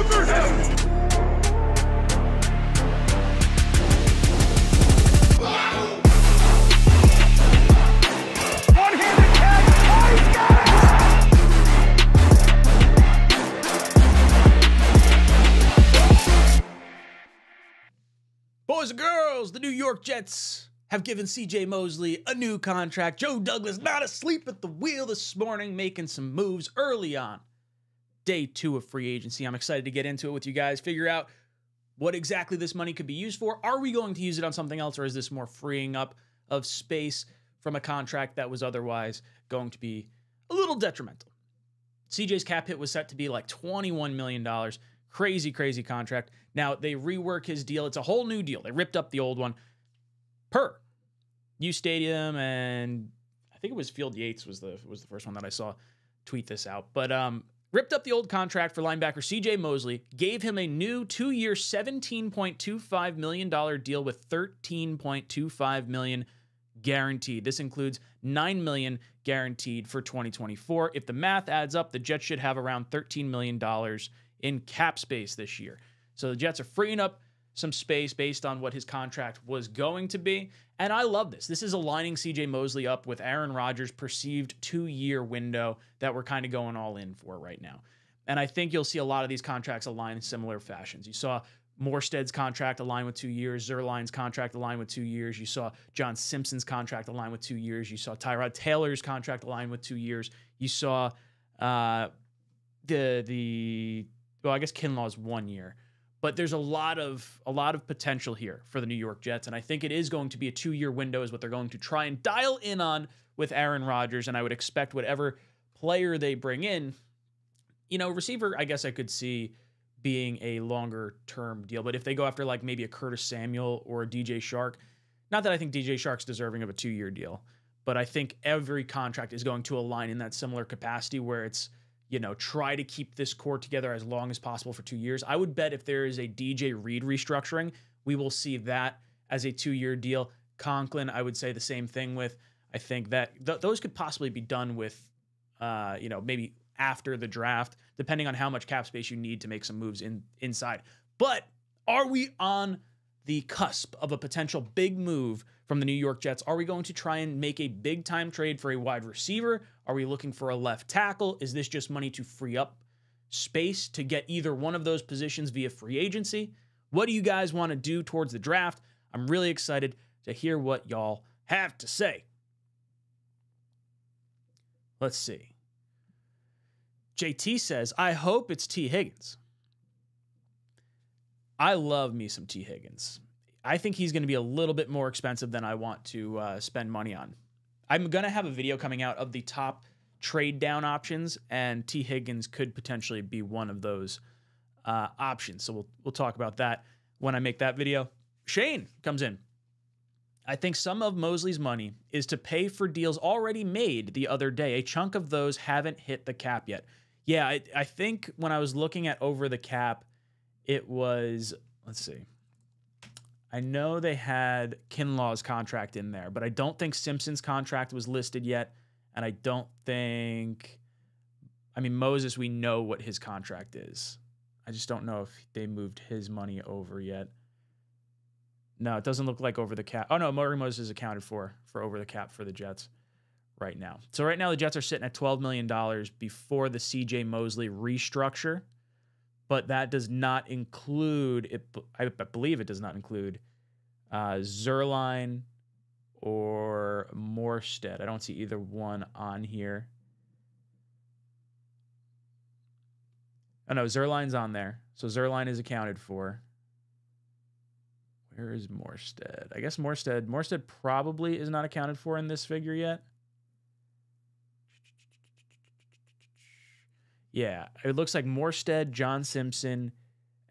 Boys and girls, the New York Jets have given C.J. Mosley a new contract. Joe Douglas not asleep at the wheel this morning, making some moves early on. Day two of free agency. I'm excited to get into it with you guys, figure out what exactly this money could be used for. Are we going to use it on something else, or is this more freeing up of space from a contract that was otherwise going to be a little detrimental? C.J.'s cap hit was set to be like $21 million. Crazy, crazy contract. Now, they rework his deal. It's a whole new deal. They ripped up the old one per U Stadium, and I think it was Field Yates was the first one that I saw tweet this out. But ripped up the old contract for linebacker C.J. Mosley, gave him a new two-year $17.25 million deal with $13.25 million guaranteed. This includes $9 million guaranteed for 2024. If the math adds up, the Jets should have around $13 million in cap space this year. So the Jets are freeing up some space based on what his contract was going to be. And I love this. This is aligning C.J. Mosley up with Aaron Rodgers' perceived two-year window that we're kind of going all in for right now. And I think you'll see a lot of these contracts align in similar fashions. You saw Morstead's contract align with 2 years, Zerline's contract align with 2 years. You saw John Simpson's contract align with 2 years. You saw Tyrod Taylor's contract align with 2 years. You saw well, I guess Kinlaw's 1 year, but there's a lot of potential here for the New York Jets, and I think it is going to be a two-year window is what they're going to try and dial in on with Aaron Rodgers, and I would expect whatever player they bring in, you know, receiver, I guess I could see being a longer-term deal, but if they go after like maybe a Curtis Samuel or a DJ Shark, not that I think DJ Shark's deserving of a two-year deal, but I think every contract is going to align in that similar capacity where it's, you know, try to keep this core together as long as possible for 2 years. I would bet if there is a DJ Reed restructuring, we will see that as a two-year deal. Conklin, I would say the same thing with. I think that those could possibly be done with, you know, maybe after the draft, depending on how much cap space you need to make some moves inside. But are we on the cusp of a potential big move from the New York Jets? Are we going to try and make a big-time trade for a wide receiver? Are we looking for a left tackle? Is this just money to free up space to get either one of those positions via free agency? What do you guys want to do towards the draft? I'm really excited to hear what y'all have to say. Let's see. JT says, I hope it's T. Higgins. I love me some T. Higgins. I think he's going to be a little bit more expensive than I want to spend money on. I'm going to have a video coming out of the top trade down options, and T. Higgins could potentially be one of those options. So we'll talk about that when I make that video. Shane comes in. I think some of Mosley's money is to pay for deals already made the other day. A chunk of those haven't hit the cap yet. Yeah, I think when I was looking at over the cap, it was, let's see. I know they had Kinlaw's contract in there, but I don't think Simpson's contract was listed yet, and I don't think... I mean, Moses, we know what his contract is. I just don't know if they moved his money over yet. No, it doesn't look like over the cap. Oh, no, Morgan Moses is accounted for over the cap for the Jets right now. So right now the Jets are sitting at $12 million before the C.J. Mosley restructure, but that does not include it. I believe it does not include Zerline or Morstead. I don't see either one on here. Oh no, Zerline's on there, so Zerline is accounted for. Where is Morstead? I guess Morstead probably is not accounted for in this figure yet. Yeah, it looks like Morstead, John Simpson,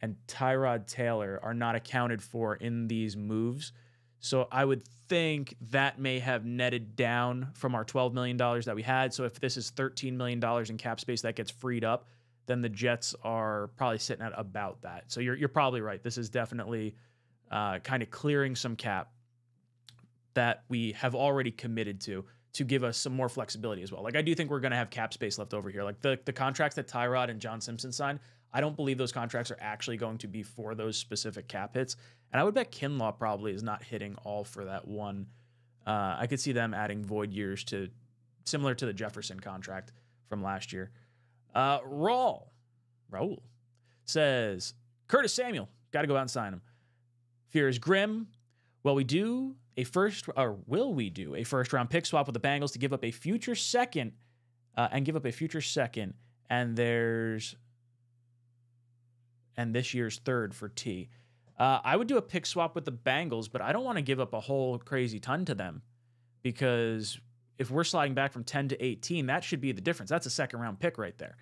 and Tyrod Taylor are not accounted for in these moves. So I would think that may have netted down from our $12 million that we had. So if this is $13 million in cap space that gets freed up, then the Jets are probably sitting at about that. So you're probably right. This is definitely kind of clearing some cap that we have already committed to give us some more flexibility as well. Like, I do think we're going to have cap space left over here. Like the contracts that Tyrod and John Simpson signed, I don't believe those contracts are actually going to be for those specific cap hits. And I would bet Kinlaw probably is not hitting all for that one. I could see them adding void years to similar to the Jefferson contract from last year. Raul says, Curtis Samuel, got to go out and sign him. Fear is grim. Will we do a first round pick swap with the Bengals to give up a future second and this year's third for T? I would do a pick swap with the Bengals, but I don't want to give up a whole crazy ton to them, because if we're sliding back from 10 to 18, that should be the difference. That's a second round pick right there.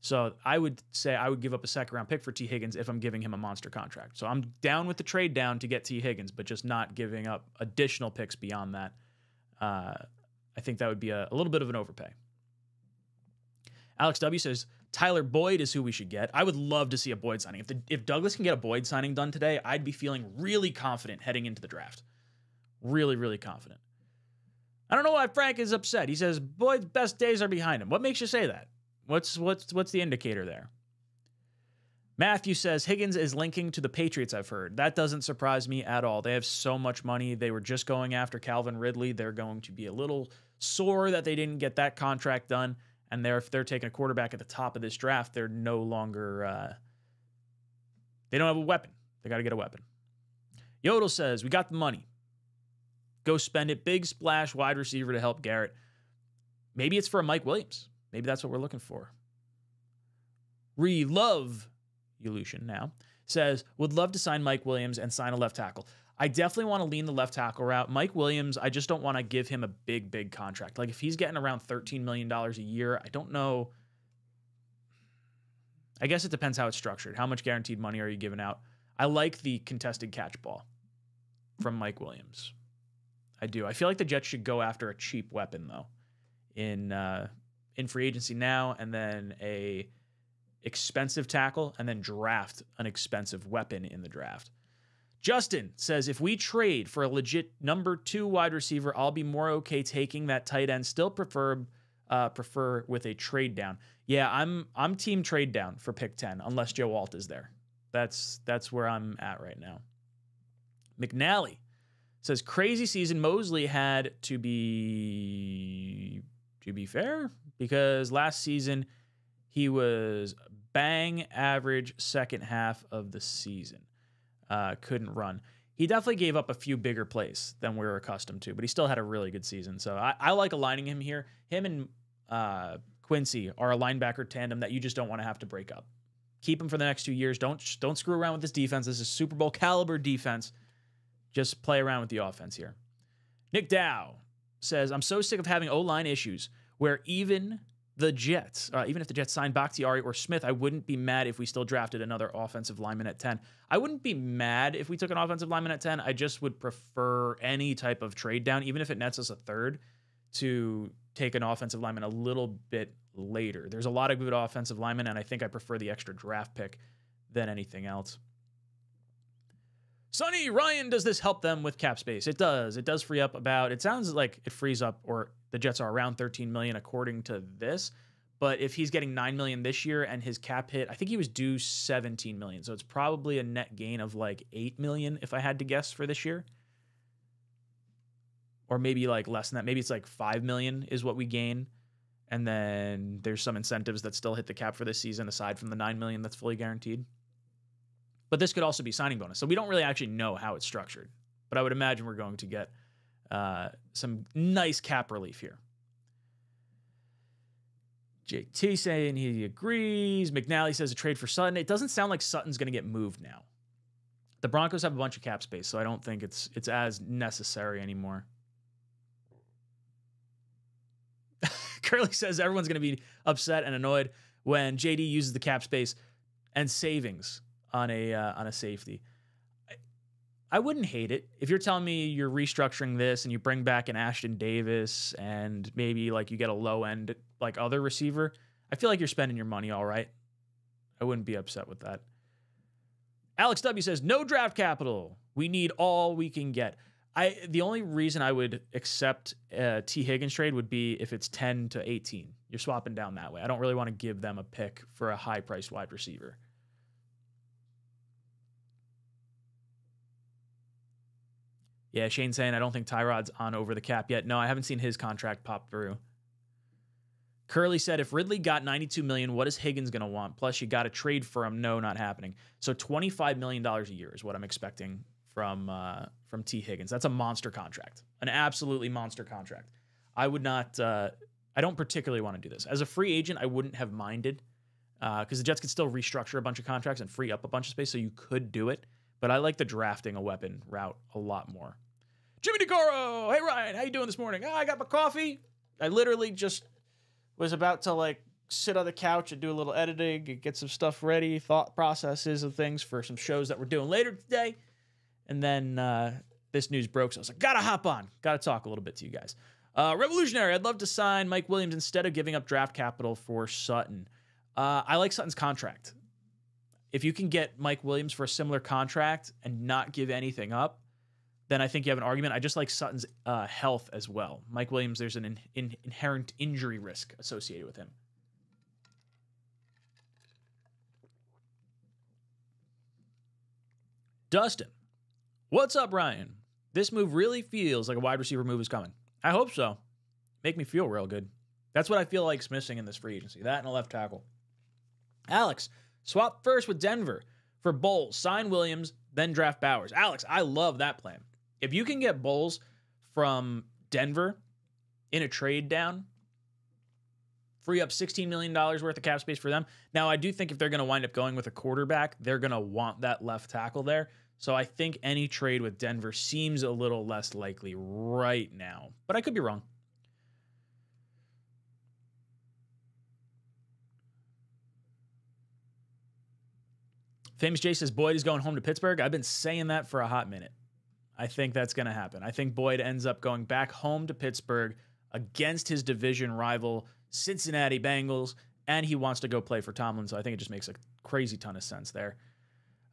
So I would say I would give up a second round pick for T. Higgins if I'm giving him a monster contract. So I'm down with the trade down to get T. Higgins, but just not giving up additional picks beyond that. I think that would be a little bit of an overpay. Alex W. says, Tyler Boyd is who we should get. I would love to see a Boyd signing. If Douglas can get a Boyd signing done today, I'd be feeling really confident heading into the draft. Really, really confident. I don't know why Frank is upset. He says, Boyd's best days are behind him. What makes you say that? What's the indicator there? Matthew says, Higgins is linking to the Patriots, I've heard. That doesn't surprise me at all. They have so much money. They were just going after Calvin Ridley. They're going to be a little sore that they didn't get that contract done. And if they're taking a quarterback at the top of this draft, they're no longer... they don't have a weapon. They got to get a weapon. Yodel says, we got the money. Go spend it. Big splash wide receiver to help Garrett. Maybe it's for a Mike Williams. Maybe that's what we're looking for. Relove Elution now says, would love to sign Mike Williams and sign a left tackle. I definitely want to lean the left tackle route. Mike Williams, I just don't want to give him a big, big contract. Like if he's getting around $13 million a year, I don't know. I guess it depends how it's structured. How much guaranteed money are you giving out? I like the contested catch ball from Mike Williams. I do. I feel like the Jets should go after a cheap weapon though in free agency now, and then a expensive tackle, and then draft an expensive weapon in the draft. Justin says, if we trade for a legit number 2 wide receiver, I'll be more okay taking that tight end. Still prefer with a trade down. Yeah, I'm team trade down for pick 10, unless Joe Alt is there. That's where I'm at right now. McNally says, crazy season. Mosley had to be fair, because last season he was bang average second half of the season. Couldn't run. He definitely gave up a few bigger plays than we were accustomed to, but he still had a really good season. So I like aligning him here. Him and Quincy are a linebacker tandem that you just don't want to have to break up. Keep him for the next 2 years. Don't screw around with this defense. This is Super Bowl caliber defense. Just play around with the offense here. Nick Dow says, I'm so sick of having O-line issues where even if the Jets signed Bakhtiari or Smith, I wouldn't be mad if we still drafted another offensive lineman at 10. I wouldn't be mad if we took an offensive lineman at 10. I just would prefer any type of trade down, even if it nets us a third, to take an offensive lineman a little bit later. There's a lot of good offensive linemen, and I think I prefer the extra draft pick than anything else. Sonny Ryan, does this help them with cap space? It does. It does free up about, it sounds like it frees up, or the Jets are around $13 million according to this. But if he's getting $9 million this year and his cap hit, I think he was due $17 million. So it's probably a net gain of like $8 million if I had to guess for this year. Or maybe like less than that. Maybe it's like $5 million is what we gain. And then there's some incentives that still hit the cap for this season aside from the $9 million that's fully guaranteed. But this could also be signing bonus. So we don't really actually know how it's structured. But I would imagine we're going to get some nice cap relief here. JT saying he agrees. McNally says a trade for Sutton. It doesn't sound like Sutton's going to get moved now. The Broncos have a bunch of cap space, so I don't think it's as necessary anymore. Curly says everyone's going to be upset and annoyed when JD uses the cap space and savings on a safety. I wouldn't hate it. If you're telling me you're restructuring this and you bring back an Ashton Davis and maybe like you get a low end like other receiver, I feel like you're spending your money all right. I wouldn't be upset with that. Alex W says, no draft capital. We need all we can get. The only reason I would accept a T. Higgins trade would be if it's 10 to 18. You're swapping down that way. I don't really want to give them a pick for a high-priced wide receiver. Yeah, Shane's saying, I don't think Tyrod's on over the cap yet. No, I haven't seen his contract pop through. Curley said, if Ridley got $92 million, what is Higgins going to want? Plus, you got to trade for him. No, not happening. So $25 million a year is what I'm expecting from T. Higgins. That's a monster contract, an absolutely monster contract. I would not, I don't particularly want to do this. As a free agent, I wouldn't have minded because the Jets could still restructure a bunch of contracts and free up a bunch of space, so you could do it. But I like the drafting a weapon route a lot more. Jimmy DeGoro, hey, Ryan, how you doing this morning? Oh, I got my coffee. I literally just was about to like sit on the couch and do a little editing and get some stuff ready, thought processes and things for some shows that we're doing later today. And then this news broke, so I was like, gotta hop on. Gotta talk a little bit to you guys. Revolutionary, I'd love to sign Mike Williams instead of giving up draft capital for Sutton. I like Sutton's contract. If you can get Mike Williams for a similar contract and not give anything up, then I think you have an argument. I just like Sutton's health as well. Mike Williams, there's an inherent injury risk associated with him. Dustin, what's up, Ryan? This move really feels like a wide receiver move is coming. I hope so. Make me feel real good. That's what I feel like's missing in this free agency. That and a left tackle. Alex, swap first with Denver for Bowles. Sign Williams, then draft Bowers. Alex, I love that plan. If you can get Bowles from Denver in a trade down, free up $16 million worth of cap space for them. Now, I do think if they're going to wind up going with a quarterback, they're going to want that left tackle there. So I think any trade with Denver seems a little less likely right now, but I could be wrong. Famous Jay says, Boyd is going home to Pittsburgh. I've been saying that for a hot minute. I think that's going to happen. I think Boyd ends up going back home to Pittsburgh against his division rival, Cincinnati Bengals, and he wants to go play for Tomlin, so I think it just makes a crazy ton of sense there.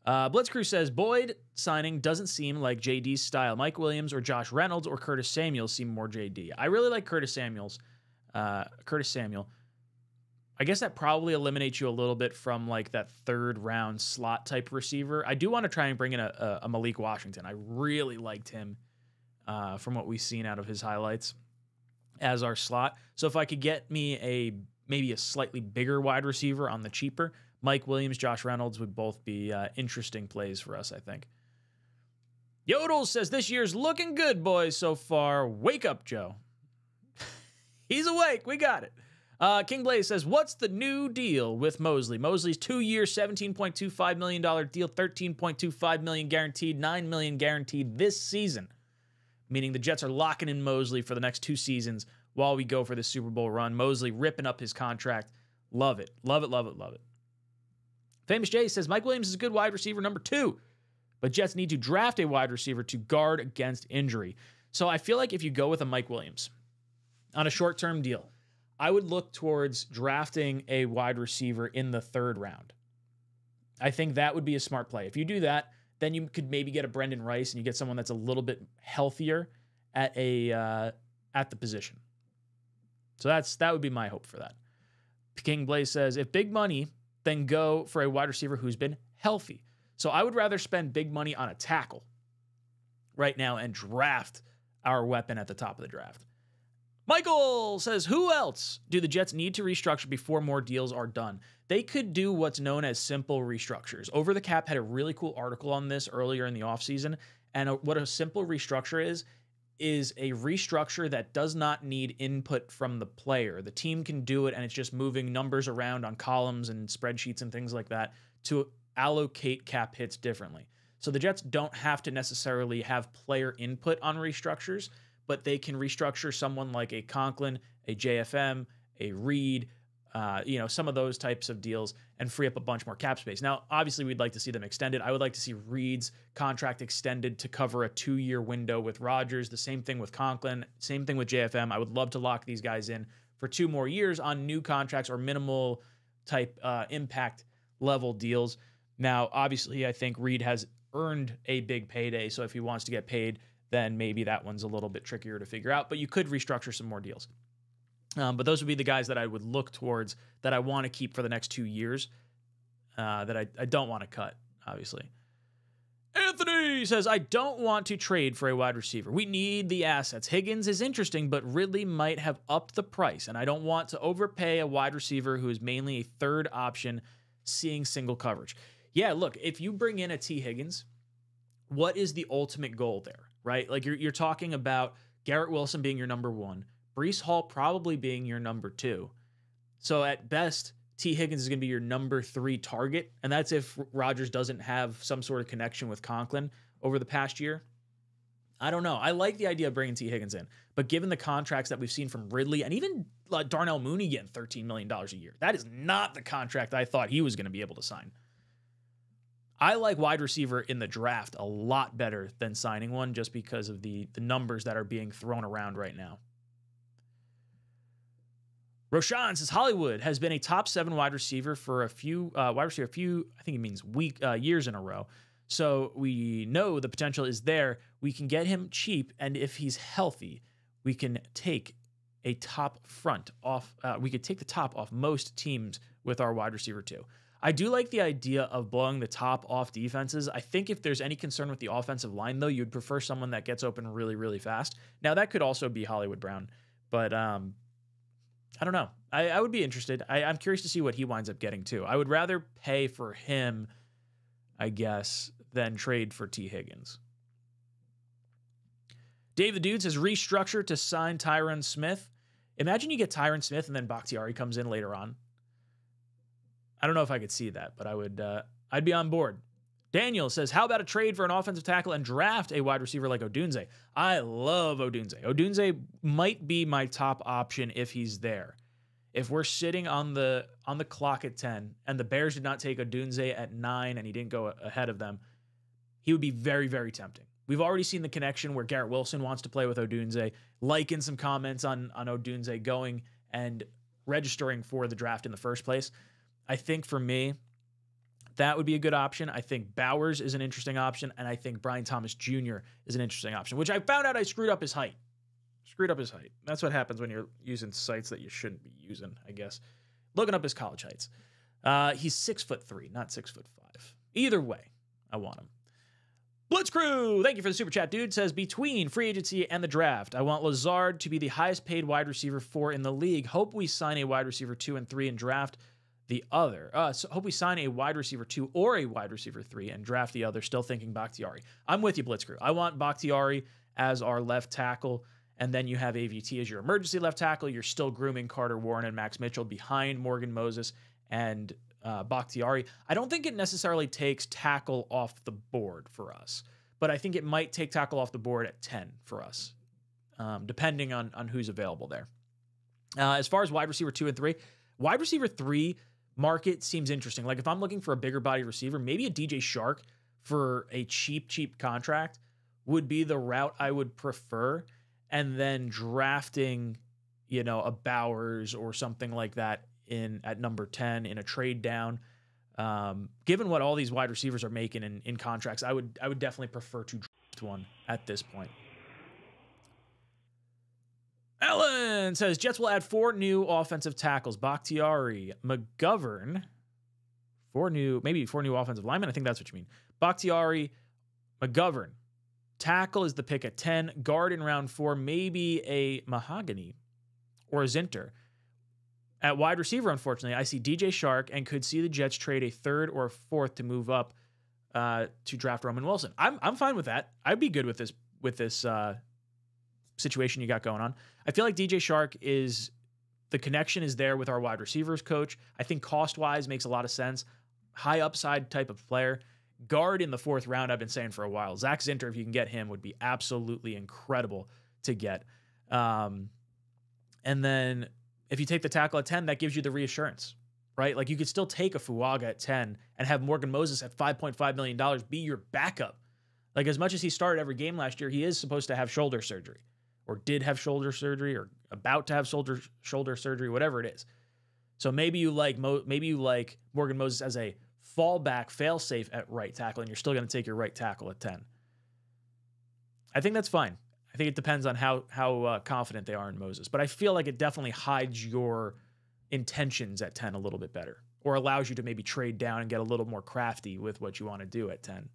Blitzcrew says, Boyd signing doesn't seem like JD's style. Mike Williams or Josh Reynolds or Curtis Samuel seem more JD. I really like Curtis Samuel. I guess that probably eliminates you a little bit from like that third round slot type receiver. I do want to try and bring in a Malik Washington. I really liked him from what we've seen out of his highlights as our slot. So if I could get me maybe a slightly bigger wide receiver on the cheaper, Mike Williams, Josh Reynolds would both be interesting plays for us, I think. Yodel says, this year's looking good, boys, so far. Wake up, Joe. He's awake. We got it. King Blaze says, what's the new deal with Mosley? Mosley's 2-year, $17.25 million deal, $13.25 million guaranteed, $9 million guaranteed this season, meaning the Jets are locking in Mosley for the next 2 seasons while we go for the Super Bowl run. Mosley ripping up his contract. Love it. Love it, love it, love it. Famous Jay says, Mike Williams is a good wide receiver, number 2, but Jets need to draft a wide receiver to guard against injury. So I feel like if you go with a Mike Williams on a short-term deal, I would look towards drafting a wide receiver in the 3rd round. I think that would be a smart play. If you do that, then you could maybe get a Brendan Rice and you get someone that's a little bit healthier at the position. So that would be my hope for that. King Blaze says, if big money, then go for a wide receiver who's been healthy. So I would rather spend big money on a tackle right now and draft our weapon at the top of the draft. Michael says, who else do the Jets need to restructure before more deals are done? They could do what's known as simple restructures. Over the Cap had a really cool article on this earlier in the offseason. And what a simple restructure is a restructure that does not need input from the player. The team can do it, and it's just moving numbers around on columns and spreadsheets and things like that to allocate cap hits differently. So the Jets don't have to necessarily have player input on restructures, but they can restructure someone like a Conklin, a JFM, a Reed, some of those types of deals and free up a bunch more cap space. Now, obviously, we'd like to see them extended. I would like to see Reed's contract extended to cover a 2-year window with Rodgers. The same thing with Conklin, same thing with JFM. I would love to lock these guys in for 2 more years on new contracts or minimal type impact level deals. Now, obviously, I think Reed has earned a big payday, so if he wants to get paid, then maybe that one's a little bit trickier to figure out, but you could restructure some more deals. But those would be the guys that I would look towards that I want to keep for the next 2 years that I don't want to cut, obviously. Anthony says, I don't want to trade for a wide receiver. We need the assets. Higgins is interesting, but Ridley might have upped the price, and I don't want to overpay a wide receiver who is mainly a third option seeing single coverage. Yeah, look, if you bring in a T. Higgins, what is the ultimate goal there, right? Like you're talking about Garrett Wilson being your number 1, Breece Hall probably being your number 2. So at best, T. Higgins is going to be your number 3 target, and that's if Rodgers doesn't have some sort of connection with Conklin over the past year. I don't know. I like the idea of bringing T. Higgins in, but given the contracts that we've seen from Ridley and even Darnell Mooney getting $13 million a year, that is not the contract I thought he was going to be able to sign. I like wide receiver in the draft a lot better than signing one just because of the numbers that are being thrown around right now. Roshan says Hollywood has been a top 7 wide receiver for a few years in a row. So we know the potential is there. We can get him cheap, and if he's healthy, we can take a top front off. We could take the top off most teams with our wide receiver too. I do like the idea of blowing the top off defenses. I think if there's any concern with the offensive line, though, you'd prefer someone that gets open really, really fast. Now that could also be Hollywood Brown, but I don't know. I would be interested. I'm curious to see what he winds up getting too. I would rather pay for him, I guess, than trade for T. Higgins. Dave the Dude says restructure to sign Tyron Smith. Imagine you get Tyron Smith and then Bakhtiari comes in later on. I don't know if I could see that, but I would. I'd be on board. Daniel says, how about a trade for an offensive tackle and draft a wide receiver like Odunze? I love Odunze. Odunze might be my top option if he's there. If we're sitting on the clock at 10 and the Bears did not take Odunze at 9 and he didn't go ahead of them, he would be very, very tempting. We've already seen the connection where Garrett Wilson wants to play with Odunze, liking some comments on Odunze going and registering for the draft in the first place. I think for me, that would be a good option. I think Bowers is an interesting option, and I think Brian Thomas Jr. is an interesting option, which I found out I screwed up his height. Screwed up his height. That's what happens when you're using sites that you shouldn't be using, I guess. Looking up his college heights. He's 6'3", not 6'5". Either way, I want him. Blitz Crew, thank you for the super chat, dude. Says, between free agency and the draft, I want Lazard to be the highest paid wide receiver 4 in the league. Hope we sign a wide receiver 2 and 3 and draft the other. So hope we sign a wide receiver 2 or a wide receiver 3 and draft the other. Still thinking Bakhtiari. I'm with you, Blitzkrieg. I want Bakhtiari as our left tackle, and then you have AVT as your emergency left tackle. You're still grooming Carter Warren and Max Mitchell behind Morgan Moses and Bakhtiari. I don't think it necessarily takes tackle off the board for us, but I think it might take tackle off the board at 10 for us, depending on who's available there. As far as wide receiver 2 and 3, wide receiver 3 market seems interesting. Like if I'm looking for a bigger body receiver, maybe a DJ Shark for a cheap contract would be the route I would prefer. And then drafting, you know, a Bowers or something like that in at number 10 in a trade down. Given what all these wide receivers are making in contracts, I would definitely prefer to draft one at this point. Ellen says, Jets will add 4 new offensive tackles. Bakhtiari, McGovern, 4 new offensive linemen. I think that's what you mean. Bakhtiari, McGovern. Tackle is the pick at 10. Guard in round 4, maybe a Mahogany or a Zinter. At wide receiver, unfortunately, I see DJ Shark and could see the Jets trade a 3rd or 4th to move up to draft Roman Wilson. I'm fine with that. I'd be good with this situation you got going on. I feel like DJ Shark is the connection is there with our wide receivers coach. I think cost-wise makes a lot of sense. High upside type of player. Guard in the 4th round, I've been saying for a while. Zach Zinter, if you can get him, would be absolutely incredible to get. And then if you take the tackle at 10, that gives you the reassurance, right? Like you could still take a Fuaga at 10 and have Morgan Moses at $5.5 million be your backup. Like as much as he started every game last year, he is supposed to have shoulder surgery. Or did have shoulder surgery, or about to have shoulder surgery, whatever it is. So maybe you like Morgan Moses as a fallback, fail-safe at right tackle, and you're still going to take your right tackle at 10. I think that's fine. I think it depends on how confident they are in Moses, but I feel like it definitely hides your intentions at 10 a little bit better, or allows you to maybe trade down and get a little more crafty with what you want to do at 10.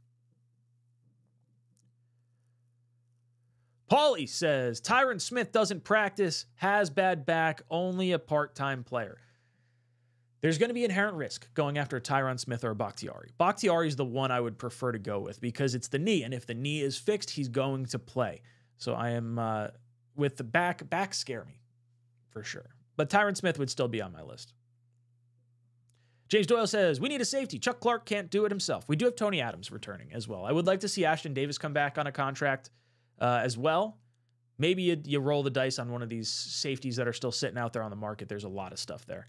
Paulie says, Tyron Smith doesn't practice, has bad back, only a part-time player. There's going to be inherent risk going after Tyron Smith or Bakhtiari. Bakhtiari is the one I would prefer to go with because it's the knee, and if the knee is fixed, he's going to play. So I am with the back. Back scare me for sure. But Tyron Smith would still be on my list. James Doyle says, we need a safety. Chuck Clark can't do it himself. We do have Tony Adams returning as well. I would like to see Ashton Davis come back on a contract as well. Maybe you roll the dice on one of these safeties that are still sitting out there on the market. There's a lot of stuff there.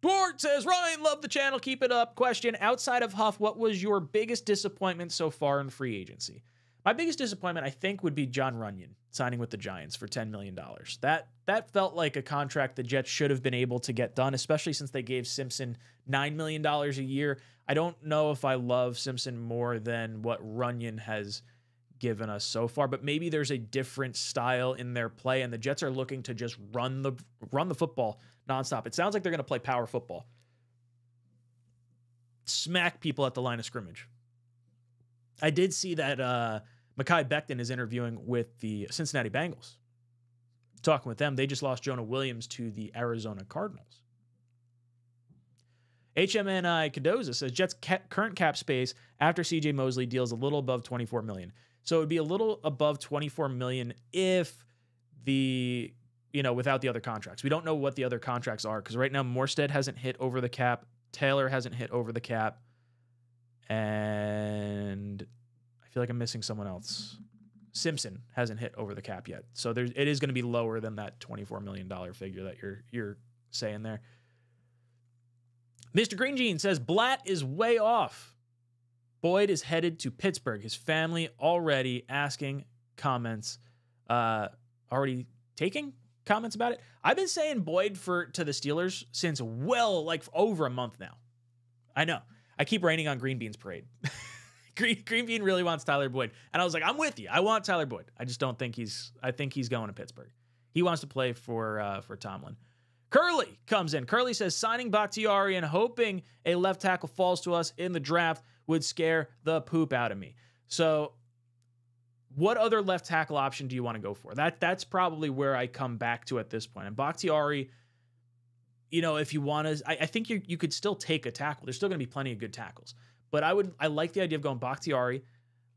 Dwart says, Ryan, love the channel. Keep it up. Question, outside of Huff, what was your biggest disappointment so far in free agency? My biggest disappointment, I think, would be John Runyon signing with the Giants for $10 million. That felt like a contract the Jets should have been able to get done, especially since they gave Simpson $9 million a year. I don't know if I love Simpson more than what Runyon has given us so far, but maybe there's a different style in their play, and the Jets are looking to just run the football nonstop. It sounds like they're going to play power football. Smack people at the line of scrimmage. I did see that Mekhi Becton is interviewing with the Cincinnati Bengals. Talking with them, they just lost Jonah Williams to the Arizona Cardinals. HMNI Cadoza says, Jets' current cap space after C.J. Mosley deals a little above $24 million. So it would be a little above $24 million if the, without the other contracts. We don't know what the other contracts are because right now Morstead hasn't hit over the cap. Taylor hasn't hit over the cap. And I feel like I'm missing someone else. Simpson hasn't hit over the cap yet. So it is going to be lower than that $24 million figure that you're saying there. Mr. Green Jean says, Blatt is way off. Boyd is headed to Pittsburgh. His family already asking comments, already taking comments about it. I've been saying Boyd to the Steelers since over a month now. I know. I keep raining on Green Bean's parade. Green Bean really wants Tyler Boyd. And I was like, I'm with you. I want Tyler Boyd. I just don't think I think he's going to Pittsburgh. He wants to play for Tomlin. Curly comes in. Curly says, signing Bakhtiari and hoping a left tackle falls to us in the draft would scare the poop out of me. So what other left tackle option do you want to go for? That's probably where I come back to at this point. And Bakhtiari, if you want to, I think you could still take a tackle. There's still going to be plenty of good tackles. But I like the idea of going Bakhtiari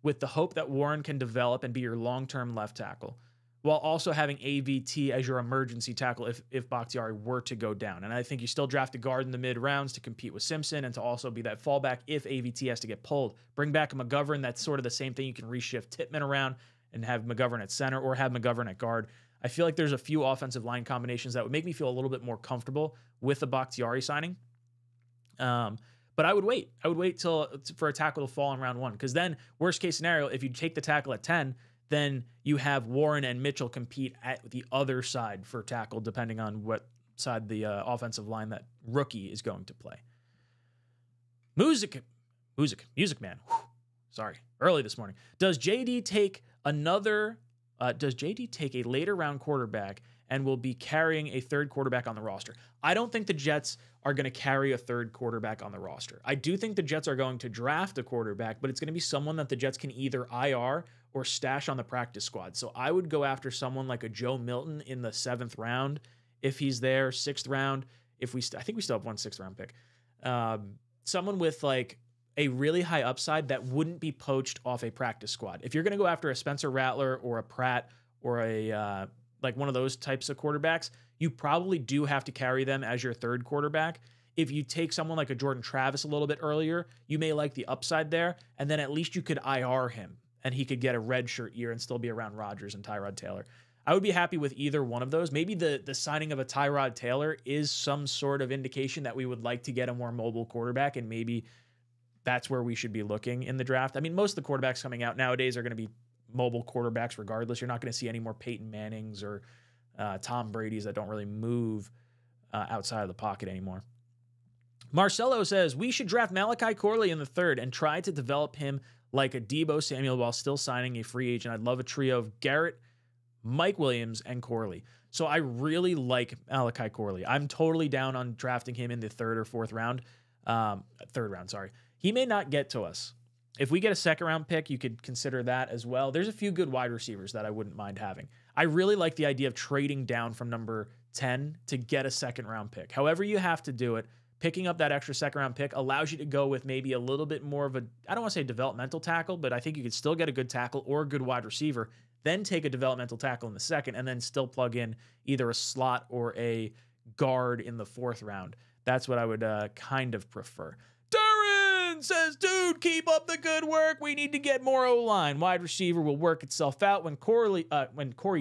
with the hope that Warren can develop and be your long-term left tackle, while also having AVT as your emergency tackle if Bakhtiari were to go down. And I think you still draft a guard in the mid-rounds to compete with Simpson and to also be that fallback if AVT has to get pulled. Bring back a McGovern. That's sort of the same thing. You can reshift Tippmann around and have McGovern at center or have McGovern at guard. I feel like there's a few offensive line combinations that would make me feel a little bit more comfortable with the Bakhtiari signing. But I would wait. I would wait for a tackle to fall in round one because then, worst-case scenario, if you take the tackle at 10, then you have Warren and Mitchell compete at the other side for tackle, depending on what side the offensive line that rookie is going to play. Music man. Whew. Sorry, early this morning. Does JD take a later round quarterback and will be carrying a third quarterback on the roster? I don't think the Jets are going to carry a third quarterback on the roster. I do think the Jets are going to draft a quarterback, but it's going to be someone that the Jets can either IR or stash on the practice squad. So I would go after someone like a Joe Milton in the 7th round if he's there, 6th round. I think we still have one 6th round pick. Someone with like a really high upside that wouldn't be poached off a practice squad. If you're going to go after a Spencer Rattler or a Pratt or a like one of those types of quarterbacks, you probably do have to carry them as your third quarterback. If you take someone like a Jordan Travis a little bit earlier, you may like the upside there, and then at least you could IR him. And he could get a red shirt year and still be around Rodgers and Tyrod Taylor. I would be happy with either one of those. Maybe the signing of a Tyrod Taylor is some sort of indication that we would like to get a more mobile quarterback, and maybe that's where we should be looking in the draft. I mean, most of the quarterbacks coming out nowadays are going to be mobile quarterbacks regardless. You're not going to see any more Peyton Mannings or Tom Brady's that don't really move outside of the pocket anymore. Marcelo says, we should draft Malachi Corley in the 3rd and try to develop him like a Deebo Samuel while still signing a free agent. I'd love a trio of Garrett, Mike Williams, and Corley. So I really like Malachi Corley. I'm totally down on drafting him in the 3rd or 4th round. 3rd round, sorry. He may not get to us. If we get a second-round pick, you could consider that as well. There's a few good wide receivers that I wouldn't mind having. I really like the idea of trading down from number 10 to get a second-round pick. However you have to do it, picking up that extra second-round pick allows you to go with maybe a little bit more of a, I don't want to say developmental tackle, but I think you could still get a good tackle or a good wide receiver, then take a developmental tackle in the second, and then still plug in either a slot or a guard in the fourth round. That's what I would kind of prefer. Says, dude, keep up the good work. We need to get more O-line. Wide receiver will work itself out when Corey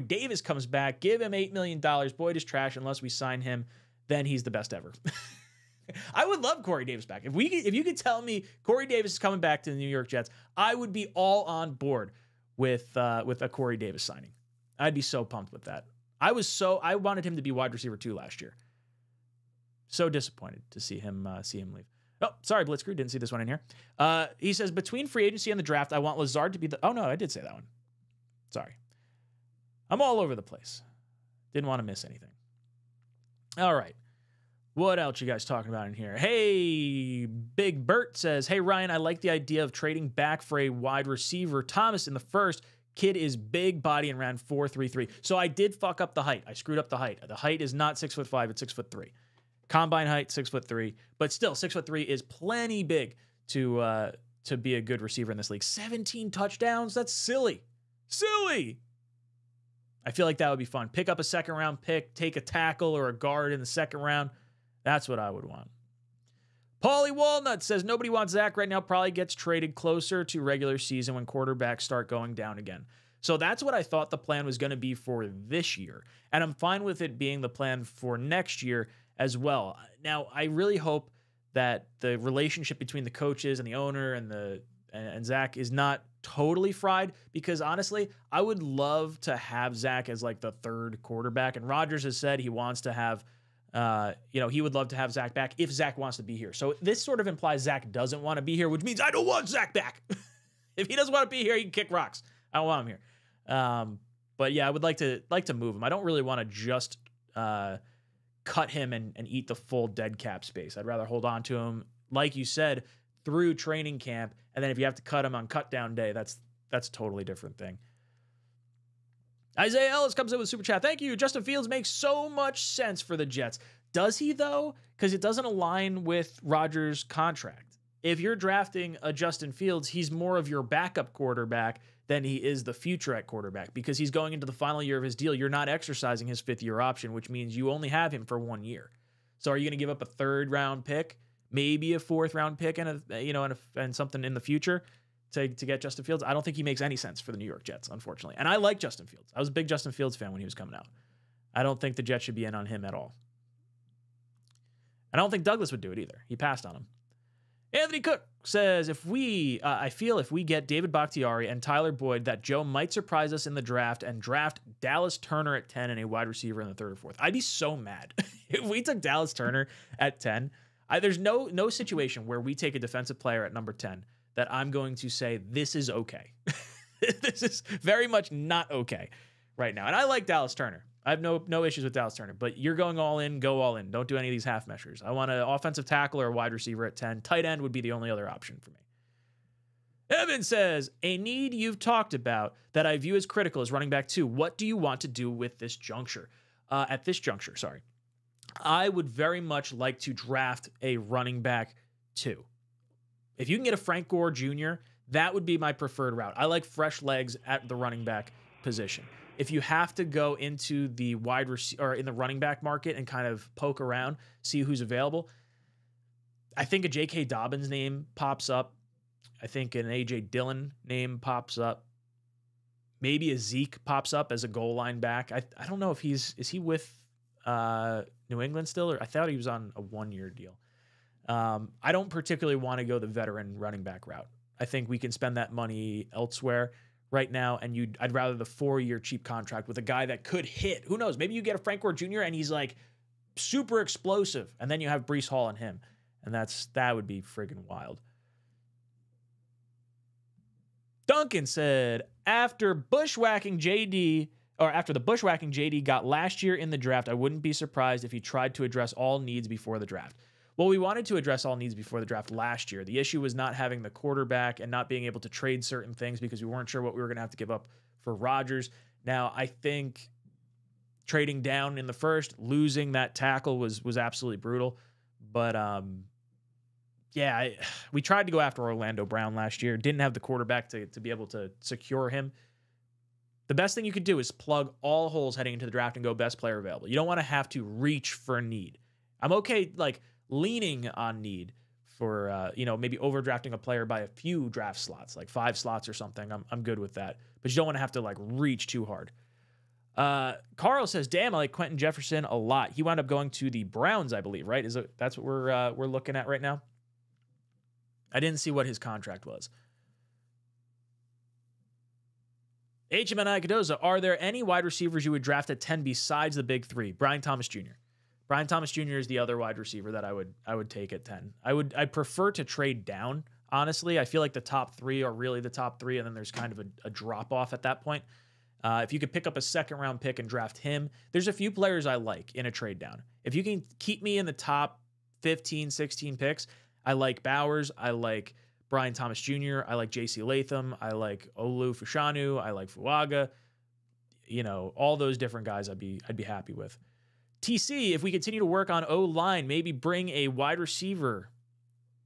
Davis comes back. Give him $8 million. Boyd is trash unless we sign him. Then he's the best ever. I would love Corey Davis back. If you could tell me Corey Davis is coming back to the New York Jets, I would be all on board with a Corey Davis signing. I'd be so pumped with that. I wanted him to be wide receiver too last year. So disappointed to see him leave. Oh, sorry, Blitzkrieg. Didn't see this one in here. He says, between free agency and the draft, I want Lazard to be the... Oh, no, I did say that one. Sorry. I'm all over the place. Didn't want to miss anything. All right. What else you guys talking about in here? Hey, Big Bert says, hey, Ryan, I like the idea of trading back for a wide receiver. Thomas in the first. Kid is big body and ran 4.33. So I did fuck up the height. I screwed up the height. The height is not 6'5", it's 6'3". Combine height, 6'3", but still 6'3" is plenty big to be a good receiver in this league. 17 touchdowns. That's silly. Silly. I feel like that would be fun. Pick up a second round pick, take a tackle or a guard in the second round. That's what I would want. Paulie Walnut says nobody wants Zach right now. Probably gets traded closer to regular season when quarterbacks start going down again. So that's what I thought the plan was going to be for this year. And I'm fine with it being the plan for next year as well. Now, I really hope that the relationship between the coaches and the owner and Zach is not totally fried, because honestly, I would love to have Zach as like the third quarterback. And Rodgers has said he wants to have, he would love to have Zach back if Zach wants to be here. So this sort of implies Zach doesn't want to be here, which means I don't want Zach back. If he doesn't want to be here, he can kick rocks. I don't want him here. But yeah, I would like to move him. I don't really want to just cut him and eat the full dead cap space. I'd rather hold on to him, like you said, through training camp. And then if you have to cut him on cut down day, that's a totally different thing. Isaiah Ellis comes in with a super chat. Thank you. Justin Fields makes so much sense for the Jets. Does he though? Because it doesn't align with Rodgers' contract. If you're drafting a Justin Fields, he's more of your backup quarterback than he is the future at quarterback, because he's going into the final year of his deal. You're not exercising his fifth-year option, which means you only have him for 1 year. So are you going to give up a third-round pick, maybe a fourth-round pick, and and something in the future to get Justin Fields? I don't think he makes any sense for the New York Jets, unfortunately. And I like Justin Fields. I was a big Justin Fields fan when he was coming out. I don't think the Jets should be in on him at all. I don't think Douglas would do it either. He passed on him. Anthony Cook says, I feel if we get David Bakhtiari and Tyler Boyd, that Joe might surprise us in the draft and draft Dallas Turner at 10 and a wide receiver in the third or fourth. I'd be so mad if we took Dallas Turner at 10. There's no situation where we take a defensive player at number 10 that I'm going to say, this is okay. This is very much not okay right now. And I like Dallas Turner. I have no issues with Dallas Turner, but you're going all in, go all in. Don't do any of these half measures. I want an offensive tackle or a wide receiver at 10. Tight end would be the only other option for me. Evan says, a need you've talked about that I view as critical is running back 2. What do you want to do with this juncture? At this juncture, sorry. I would very much like to draft a running back 2. If you can get a Frank Gore Jr., that would be my preferred route. I like fresh legs at the running back position. If you have to go into the wide receiver or in the running back market and kind of poke around, see who's available, I think a J.K. Dobbins name pops up. I think an A.J. Dillon name pops up. Maybe a Zeke pops up as a goal line back. I don't know if is he with New England still, or I thought he was on a 1-year deal. I don't particularly want to go the veteran running back route. I think we can spend that money elsewhere right now, and I'd rather the 4-year cheap contract with a guy that could hit. Who knows? Maybe you get a Frank Gore Jr. and he's like super explosive, and then you have Breece Hall and him, and that would be friggin' wild. Duncan said, after the bushwhacking JD got last year in the draft, I wouldn't be surprised if he tried to address all needs before the draft. Well, we wanted to address all needs before the draft last year. The issue was not having the quarterback and not being able to trade certain things because we weren't sure what we were going to have to give up for Rodgers. Now, I think trading down in the first, losing that tackle was absolutely brutal. But yeah, we tried to go after Orlando Brown last year. Didn't have the quarterback to be able to secure him. The best thing you could do is plug all holes heading into the draft and go best player available. You don't want to have to reach for need. I'm okay, like, leaning on need for, you know, maybe overdrafting a player by a few draft slots, like 5 slots or something. I'm good with that. But you don't want to have to, like, reach too hard. Carl says, damn, I like Quentin Jefferson a lot. He wound up going to the Browns, I believe, right? That's what we're looking at right now? I didn't see what his contract was. HMNI Cadoza, are there any wide receivers you would draft at 10 besides the big 3? Brian Thomas Jr. Brian Thomas Jr. is the other wide receiver that I would take at 10. I prefer to trade down, honestly. I feel like the top 3 are really the top 3, and then there's kind of a drop-off at that point. If you could pick up a second-round pick and draft him, there's a few players I like in a trade down. If you can keep me in the top 15, 16 picks, I like Bowers, I like Brian Thomas Jr., I like J.C. Latham, I like Olu Fashanu, I like Fuaga. You know, all those different guys I'd be happy with. TC, if we continue to work on O-line, maybe bring a wide receiver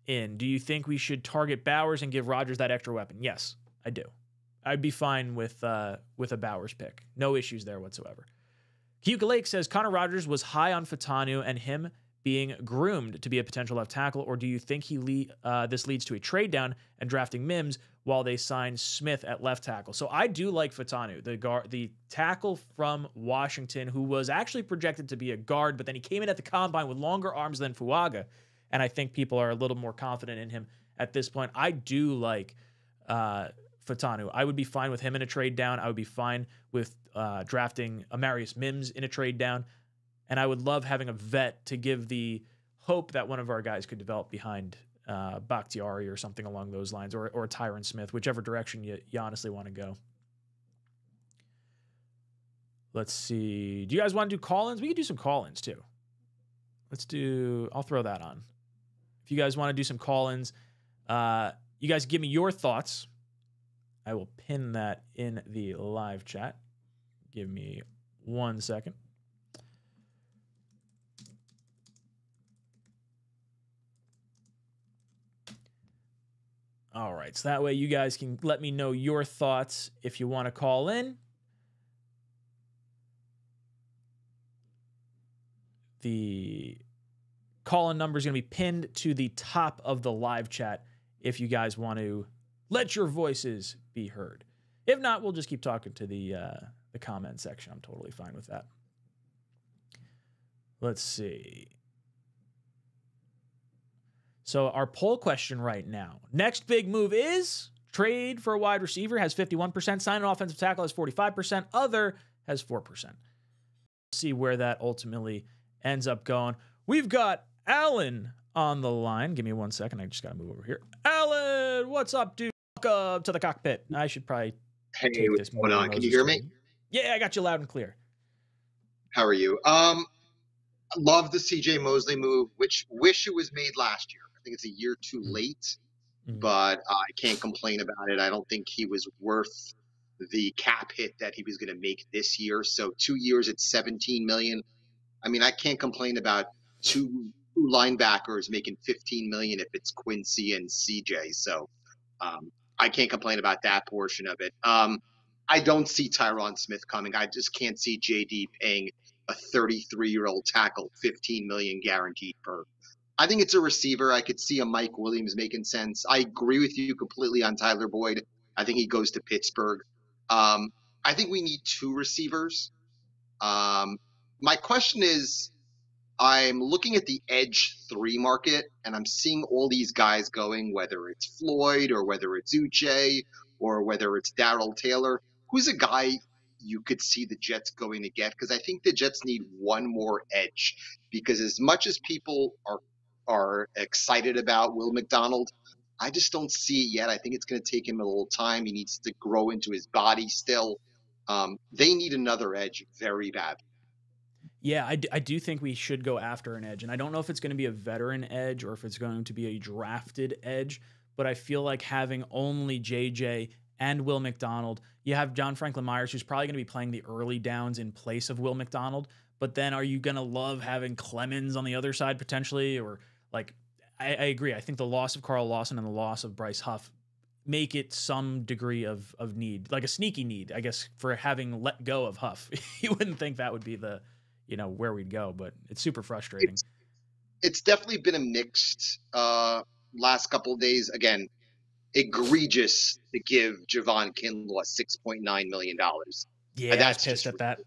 in. Do you think we should target Bowers and give Rodgers that extra weapon? Yes, I do. I'd be fine with a Bowers pick. No issues there whatsoever. Kyuka Lake says, Connor Rodgers was high on Fatanu and him being groomed to be a potential left tackle, or do you think this leads to a trade down and drafting Mims while they sign Smith at left tackle? So I do like Fatanu, the tackle from Washington, who was actually projected to be a guard, but then he came in at the combine with longer arms than Fuaga, and I think people are a little more confident in him at this point. I do like Fatanu. I would be fine with him in a trade down. I would be fine with drafting Amarius Mims in a trade down. And I would love having a vet to give the hope that one of our guys could develop behind Bakhtiari or something along those lines, or Tyron Smith, whichever direction you honestly want to go. Let's see. Do you guys want to do call-ins? We could do some call-ins too. I'll throw that on. If you guys want to do some call-ins, you guys give me your thoughts. I will pin that in the live chat. Give me one second. All right, so that way you guys can let me know your thoughts if you want to call in. The call-in number is going to be pinned to the top of the live chat if you guys want to let your voices be heard. If not, we'll just keep talking to the comment section. I'm totally fine with that. Let's see. So our poll question right now, next big move is trade for a wide receiver has 51%, sign an offensive tackle has 45%, other has 4%. See where that ultimately ends up going. We've got Alan on the line. Give me one second. I just got to move over here. Alan, what's up, dude? Welcome up to the cockpit. I should probably take this. Hold on. Can you hear me? Yeah, I got you loud and clear. How are you? Love the C.J. Mosley move, which wish it was made last year. I think it's a year too late, but I can't complain about it. I don't think he was worth the cap hit that he was going to make this year. So 2 years at $17 million. I mean, I can't complain about two linebackers making $15 million if it's Quincy and CJ. So I can't complain about that portion of it. I don't see Tyron Smith coming. I just can't see JD paying a 33-year-old tackle $15 million guaranteed per. I think it's a receiver. I could see a Mike Williams making sense. I agree with you completely on Tyler Boyd. I think he goes to Pittsburgh. I think we need 2 receivers. My question is, I'm looking at the edge 3 market, and I'm seeing all these guys going, whether it's Floyd or whether it's Uche or whether it's Darrell Taylor. Who's a guy you could see the Jets going to get? Because I think the Jets need one more edge, because as much as people are excited about Will McDonald, I just don't see it yet. I think it's going to take him a little time. He needs to grow into his body still. They need another edge very bad. Yeah, I do think we should go after an edge. And I don't know if it's going to be a veteran edge or if it's going to be a drafted edge, but I feel like having only JJ and Will McDonald, you have John Franklin Myers, who's probably going to be playing the early downs in place of Will McDonald. But then are you going to love having Clemens on the other side potentially? Or like, I agree. I think the loss of Carl Lawson and the loss of Bryce Huff make it some degree of need, like a sneaky need, I guess, for having let go of Huff. You wouldn't think that would be the, you know, where we'd go, but it's super frustrating. It's definitely been a mixed last couple of days. Again, egregious to give Javon Kinlaw $6.9 million. Yeah, that's pissed at that.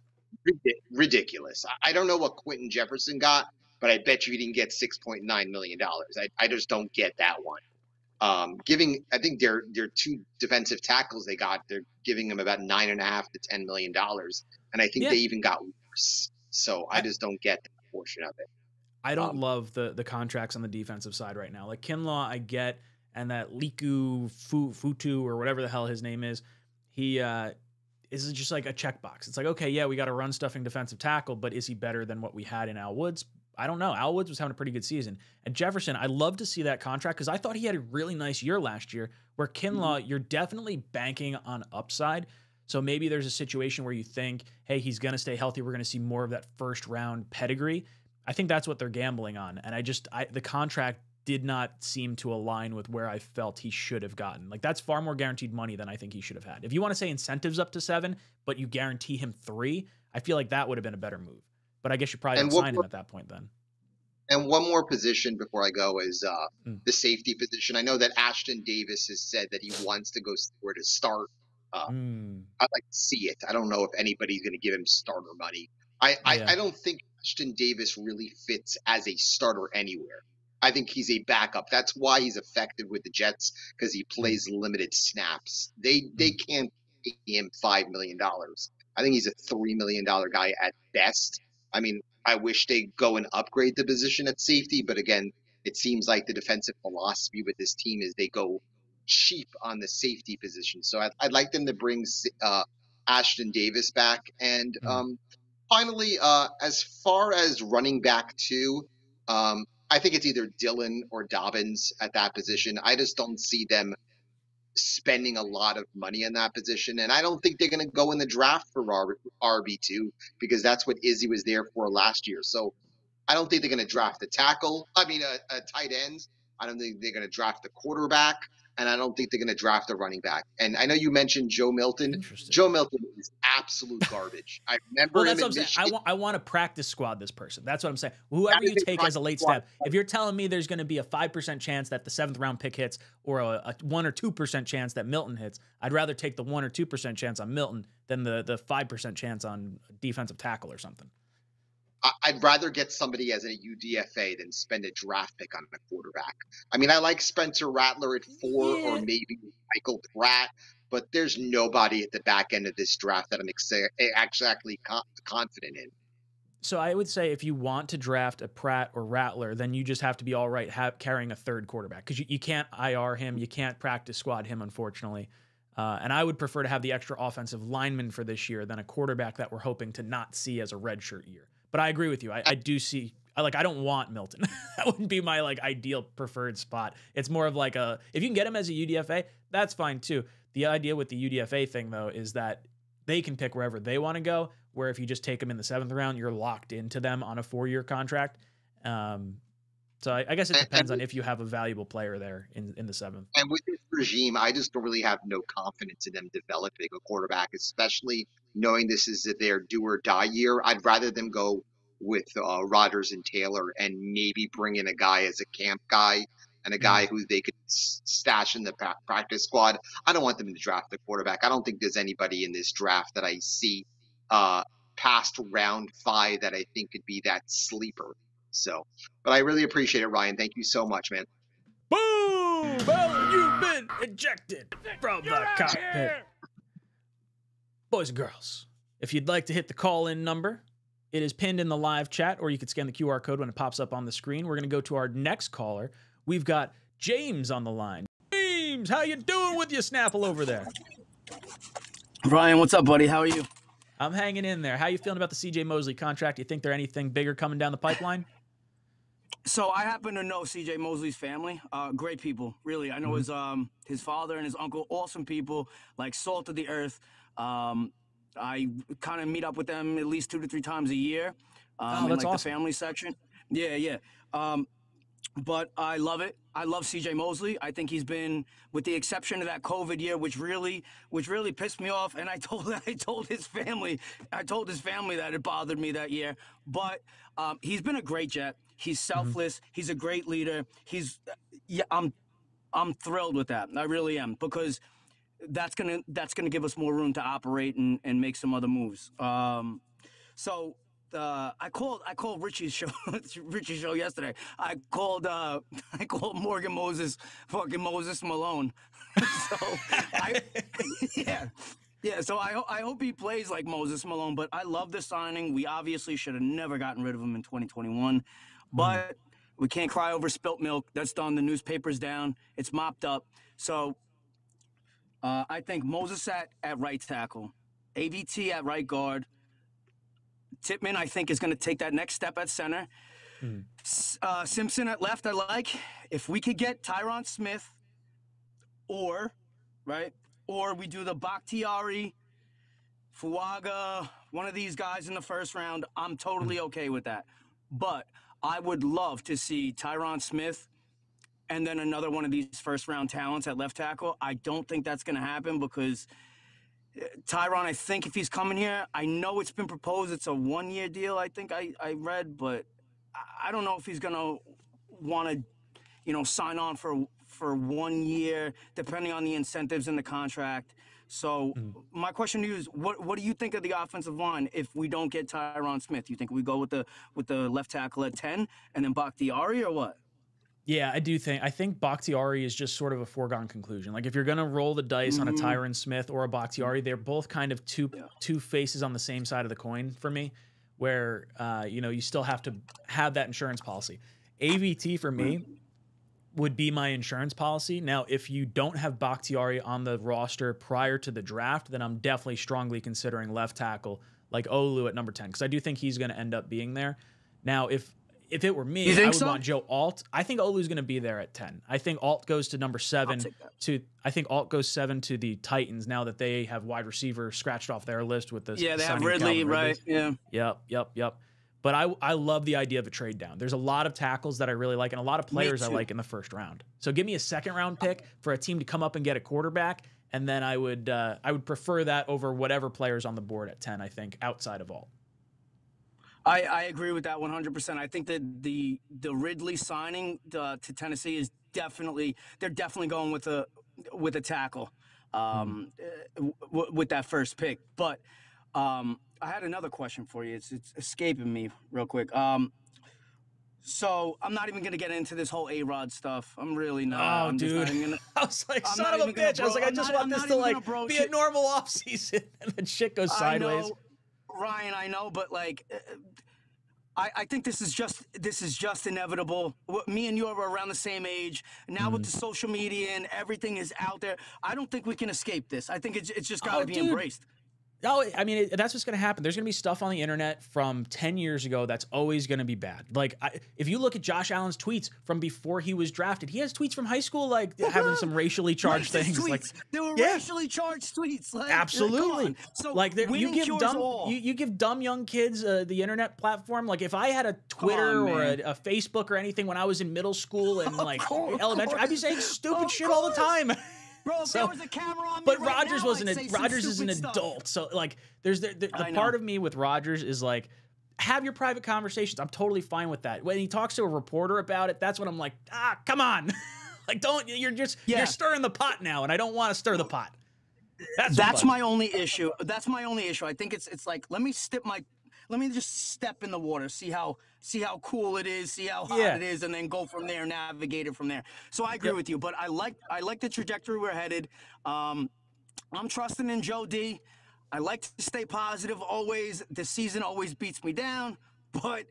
Ridiculous. I don't know what Quentin Jefferson got, but I bet you he didn't get $6.9 million. I just don't get that one. Giving, I think their two defensive tackles they got, they're ggiving them about $9.5 to $10 million, and I think they even got worse. So I just don't get that portion of it. I don't love the contracts on the defensive side right now. Like Kinlaw, I get, and that Liku Futu or whatever the hell his name is, he is just like a checkbox. It's like, okay, yeah, we got a run stuffing defensive tackle, but is he better than what we had in Al Woods? I don't know. Al Woods was having a pretty good season. And Jefferson, I love to see that contract because I thought he had a really nice year last year, where Kinlaw, you're definitely banking on upside. So maybe there's a situation where you think, hey, he's going to stay healthy. We're going to see more of that first round pedigree. I think that's what they're gambling on. And I the contract did not seem to align with where I felt he should have gotten. Like, that's far more guaranteed money than I think he should have had. If you want to say incentives up to 7, but you guarantee him 3, I feel like that would have been a better move. But I guess you probably didn't sign him at that point then. And one more position before I go is the safety position. I know that Ashton Davis has said that he wants to go somewhere to start. I'd like to see it. I don't know if anybody's going to give him starter money. I don't think Ashton Davis really fits as a starter anywhere. I think he's a backup. That's why he's effective with the Jets, because he plays limited snaps. They can't pay him $5 million. I think he's a $3 million guy at best. I mean, I wish they'd go and upgrade the position at safety, but again, it seems like the defensive philosophy with this team is they go cheap on the safety position. So I'd like them to bring Ashton Davis back. And finally, as far as running back two, I think it's either Dillon or Dobbins at that position. I just don't see them spending a lot of money in that position, and I don't think they're going to go in the draft for RB2 because that's what Izzy was there for last year. So I don't think they're going to draft a tight end. I don't think they're going to draft the quarterback, and I don't think they're going to draft a running back. And I know you mentioned Joe Milton. Joe Milton is absolute garbage. I remember him in Michigan. I want to practice squad this person. That's what I'm saying. Whoever you take as a late step, if you're telling me there's going to be a 5% chance that the 7th round pick hits or a 1 or 2% chance that Milton hits, I'd rather take the 1 or 2% chance on Milton than the 5% chance on defensive tackle or something. I'd rather get somebody as a UDFA than spend a draft pick on a quarterback. I mean, I like Spencer Rattler at 4 or maybe Michael Pratt, but there's nobody at the back end of this draft that I'm exactly confident in. So I would say if you want to draft a Pratt or Rattler, then you just have to be all right carrying a third quarterback because you can't IR him. You can't practice squad him, unfortunately. And I would prefer to have the extra offensive lineman for this year than a quarterback that we're hoping to not see as a redshirt year. But I agree with you. I do see, I don't want Milton. That wouldn't be my ideal preferred spot. It's more of if you can get him as a UDFA, that's fine too. The idea with the UDFA thing though, is that they can pick wherever they want to go, where if you just take them in the 7th round, you're locked into them on a 4-year contract. So I guess it depends on if you have a valuable player there in the 7th. And with this regime, I just don't really have no confidence in them developing a quarterback, especially knowing this is their do or die year. I'd rather them go with Rodgers and Taylor and maybe bring in a guy as a camp guy and a guy who they could stash in the practice squad. I don't want them to draft the quarterback. I don't think there's anybody in this draft that I see past round 5 that I think could be that sleeper. So, but I really appreciate it, Ryan. Thank you so much, man. Boom! Well, you've been ejected from the cockpit. Boys and girls, if you'd like to hit the call-in number, it is pinned in the live chat, or you could scan the QR code when it pops up on the screen. We're going to go to our next caller. We've got James on the line. James, how you doing with your Snapple over there? Ryan, what's up, buddy? How are you? I'm hanging in there. How you feeling about the C.J. Mosley contract? Do you think there anything bigger coming down the pipeline? So I happen to know C.J. Mosley's family. Great people, really. I know his father and his uncle, awesome people, like salt of the earth. I kind of meet up with them at least 2 to 3 times a year. Oh, that's in, like, awesome. The family section. Yeah, yeah. But I love it. I love C.J. Mosley. I think he's been, with the exception of that COVID year, which really pissed me off. And I told his family that it bothered me that year. But he's been a great Jet. He's selfless. He's a great leader. I'm thrilled with that. I really am, because that's gonna give us more room to operate and make some other moves. I called Richie's show yesterday. I called Morgan Moses fucking Moses Malone. So So I hope he plays like Moses Malone. But I love the signing. We obviously should have never gotten rid of him in 2021, but we can't cry over spilt milk. That's done. The newspaper's down. It's mopped up. So I think Moses at right tackle, AVT at right guard. Tippmann, I think, is going to take that next step at center. Simpson at left, I like. If we could get Tyron Smith or we do the Bakhtiari, Fuaga, one of these guys in the first round, I'm totally okay with that. But I would love to see Tyron Smith and then another one of these first-round talents at left tackle. I don't think that's going to happen because – Tyron, I think if he's coming here, I know it's been proposed. It's a one-year deal, I think I read, but I don't know if he's going to want to, sign on for 1 year, depending on the incentives in the contract. So my question to you is, what do you think of the offensive line if we don't get Tyron Smith? You think we go with the left tackle at 10 and then Bakhtiari or what? Yeah, I do think. I think Bakhtiari is just sort of a foregone conclusion. Like, if you're going to roll the dice on a Tyron Smith or a Bakhtiari, they're both kind of two faces on the same side of the coin for me, where, you still have to have that insurance policy. AVT for me would be my insurance policy. Now, if you don't have Bakhtiari on the roster prior to the draft, then I'm definitely strongly considering left tackle like Olu at number 10, because I do think he's going to end up being there. Now, If it were me, I would want Joe Alt. I think Olu's going to be there at 10. I think Alt goes to number 7. I think Alt goes 7 to the Titans now that they have wide receiver scratched off their list with this. Yeah, they have Ridley, right? Yeah. Yep. But I love the idea of a trade down. There's a lot of tackles that I really like and a lot of players I like in the first round. So give me a second-round pick for a team to come up and get a quarterback, and then I would prefer that over whatever players on the board at 10, I think, outside of Alt. I agree with that 100%. I think that the Ridley signing to Tennessee is they're definitely going with a tackle with that first pick. But I had another question for you. It's escaping me real quick. So I'm not even going to get into this whole A-Rod stuff. I'm really not. Oh, I'm dude. Not gonna, I was like, I'm son of a bitch. I was like, I just want this to be a normal offseason. And then shit goes sideways. I know. Ryan, I know, but like, I think this is just inevitable. Me and you are around the same age now. With the social media and everything is out there, I don't think we can escape this. I think it's just got to be embraced. No, I mean, that's what's going to happen. There's going to be stuff on the internet from 10 years ago that's always going to be bad. Like, if you look at Josh Allen's tweets from before he was drafted, he has tweets from high school, like having some racially charged things. Tweets. Like, there were racially charged tweets. Like, absolutely. So like, you give dumb young kids the internet platform. Like, if I had a Twitter or a Facebook or anything when I was in middle school and like elementary, I'd be saying stupid shit all the time. Bro, if there was a camera on me but right Rodgers now, Rodgers is an adult, so like there's the part of me with Rodgers is like, have your private conversations. I'm totally fine with that. When he talks to a reporter about it, that's when I'm like, come on, like don't you're stirring the pot now, and I don't want to stir the pot. That's my only issue. I think it's like let me just step in the water, see how cool it is, see how hot it is, and then go from there, navigate it from there. So I agree with you, but I like the trajectory we're headed. I'm trusting in Joe D. I like to stay positive always. The season always beats me down, but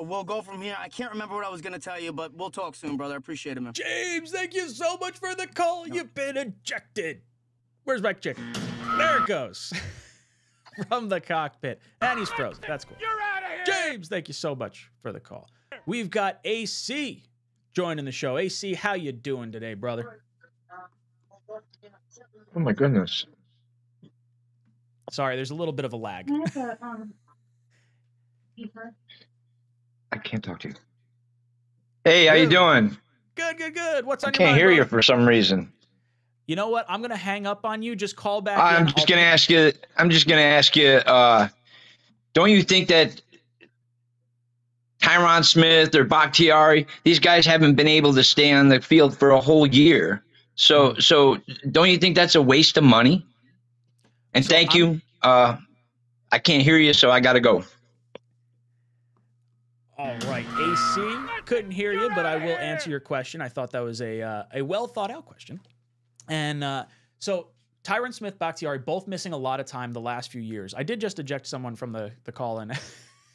we'll go from here. I can't remember what I was going to tell you, but we'll talk soon, brother. I appreciate it, man. James, thank you so much for the call. You've been ejected. Where's my chicken? There it goes. from the cockpit. And he's frozen. That's cool. You're out of here. James, thank you so much for the call. We've got AC joining the show. AC, how you doing today, brother? Oh, my goodness. Sorry, there's a little bit of a lag. I can't talk to you. Hey, how you doing? Good, good, good. What's on your mind? I can't hear you for some reason. You know what? I'm gonna hang up on you. Just call back. I'm just gonna ask you. Don't you think that Tyron Smith or Bakhtiari, these guys haven't been able to stay on the field for a whole year? So don't you think that's a waste of money? And so thank you. I can't hear you, so I gotta go. All right, AC, couldn't hear you, but I will answer your question. I thought that was a well-thought-out question. And so Tyron Smith, Bakhtiari, both missing a lot of time the last few years. I did just eject someone from the call-in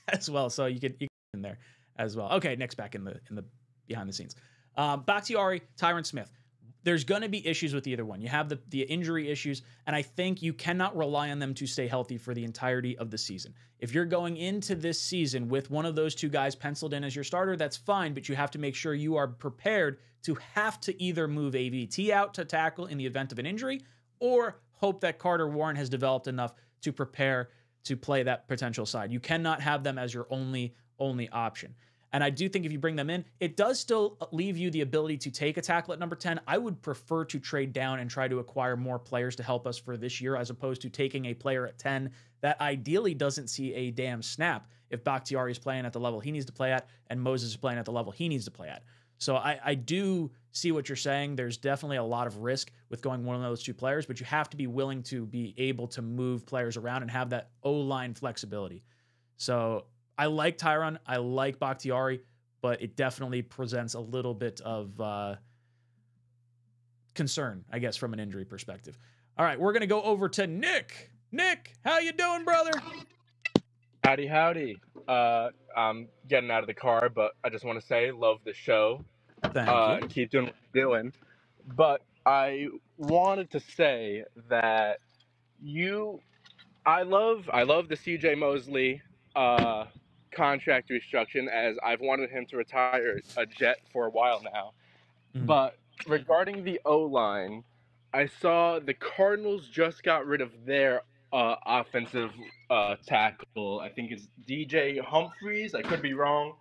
as well, so you can in there as well. Okay, Nick's back in the behind the scenes. Bakhtiari, Tyron Smith. There's going to be issues with either one. You have the injury issues, and I think you cannot rely on them to stay healthy for the entirety of the season. If you're going into this season with one of those two guys penciled in as your starter, that's fine, but you have to make sure you are prepared to have to either move AVT out to tackle in the event of an injury or hope that Carter Warren has developed enough to prepare to play that potential side. You cannot have them as your only option. And I do think if you bring them in, it does still leave you the ability to take a tackle at number 10. I would prefer to trade down and try to acquire more players to help us for this year as opposed to taking a player at 10 that ideally doesn't see a damn snap if Bakhtiari is playing at the level he needs to play at and Moses is playing at the level he needs to play at. So I do see what you're saying. There's definitely a lot of risk with going one of those two players, but you have to be willing to be able to move players around and have that O-line flexibility. So I like Tyron. I like Bakhtiari, but it definitely presents a little bit of concern, I guess, from an injury perspective. All right, we're going to go over to Nick. Nick, how you doing, brother? Howdy, howdy. I'm getting out of the car, but I just want to say love the show. Thank you. Keep doing what you're doing. But I wanted to say that I love the C.J. Mosley contract restructuring, as I've wanted him to retire a Jet for a while now. Mm-hmm. But regarding the O-line, I saw the Cardinals just got rid of their offensive tackle. I think it's DJ Humphreys. I could be wrong.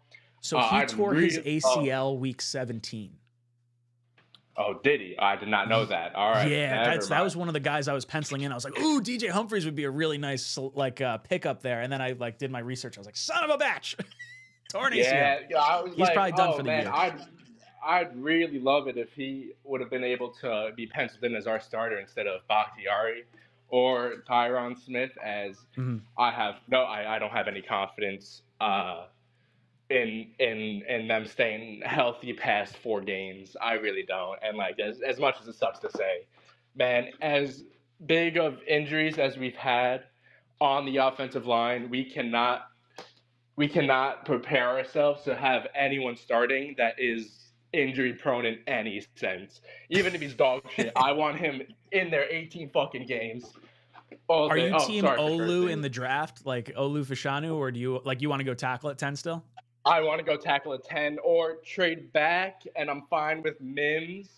So he tore his ACL week 17. Oh, did he? I did not know that. All right. Yeah, that was one of the guys I was penciling in. I was like, ooh, DJ Humphreys would be a really nice pickup there. And then I did my research. I was like, son of a batch. Torn ACL. Yeah, He's probably done for the year. I'd really love it if he would have been able to be penciled in as our starter instead of Bakhtiari or Tyron Smith, as I don't have any confidence in them staying healthy past 4 games. I really don't. And as much as it sucks to say, man, as big of injuries as we've had on the offensive line, we cannot prepare ourselves to have anyone starting that is injury prone in any sense. Even if he's dog shit, I want him in their 18 fucking games. Are you team Olu in the draft, like Olu Fashanu, or do you you want to go tackle at 10 still? I want to go tackle at 10 or trade back, and I'm fine with Mims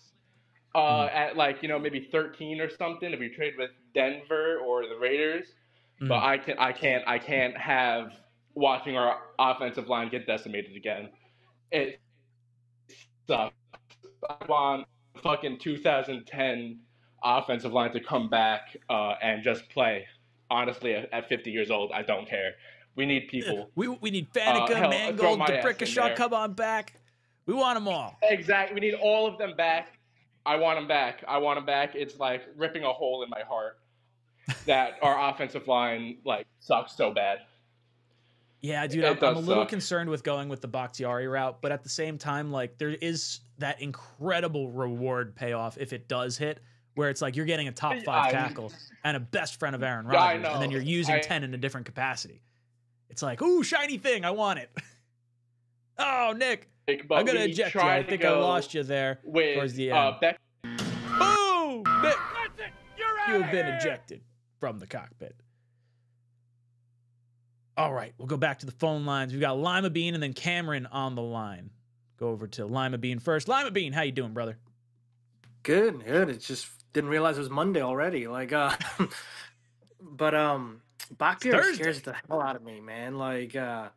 at maybe 13 or something if we trade with Denver or the Raiders. Mm. But I can't have watching our offensive line get decimated again. It sucks. I want fucking 2010 offensive line to come back and just play. Honestly, at 50 years old, I don't care. We need people. We need Faneca, Mangold, DeBrickashaw, come on back. We want them all. Exactly. We need all of them back. I want them back. I want them back. It's like ripping a hole in my heart that our offensive line sucks so bad. Yeah, dude, I'm a little concerned with going with the Bakhtiari route, but at the same time, there is that incredible reward payoff if it does hit, where it's you're getting a top 5 tackle and a best friend of Aaron Rodgers, and then you're using 10 in a different capacity. It's ooh, shiny thing. I want it. Oh, Nick, I'm going to eject you. I think I lost you there towards the end. Boom! Nick, you have been ejected from the cockpit. All right, we'll go back to the phone lines. We've got Lima Bean and then Cameron on the line. Go over to Lima Bean first. Lima Bean, how you doing, brother? Good, good. It's just didn't realize it was Monday already. Like, Bakhtiar scares the hell out of me, man. Like, you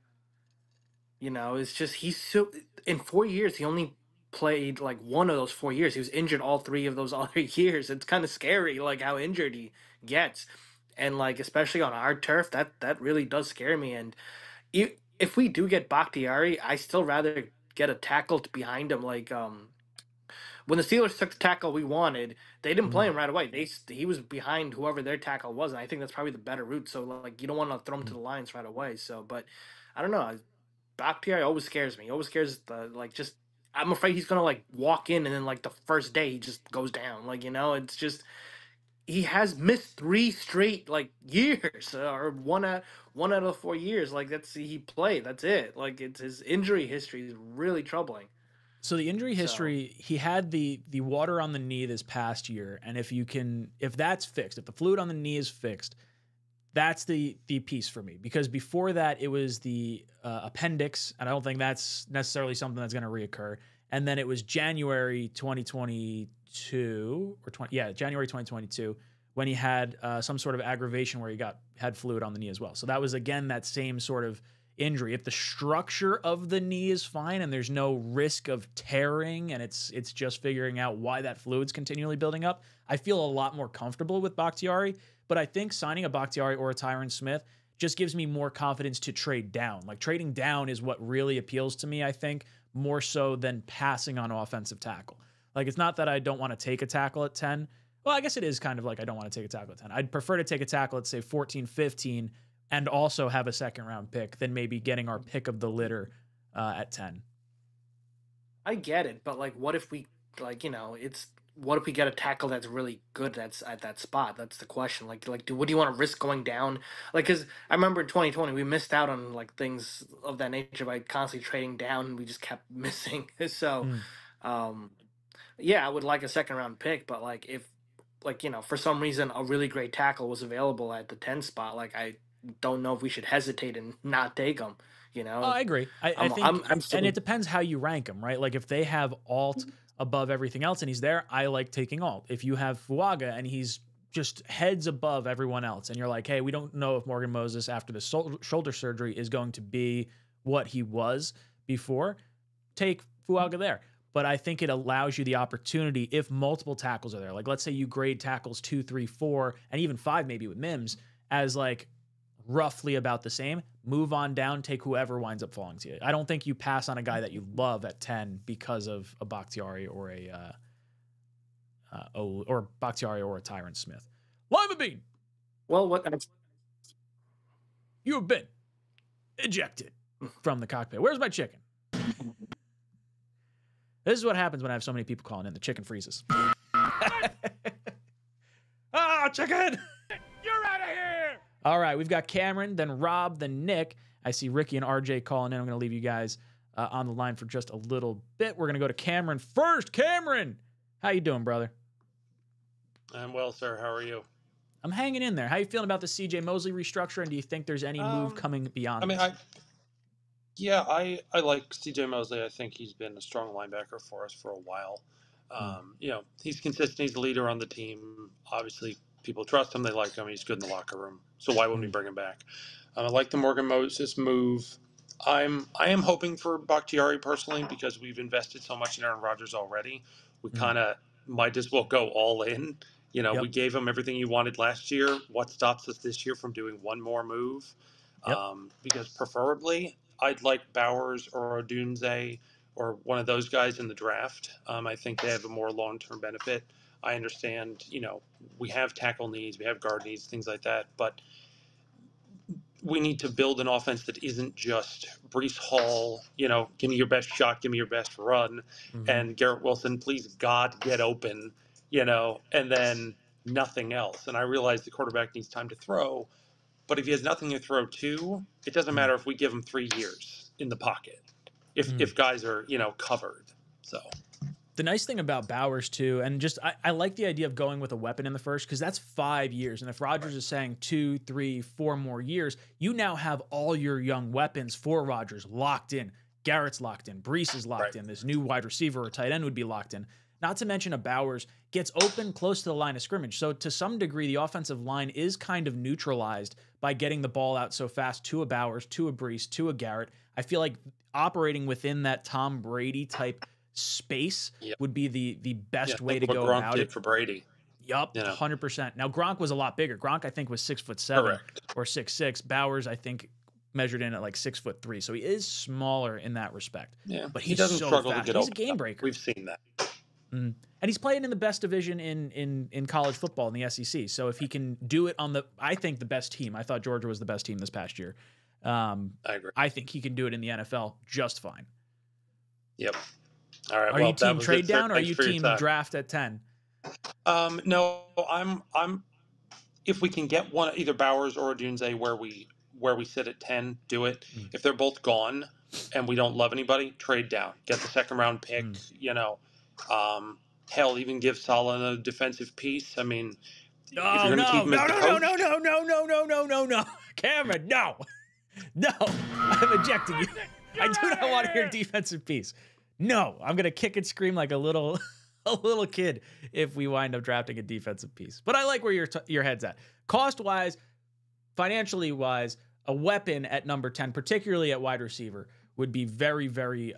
know, it's just he's so. In 4 years, he only played like one of those 4 years. He was injured all three of those other years. It's kind of scary, like how injured he gets, and like especially on our turf, that really does scare me. And if we do get Bakhtiari, I still rather get a tackle behind him, like when the Steelers took the tackle we wanted, they didn't play him right away. He was behind whoever their tackle was, and I think that's probably the better route. So, like, you don't want to throw him to the Lions right away. So, but I don't know. Bakhtiari always scares me. He always scares the, like, just – I'm afraid he's going to, like, walk in and then, like, the first day he just goes down. Like, you know, it's just – he has missed three straight, like, years or one out of 4 years. Like, that's – he played. That's it. Like, it's his injury history is really troubling. So the injury history, he had the water on the knee this past year, and if that's fixed, if the fluid on the knee is fixed, that's the piece for me, because before that it was the appendix, and I don't think that's necessarily something that's going to reoccur. And then it was January 2022 or January 2022 when he had some sort of aggravation where he had fluid on the knee as well. So that was again that same sort of injury. If the structure of the knee is fine and there's no risk of tearing, and it's just figuring out why that fluid's continually building up, I feel a lot more comfortable with Bakhtiari. But I think signing a Bakhtiari or a Tyron Smith just gives me more confidence to trade down. Like, trading down is what really appeals to me, I think, more so than passing on offensive tackle. Like, it's not that I don't want to take a tackle at 10. Well, I guess it is kind of like I don't want to take a tackle at 10. I'd prefer to take a tackle at, say, 14, 15, and also have a second-round pick than maybe getting our pick of the litter at 10. I get it, but, like, what if we, like, you know, what if we get a tackle that's really good that's at that spot? That's the question. Like, what do you want to risk going down? Like, because I remember in 2020 we missed out on, like, things of that nature by constantly trading down, and we just kept missing. So, yeah, I would like a second-round pick, but, like, if, like, you know, for some reason a really great tackle was available at the 10 spot, like, I don't know if we should hesitate and not take them, you know? Oh, I agree. I think, and it depends how you rank them, right? Like, if they have Alt above everything else and he's there, I like taking Alt. If you have Fuaga and he's just heads above everyone else and you're like, hey, we don't know if Morgan Moses after the shoulder surgery is going to be what he was before, take Fuaga there. But I think it allows you the opportunity if multiple tackles are there. Like, let's say you grade tackles 2, 3, 4, and even 5 maybe with Mims as, like, roughly about the same, move on down, take whoever winds up falling to you. I don't think you pass on a guy that you love at 10 because of a Bakhtiari or a Tyron Smith. Lima Bean! Well, what? You have been ejected from the cockpit. Where's my chicken? This is what happens when I have so many people calling in. The chicken freezes. Ah, chicken! You're out of here! All right, we've got Cameron, then Rob, then Nick. I see Ricky and RJ calling in. I'm going to leave you guys on the line for just a little bit. We're going to go to Cameron first. Cameron, how you doing, brother? I'm well, sir. How are you? I'm hanging in there. How you feeling about the C.J. Mosley restructure, and do you think there's any move coming beyond this? I like C.J. Mosley. I think he's been a strong linebacker for us for a while. You know, he's consistent. He's a leader on the team, obviously. People trust him. They like him. He's good in the locker room. So why wouldn't we bring him back? I like the Morgan Moses move. I am hoping for Bakhtiari personally because we've invested so much in Aaron Rodgers already. We kind of might as well go all in. You know, we gave him everything he wanted last year. What stops us this year from doing one more move? Because preferably I'd like Bowers or Odunze or one of those guys in the draft. I think they have a more long-term benefit. I understand, you know, we have tackle needs, we have guard needs, things like that, but we need to build an offense that isn't just Breece Hall, you know, give me your best shot, give me your best run, and Garrett Wilson, please, God, get open, you know, and then nothing else. And I realize the quarterback needs time to throw, but if he has nothing to throw to, it doesn't matter if we give him 3 years in the pocket if guys are, you know, covered, so... The nice thing about Bowers, too, and just I like the idea of going with a weapon in the first, because that's 5 years. And if Rodgers is saying 2, 3, 4 more years, you now have all your young weapons for Rodgers locked in. Garrett's locked in. Breece is locked in. This new wide receiver or tight end would be locked in. Not to mention a Bowers gets open close to the line of scrimmage. So to some degree, the offensive line is kind of neutralized by getting the ball out so fast to a Bowers, to a Breece, to a Garrett. I feel like operating within that Tom Brady type space would be the best way to go Gronk about it for Brady. Yup, 100%. Now Gronk was a lot bigger. Gronk I think was 6'7" or 6'6". Bowers I think measured in at like 6'3", so he is smaller in that respect. Yeah, but he doesn't struggle to get open. He's a game breaker. We've seen that. Mm. And he's playing in the best division in college football in the SEC. So if he can do it on the, I think the best team. I thought Georgia was the best team this past year. I agree. I think he can do it in the NFL just fine. Yep. All right. Are you team trade down or are you team draft at 10? No, I'm. If we can get one, either Bowers or Odunze, where we sit at 10, do it. Mm. If they're both gone and we don't love anybody, trade down, get the second round pick. Mm. Hell, even give Salah a defensive piece. I mean, if you're going to keep him as the coach, no, Cameron, no, I'm ejecting you. I do not want to hear defensive piece. No, I'm going to kick and scream like a little kid if we wind up drafting a defensive piece. But I like where your head's at. Cost-wise, financially-wise, a weapon at number 10, particularly at wide receiver, would be very, very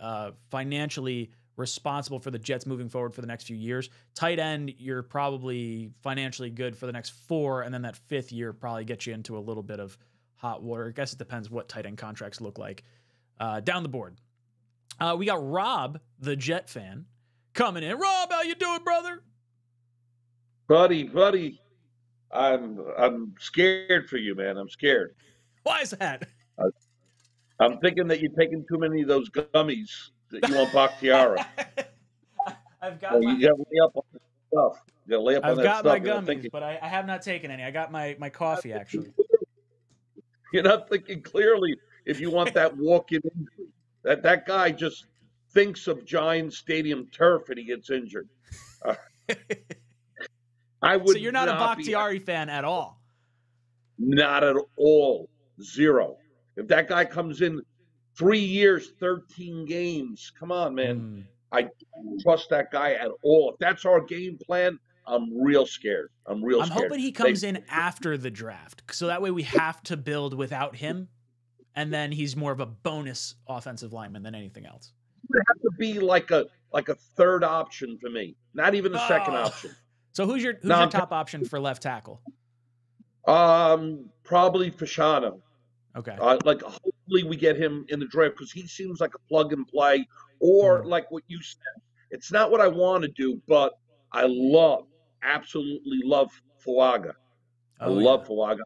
financially responsible for the Jets moving forward for the next few years. Tight end, you're probably financially good for the next 4, and then that 5th year probably gets you into a little bit of hot water. I guess it depends what tight end contracts look like down the board. We got Rob, the Jet fan, coming in. Rob, how you doing, brother? Buddy, I'm scared for you, man. I'm scared. Why is that? I'm thinking that you're taking too many of those gummies that you want Bakhtiara. I've got so my... You got to lay up on that stuff. You got to lay up on that stuff. I've got my gummies, but I have not taken any. I got my coffee, actually. You're not thinking clearly if you want that walk-in injury. That guy just thinks of Giant Stadium turf and he gets injured. I would. So you're not a Bakhtiari fan at all? Not at all. Zero. If that guy comes in 3 years, 13 games, come on, man. Mm. I don't trust that guy at all. If that's our game plan, I'm real scared. I'm hoping he comes in after the draft, so that way we have to build without him. And then he's more of a bonus offensive lineman than anything else. It would have to be like a third option for me, not even a second option. So who's your top option for left tackle? Probably Fashanu. Okay. Hopefully we get him in the draft because he seems like a plug and play, or like what you said. It's not what I want to do, but I absolutely love Fuaga. I love Fuaga.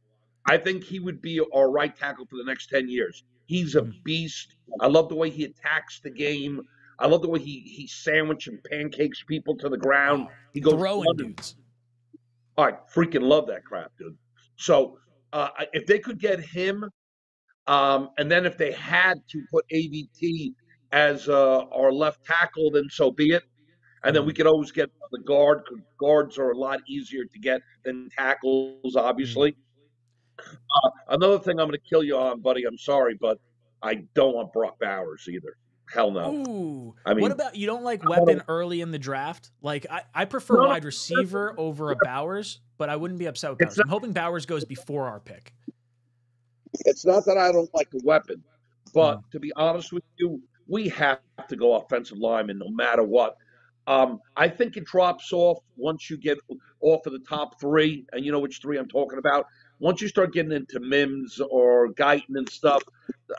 I think he would be our right tackle for the next 10 years. He's a beast. I love the way he attacks the game. I love the way he sandwich and pancakes people to the ground. He goes throwing dudes. I freaking love that crap, dude. So if they could get him, and then if they had to put AVT as our left tackle, then so be it. And then we could always get the guard, because guards are a lot easier to get than tackles, obviously. Mm. Another thing I'm going to kill you on, buddy, I'm sorry, but I don't want Brock Bowers either. Hell no. Ooh. I mean, what about you don't like weapon early in the draft? Like, I prefer wide receiver over a Bowers, but I wouldn't be upset with Bowers. I'm hoping Bowers goes before our pick. It's not that I don't like the weapon, but to be honest with you, we have to go offensive lineman no matter what. I think it drops off once you get off of the top 3, and you know which 3 I'm talking about. Once you start getting into Mims or Guyton and stuff,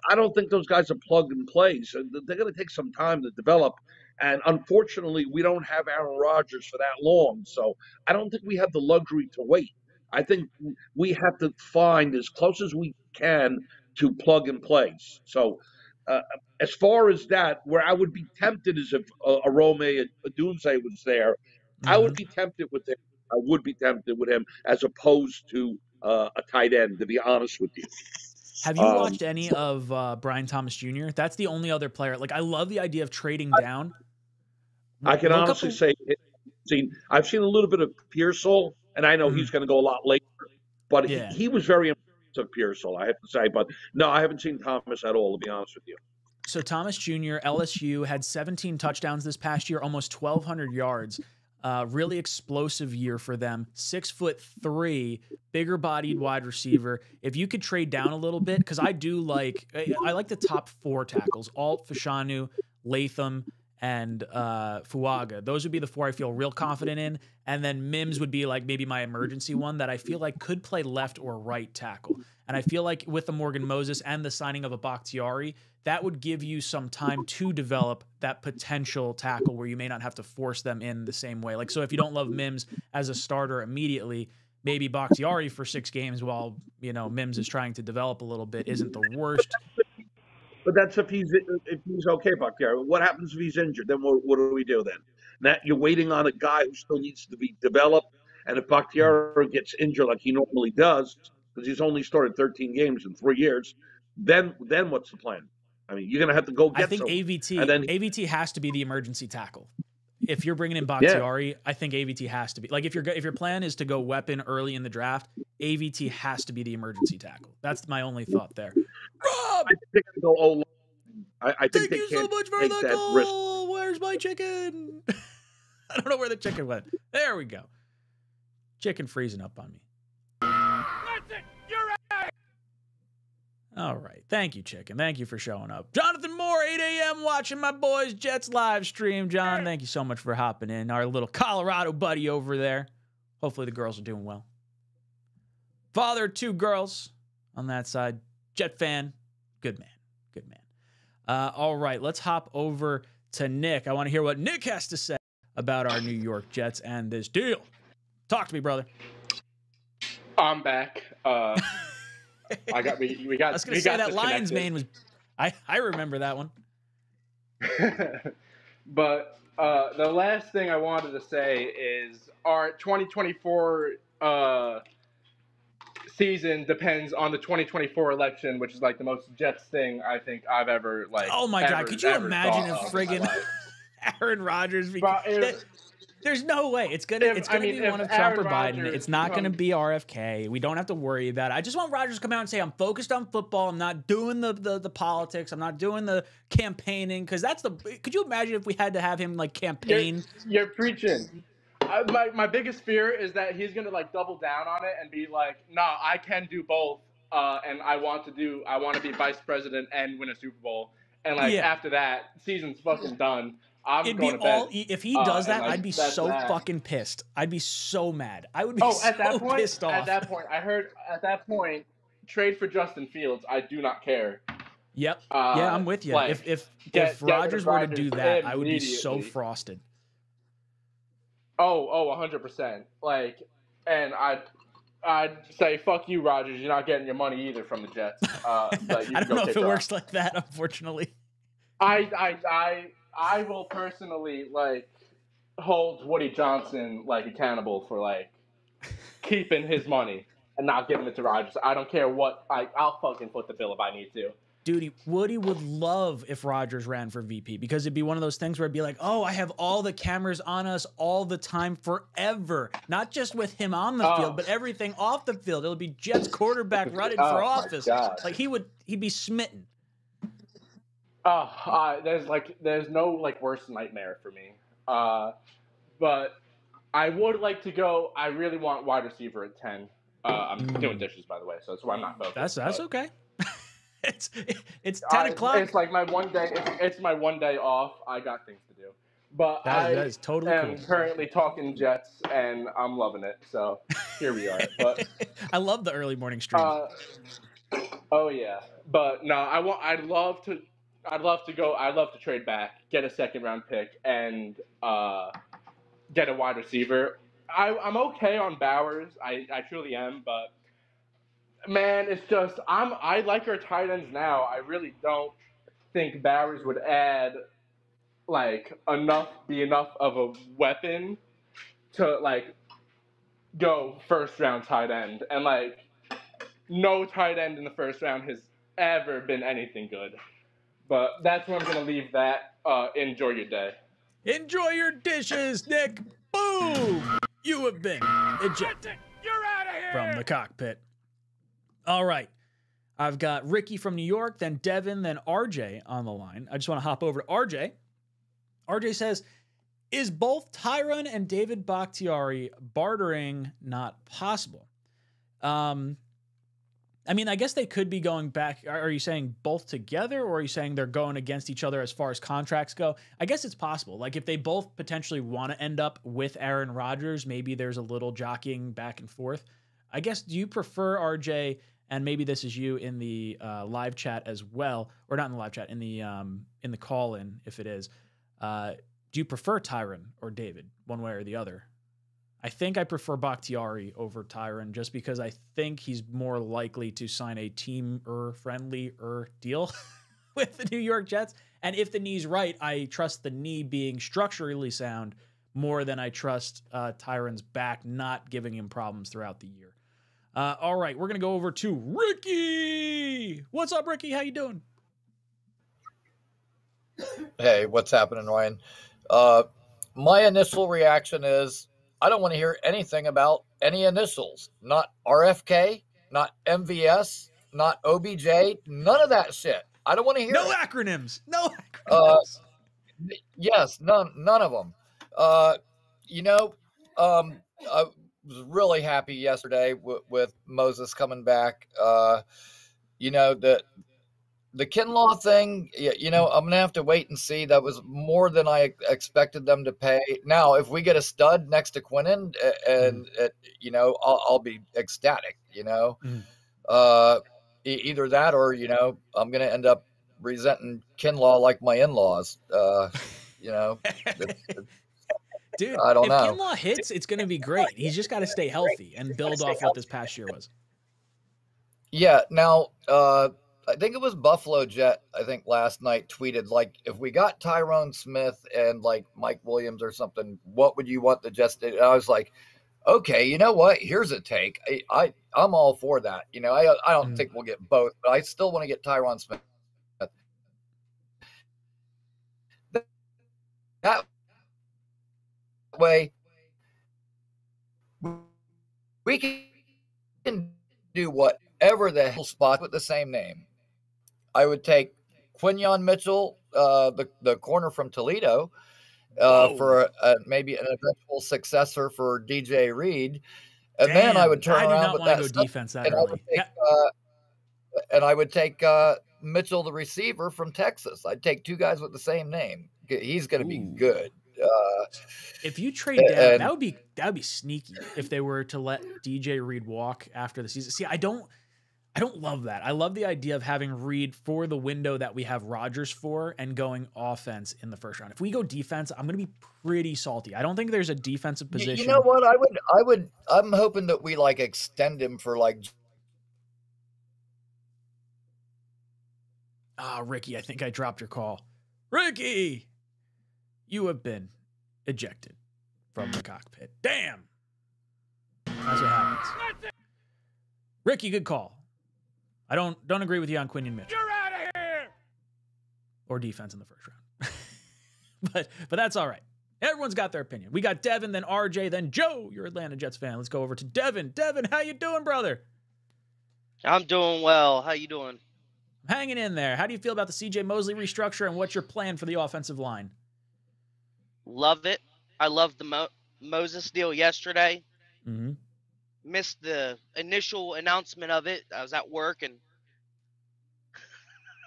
I don't think those guys are plug and plays. They're going to take some time to develop. And unfortunately, we don't have Aaron Rodgers for that long. So I don't think we have the luxury to wait. I think we have to find as close as we can to plug and plays. So as far as that, where I would be tempted is if Arome Odunze was there. Mm-hmm. I would be tempted with him as opposed to a tight end, to be honest with you. Have you watched any of Brian Thomas Jr.? That's the only other player. Like, I love the idea of trading down. I can honestly say I've seen a little bit of Pearsall, and I know he's going to go a lot later. But he was very impressive, Pearsall, I have to say. But, no, I haven't seen Thomas at all, to be honest with you. So Thomas Jr., LSU, had 17 touchdowns this past year, almost 1,200 yards. Really explosive year for them. 6'3", bigger bodied wide receiver. If you could trade down a little bit, because I like the top four tackles, Alt, Fashanu, Latham, and Fuaga. Those would be the four I feel real confident in. And then Mims would be like maybe my emergency one that I feel like could play left or right tackle. And I feel like with the Morgan Moses and the signing of a Bakhtiari, that would give you some time to develop that potential tackle where you may not have to force them in the same way. Like, so if you don't love Mims as a starter immediately, maybe Bakhtiari for 6 games while, you know, Mims is trying to develop a little bit isn't the worst. But that's if he's okay, Bakhtiari. What happens if he's injured? Then what do we do then? Now, you're waiting on a guy who still needs to be developed. And if Bakhtiari gets injured like he normally does, because he's only started 13 games in 3 years, then what's the plan? I mean, you're going to have to go get someone. AVT has to be the emergency tackle. If you're bringing in Bakhtiari, I think AVT has to be. Like, if your plan is to go weapon early in the draft, AVT has to be the emergency tackle. That's my only thought there. Rob! I think they go O-line. I think they can't take that goal. Risk. Where's my chicken? I don't know where the chicken went. There we go. Chicken freezing up on me. That's it. All right. Thank you, Chicken. Thank you for showing up. Jonathan Moore, 8 a.m., watching my boys' Jets live stream. John, thank you so much for hopping in. Our little Colorado buddy over there. Hopefully the girls are doing well. Father of 2 girls on that side. Jet fan. Good man. Good man. All right. Let's hop over to Nick. I want to hear what Nick has to say about our New York Jets and this deal. Talk to me, brother. I'm back. I got we got. I was gonna say that Lions Mane was. I remember that one. But the last thing I wanted to say is our 2024 season depends on the 2024 election, which is like the most Jets thing I think I've ever like. Oh my God! Could you imagine if friggin' Aaron Rodgers? There's no way it's gonna be one of Trump or Biden. It's not gonna be RFK. We don't have to worry about it. I just want Rodgers to come out and say, "I'm focused on football. I'm not doing the politics. I'm not doing the campaigning." Because that's the. Could you imagine if we had to have him like campaign? You're preaching. My biggest fear is that he's gonna like double down on it and be like, "Nah, I can do both, and I want to be vice president and win a Super Bowl." And like after that, season's fucking done. It'd be all if he does that. Like, I'd be so fucking pissed. I'd be so mad. I would be pissed off. At that point, trade for Justin Fields. I do not care. Yep. Yeah, I'm with you. Like, if Rodgers were to do that, I would be so frosted. Oh, 100%. Like, and I'd say fuck you, Rodgers. You're not getting your money either from the Jets. But you I don't know if it works like that, unfortunately. I will personally like hold Woody Johnson like accountable for like keeping his money and not giving it to Rodgers. I don't care what I'll fucking put the bill if I need to. Dude, Woody would love if Rodgers ran for VP because it'd be one of those things where it'd be like, oh, I have all the cameras on us all the time forever. Not just with him on the field, but everything off the field. It'll be Jets quarterback running for office. Like he'd be smitten. There's no like worse nightmare for me. But I would like to go. I really want wide receiver at 10. I'm doing dishes by the way, so that's why I'm not voting. That's okay. it's 10 o'clock. It's like my one day. It's my one day off. I got things to do. But that is totally cool. Currently talking Jets, and I'm loving it. So here we are. But I love the early morning stream. Oh yeah, but no, I'd love to go. I'd love to trade back, get a second-round pick, and get a wide receiver. I'm okay on Bowers. I truly am, but man, it's just I like our tight ends now. I really don't think Bowers would add like enough of a weapon to like go first-round tight end, and like no tight end in the first round has ever been anything good. But that's where I'm going to leave that. Enjoy your day. Enjoy your dishes, Nick. Boom! You have been ejected. You're out of here! From the cockpit. All right. I've got Ricky from New York, then Devin, then RJ on the line. I just want to hop over to RJ. RJ says, is both Tyron and David Bakhtiari bartering not possible? I mean, I guess they could be going back. Are you saying both together, or are you saying they're going against each other as far as contracts go? I guess it's possible. Like, if they both potentially want to end up with Aaron Rodgers, maybe there's a little jockeying back and forth. I guess, do you prefer, RJ, and maybe this is you in the live chat as well, or not in the live chat, in the call-in, if it is, do you prefer Tyron or David, one way or the other? I think I prefer Bakhtiari over Tyron just because I think he's more likely to sign a team-friendly deal with the New York Jets. And if the knee's right, I trust the knee being structurally sound more than I trust Tyron's back not giving him problems throughout the year. All right, we're going to go over to Ricky. What's up, Ricky? How you doing? Hey, what's happening, Ryan? My initial reaction is, I don't want to hear anything about any initials, not RFK, not MVS, not OBJ, none of that shit. I don't want to hear no acronyms. No acronyms. Yes, none of them. You know, I was really happy yesterday with Moses coming back. You know, the Kinlaw thing, you know, I'm going to have to wait and see. That was more than I expected them to pay. Now, if we get a stud next to Quinnen, and you know, I'll be ecstatic, you know. Either that or, you know, I'm going to end up resenting Kinlaw like my in-laws, you know. Dude, I don't know. If Kinlaw hits, it's going to be great. He's just got to stay healthy and build off what this past year was. Yeah, now I think it was Buffalo Jet, I think last night, tweeted, like, if we got Tyron Smith and like Mike Williams or something, what would you want the Jets to do? And I was like, okay, you know what? Here's a take. I'm all for that. You know, I don't think we'll get both, but I still want to get Tyron Smith. That way we can do whatever the hell spot with the same name. I would take Quinyon Mitchell, the corner from Toledo, for maybe an eventual successor for DJ Reed. And then I would turn around with that defense that early. And I would take Mitchell, the receiver from Texas. I'd take two guys with the same name. He's going to be good. If you trade down, that would be sneaky if they were to let DJ Reed walk after the season. See, I don't love that. I love the idea of having Reed for the window that we have Rodgers for and going offense in the first round. If we go defense, I'm going to be pretty salty. I don't think there's a defensive position. You know what? I'm hoping that we like extend him for like. Ah, Ricky, I think I dropped your call. Ricky, you have been ejected from the cockpit. Damn. That's what happens. Ricky, good call. I don't agree with you on Quinyon Mitchell. You're out of here! Or defense in the first round. but that's all right. Everyone's got their opinion. We got Devin, then RJ, then Joe, your Atlanta Jets fan. Let's go over to Devin. Devin, how you doing, brother? I'm doing well. How you doing? I'm hanging in there. How do you feel about the C.J. Mosley restructure, and what's your plan for the offensive line? Love it. I loved the Moses deal yesterday. Mm-hmm. Missed the initial announcement of it. I was at work, and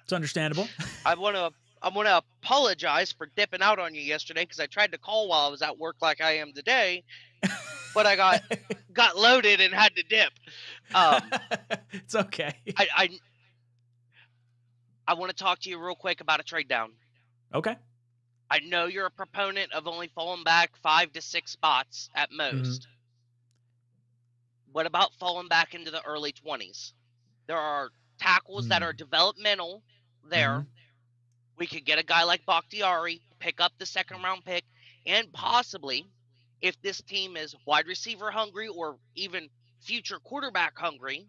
it's understandable. I want to apologize for dipping out on you yesterday because I tried to call while I was at work, like I am today, but I got loaded and had to dip. It's okay. I want to talk to you real quick about a trade down. Okay. I know you're a proponent of only falling back 5 to 6 spots at most. Mm-hmm. What about falling back into the early 20s? There are tackles that are developmental there. We could get a guy like Bakhtiari, pick up the second-round pick, and possibly, if this team is wide receiver hungry or even future quarterback hungry,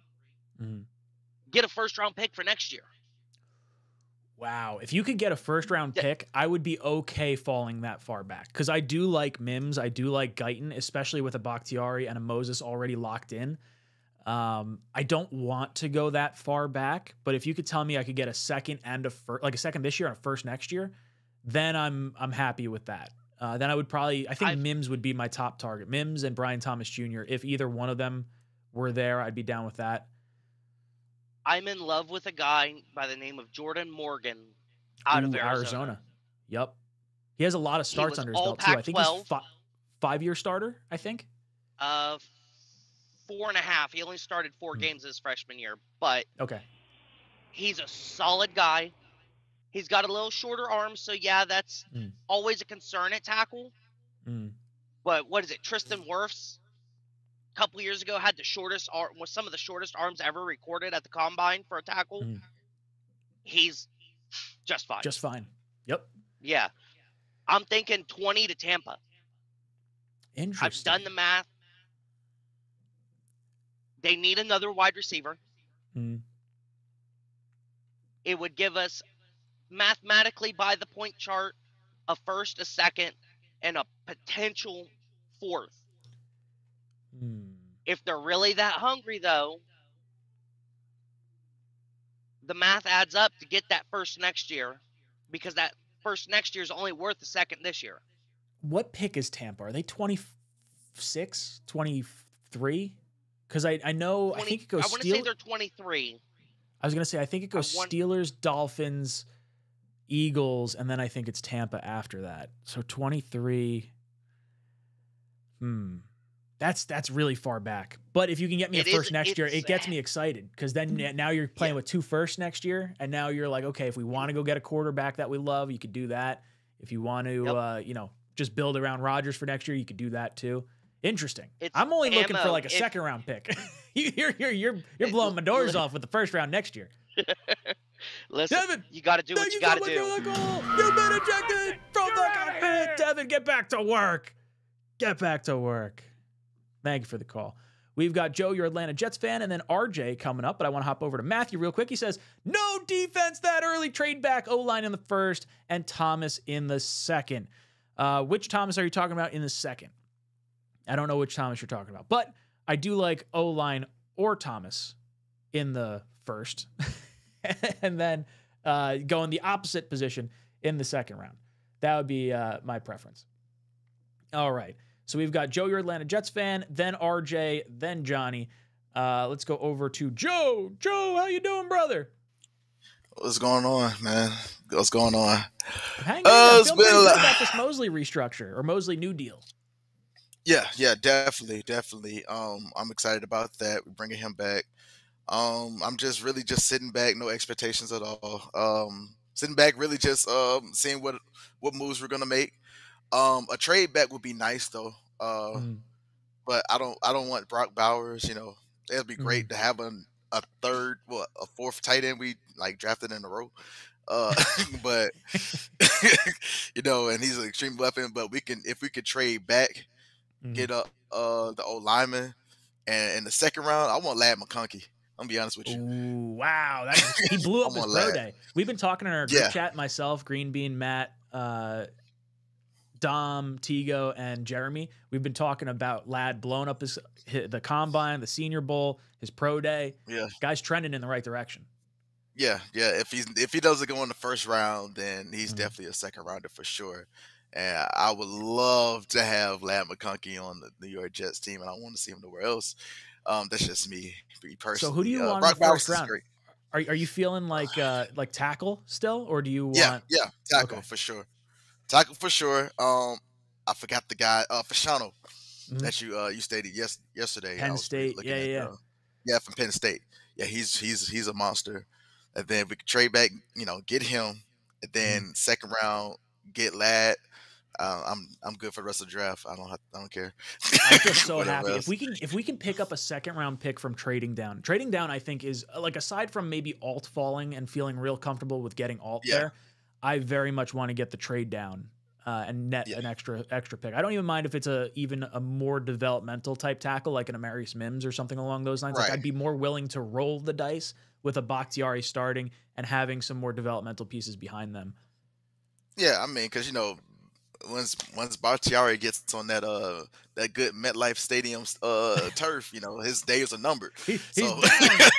get a first-round pick for next year. Wow. If you could get a first-round pick, I would be okay falling that far back because I do like Mims. I do like Guyton, especially with a Bakhtiari and a Moses already locked in. I don't want to go that far back, but if you could tell me I could get a second and a first, like a second this year and a first next year, then I'm happy with that. Then I would probably, I think Mims would be my top target. Mims and Brian Thomas Jr. If either one of them were there, I'd be down with that. I'm in love with a guy by the name of Jordan Morgan out of Arizona. Yep. He has a lot of starts under his belt too. I think he's 5-year starter, I think. 4.5. He only started 4 games his freshman year, but okay. He's a solid guy. He's got a little shorter arm, so yeah, that's always a concern at tackle. But what is it? Tristan Wirfs a couple years ago had the shortest arm, was some of the shortest arms ever recorded at the combine for a tackle. He's just fine. Just fine. Yep. Yeah. I'm thinking 20 to Tampa. Interesting. I've done the math. They need another wide receiver. It would give us, mathematically by the point chart, a first, a second, and a potential fourth. If they're really that hungry, though, the math adds up to get that first next year, because that first next year is only worth the second this year. What pick is Tampa? Are they 26, 23? Because I know, I think it goes, I want to say they're 23. I was going to say, I think it goes Steelers, Dolphins, Eagles, and then I think it's Tampa after that. So 23. That's really far back. But if you can get me a first next year, it gets me excited, because then now you're playing with 2 firsts next year, and now you're like, okay, if we want to go get a quarterback that we love, you could do that. If you want to, you know, just build around Rodgers for next year, you could do that too. Interesting. I'm only looking for like a second-round pick. you're blowing my doors off with the first round next year. Listen, Devin, you got to do what you got to do. You've been ejected from the pit. Devin, get back to work. Get back to work. Thank you for the call. We've got Joe, your Atlanta Jets fan, and then RJ coming up, but I want to hop over to Matthew real quick. He says, no defense that early. Trade back, O-line in the first, and Thomas in the second. Which Thomas are you talking about in the second? I don't know which Thomas you're talking about, but I do like O-line or Thomas in the first and then go in the opposite position in the second round. That would be my preference. All right. So we've got Joe, your Atlanta Jets fan, then RJ, then Johnny. Let's go over to Joe. Joe, how you doing, brother? What's going on, man? What's going on? Hang on. It's been a lot about this Mosley restructure or Mosley new deal. Yeah, definitely. I'm excited about that. We're bringing him back. I'm just really sitting back, no expectations at all. Sitting back, really just seeing what moves we're gonna make. A trade back would be nice though. But I don't want Brock Bowers. You know, it'd be great to have a fourth tight end we like drafted in a row. But you know, and he's an extreme weapon. But if we could trade back. Get up the old lineman, and in the second round, I want Ladd McConkey. I'm gonna be honest with you. Ooh, wow, he blew up his pro day. We've been talking in our group chat, myself, Green Bean, Matt, Dom, Tego, and Jeremy. We've been talking about Ladd blowing up the combine, the Senior Bowl, his pro day. Yeah, guy's trending in the right direction. Yeah. If he doesn't go in the first round, then he's definitely a second rounder for sure. And I would love to have Ladd McConkey on the New York Jets team, and I want to see him nowhere else. That's just me personally. So who do you want in the first round? Are you feeling like tackle still, or do you want? Yeah, tackle for sure. Tackle for sure. I forgot the guy, Fashanu, that you stated yesterday. Penn State, from Penn State. Yeah, he's a monster. And then we could trade back, you know, get him, and then second round get Ladd. I'm good for the rest of the draft. I don't care. I feel so happy if we can pick up a second round pick from trading down. Trading down, I think, is like, aside from maybe Alt falling and feeling real comfortable with getting Alt there, I very much want to get the trade down and net an extra pick. I don't even mind if it's even a more developmental type tackle, like an Amarius Mims or something along those lines. Right. Like, I'd be more willing to roll the dice with a Bakhtiari starting and having some more developmental pieces behind them. Yeah, I mean, because, you know, once Bakhtiari gets on that that good MetLife Stadium turf, you know, his days are numbered. See, the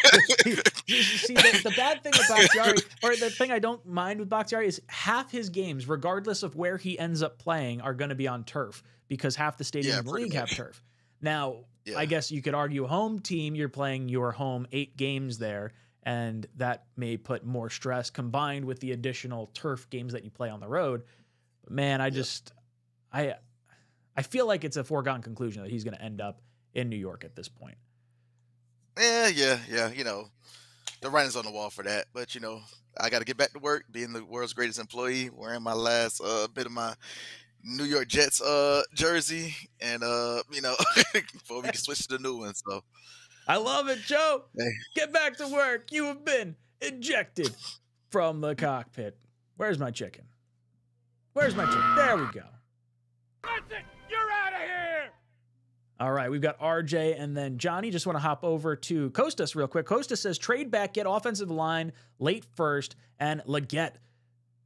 bad thing with Bakhtiari, or the thing I don't mind with Bakhtiari, is half his games, regardless of where he ends up playing, are going to be on turf because half the stadium in the league have turf. Now, I guess you could argue home team, you're playing your home 8 games there, and that may put more stress combined with the additional turf games that you play on the road. Man, I just, I feel like it's a foregone conclusion that he's going to end up in New York at this point. Yeah. You know, the writing's on the wall for that. But, you know, I got to get back to work, being the world's greatest employee, wearing my last bit of my New York Jets jersey, and you know, before we can switch to the new one. So I love it, Joe. Hey. Get back to work. You have been ejected from the cockpit. Where's my chicken? Where's my chick? There we go. That's it. You're out of here. All right, we've got RJ and then Johnny. Just want to hop over to Costas real quick. Costas says, trade back, get offensive line late first, and Leggett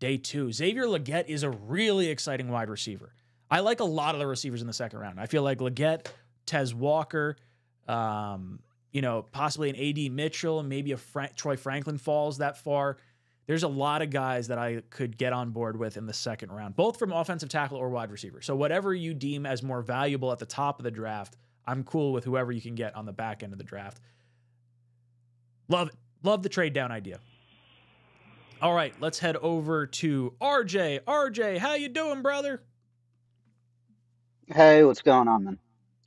day 2. Xavier Leggett is a really exciting wide receiver. I like a lot of the receivers in the second round. I feel like Leggett, Tez Walker, you know, possibly an A.D. Mitchell, and maybe a Troy Franklin falls that far. There's a lot of guys that I could get on board with in the second round, both from offensive tackle or wide receiver. So whatever you deem as more valuable at the top of the draft, I'm cool with whoever you can get on the back end of the draft. Love it. Love the trade down idea. All right, let's head over to RJ. RJ, how you doing, brother? Hey, what's going on, man?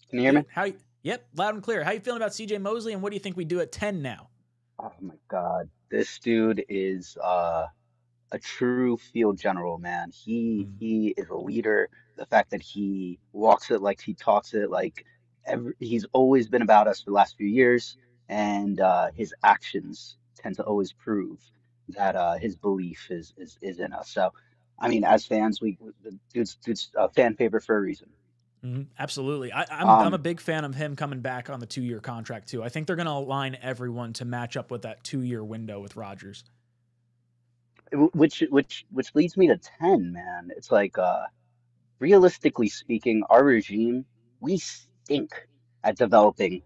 Can you hear me? Yep, loud and clear. How you feeling about C.J. Mosley, and what do you think we do at 10 now? Oh, my God. This dude is a true field general, man. He is a leader. The fact that he walks it like he talks it, like he's always been about us for the last few years, and his actions tend to always prove that his belief is in us. So, I mean, as fans, dude's a fan favorite for a reason. Mm-hmm. Absolutely. I'm a big fan of him coming back on the 2-year contract too. I think they're going to align everyone to match up with that 2-year window with Rodgers. Which leads me to 10, man. It's like, realistically speaking, our regime, we stink at developing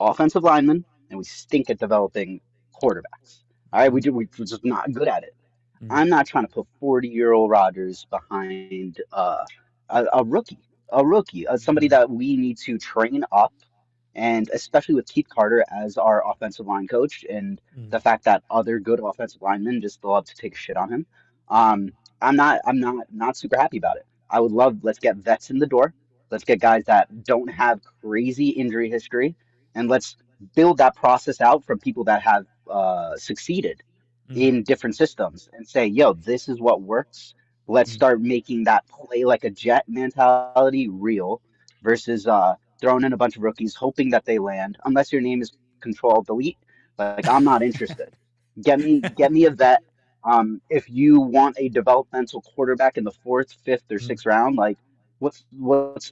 offensive linemen, and we stink at developing quarterbacks. All right. We're just not good at it. Mm-hmm. I'm not trying to put 40-year-old Rodgers behind, a rookie, somebody that we need to train up, and especially with Keith Carter as our offensive line coach, and the fact that other good offensive linemen just love to take shit on him. I'm not super happy about it. I would love, let's get vets in the door. Let's get guys that don't have crazy injury history, and let's build that process out from people that have succeeded in different systems, and say, yo, this is what works. Let's start making that play like a Jet mentality real, versus throwing in a bunch of rookies, hoping that they land, unless your name is Control-Delete. Like, I'm not interested. Get me a vet. If you want a developmental quarterback in the 4th, 5th, or 6th round, like, what's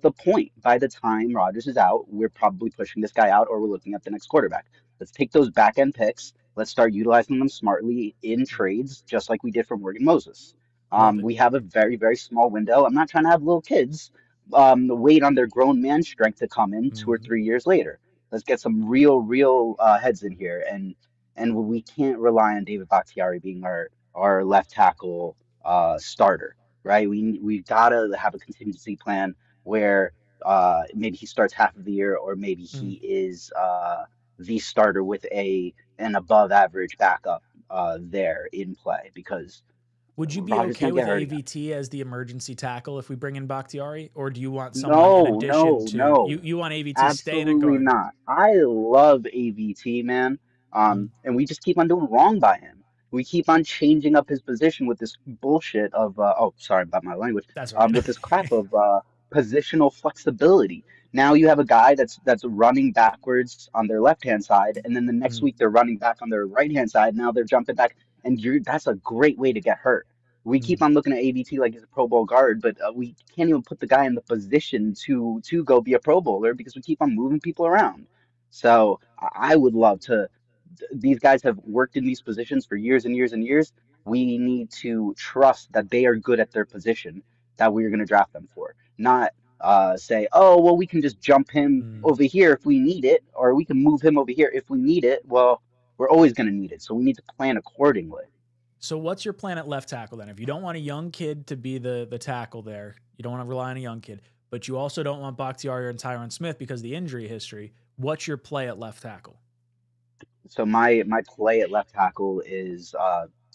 the point? By the time Rodgers is out, we're probably pushing this guy out, or we're looking at the next quarterback. Let's take those back-end picks. Let's start utilizing them smartly in trades, just like we did for Morgan Moses. We have a very, very small window. I'm not trying to have little kids wait on their grown man strength to come in 2 or 3 years later. Let's get some real heads in here. And we can't rely on David Bakhtiari being our left tackle starter, right? We got to have a contingency plan where maybe he starts half of the year, or maybe he is the starter with an above average backup there in play, because – would you be okay with AVT as the emergency tackle if we bring in Bakhtiari, or do you want someone in addition to? No. You want AVT to stay in a guard? Absolutely not. I love AVT, man, and we just keep on doing wrong by him. We keep on changing up his position with this bullshit of sorry about my language. That's right. With this crap of positional flexibility. Now you have a guy that's running backwards on their left hand side, and then the next week they're running back on their right hand side. Now they're jumping back. And that's a great way to get hurt. We keep on looking at ADT like he's a Pro Bowl guard, but we can't even put the guy in the position to go be a Pro Bowler because we keep on moving people around. So I would love to – these guys have worked in these positions for years and years and years. We need to trust that they are good at their position that we are going to draft them for, not say, oh, well, we can just jump him over here if we need it, or we can move him over here if we need it. Well, we're always going to need it, so we need to plan accordingly. So what's your plan at left tackle then? If you don't want a young kid to be the tackle there, you don't want to rely on a young kid, but you also don't want Bakhtiari and Tyron Smith because of the injury history, what's your play at left tackle? So my play at left tackle is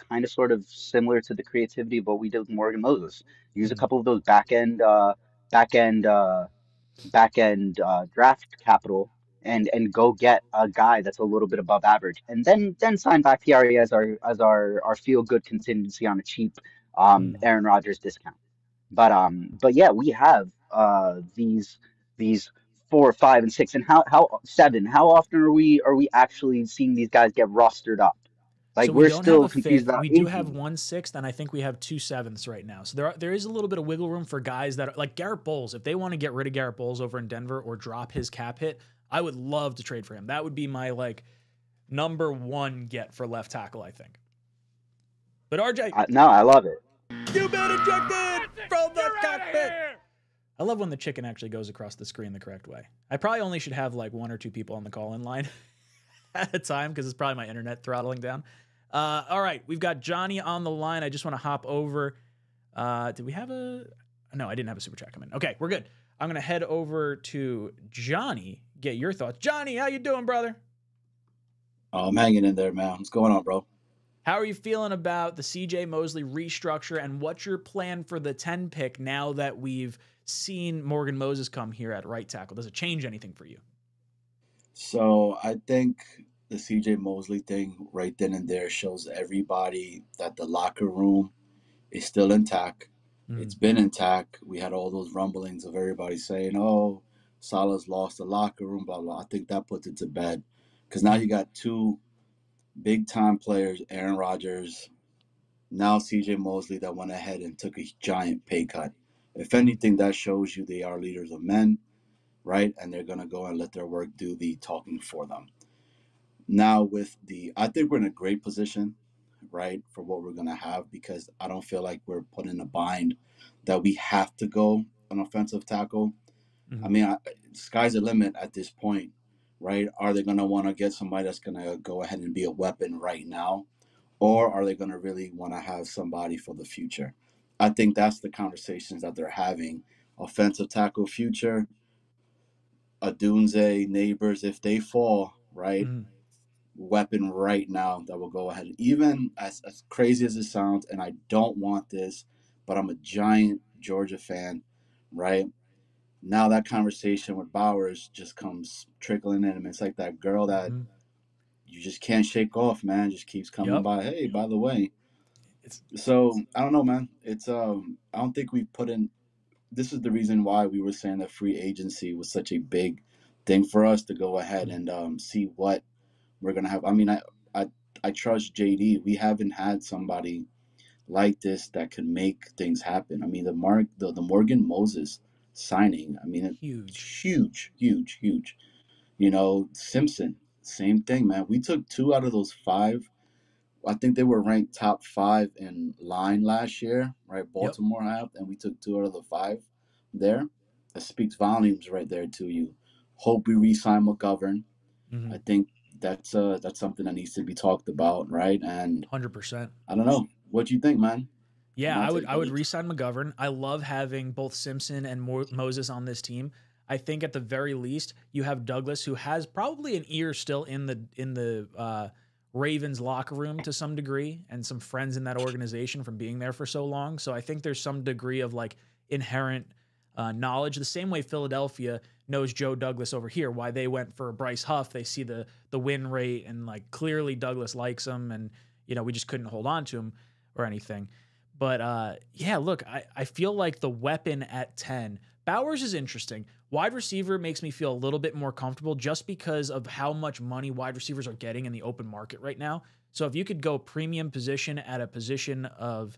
kind of sort of similar to the creativity of what we did with Morgan Moses. Use a couple of those back end draft capital and go get a guy that's a little bit above average, and then sign Bakhtiari as our feel good contingency on a cheap Aaron Rodgers discount. But yeah, we have these 4, 5, and 6, and how 7. How often are we actually seeing these guys get rostered up? Like, so we're still confused about. We do have 1 6th, and I think we have 2 7ths right now. So there is a little bit of wiggle room for guys that are like Garrett Bowles. If they want to get rid of Garrett Bowles over in Denver or drop his cap hit, I would love to trade for him. That would be my like #1 get for left tackle, I think. But RJ, no, I love it. You've been ejected from the cockpit. I love when the chicken actually goes across the screen the correct way. I probably only should have like 1 or 2 people on the call-in line at a time because it's probably my internet throttling down. All right, we've got Johnny on the line. I just want to hop over. Did we have a? No, I didn't have a super chat come in. Okay, we're good. I'm gonna head over to Johnny. Get your thoughts. Johnny, how you doing, brother? Oh, I'm hanging in there, man. What's going on, bro? How are you feeling about the C.J. Mosley restructure, and what's your plan for the 10 pick now that we've seen Morgan Moses come here at right tackle? Does it change anything for you? So I think the C.J. Mosley thing right then and there shows everybody that the locker room is still intact. It's been intact. We had all those rumblings of everybody saying, oh, Salah's lost the locker room, blah, blah. I think that puts it to bed because now you got 2 big-time players, Aaron Rodgers, now C.J. Mosley, that went ahead and took a giant pay cut. If anything, that shows you they are leaders of men, right? And they're going to go and let their work do the talking for them. Now with the – I think we're in a great position, right, for what we're going to have because I don't feel like we're put in a bind that we have to go an offensive tackle. I mean, sky's the limit at this point, right? Are they going to want to get somebody that's going to go ahead and be a weapon right now? Or are they going to really want to have somebody for the future? I think that's the conversations that they're having. Offensive tackle future, Odunze, Neighbors, if they fall, right? Weapon right now that will go ahead. Even as crazy as it sounds, and I don't want this, but I'm a giant Georgia fan, right? Now that conversation with Bowers just comes trickling in. I mean, it's like that girl that you just can't shake off, man. Just keeps coming by. Hey, by the way. So I don't know, man. It's I don't think we've put in. This is the reason why we were saying that free agency was such a big thing for us to go ahead and see what we're gonna have. I mean, I trust JD. We haven't had somebody like this that could make things happen. I mean, the Morgan Moses signing, I mean, huge. You know, Simpson, same thing, man. We took 2 out of those 5. I think they were ranked top 5 in line last year, right? Baltimore have, and we took 2 out of the 5 there. That speaks volumes right there to you. Hope we re-sign McGovern. I think that's something that needs to be talked about, right? And 100%. I don't know. What do you think, man? Yeah, I would re-sign McGovern. I love having both Simpson and Moses on this team. I think at the very least, you have Douglas, who has probably an ear still in the Ravens locker room to some degree, and some friends in that organization from being there for so long. So I think there's some degree of like inherent knowledge. The same way Philadelphia knows Joe Douglas over here, why they went for Bryce Huff. They see the win rate, and like clearly Douglas likes him, and you know we just couldn't hold on to him or anything. But, yeah, look, I feel like the weapon at 10. Bowers is interesting. Wide receiver makes me feel a little bit more comfortable just because of how much money wide receivers are getting in the open market right now. So if you could go premium position at a position of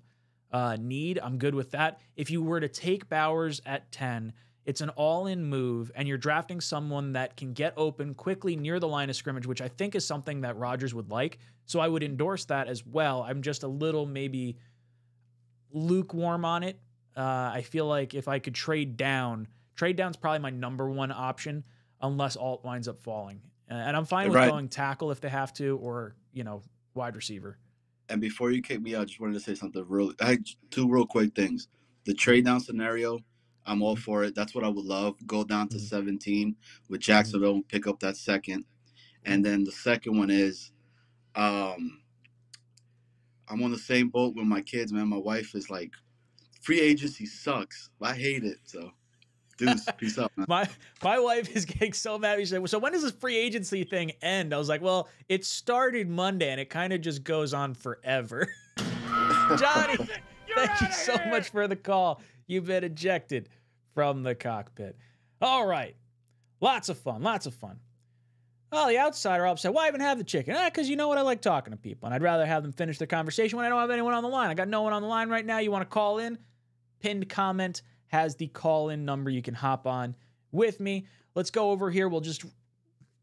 need, I'm good with that. If you were to take Bowers at 10, it's an all-in move, and you're drafting someone that can get open quickly near the line of scrimmage, which I think is something that Rodgers would like. So I would endorse that as well. I'm just a little maybe lukewarm on it. I feel like if I could trade down, trade down's probably my number one option, unless Alt winds up falling. And I'm fine with going tackle if they have to, or, you know, wide receiver. And before you kick me out, I just wanted to say something real. I had two real quick things. The trade down scenario, I'm all for it. That's what I would love. Go down to 17 with Jacksonville and pick up that second. And then the second one is, I'm on the same boat with my kids, man. My wife is like, free agency sucks. I hate it. So, dudes, peace out, man. My wife is getting so mad. She said, so when does this free agency thing end? I was like, well, it started Monday, and it kind of just goes on forever. Johnny, thank you so much for the call. You've been ejected from the cockpit. All right. Lots of fun. Lots of fun. Oh, the outsider upset. Why even have the chicken? Because you know what? I like talking to people, and I'd rather have them finish their conversation when I don't have anyone on the line. I got no one on the line right now. You want to call in? Pinned comment has the call-in number. You can hop on with me. Let's go over here. We'll just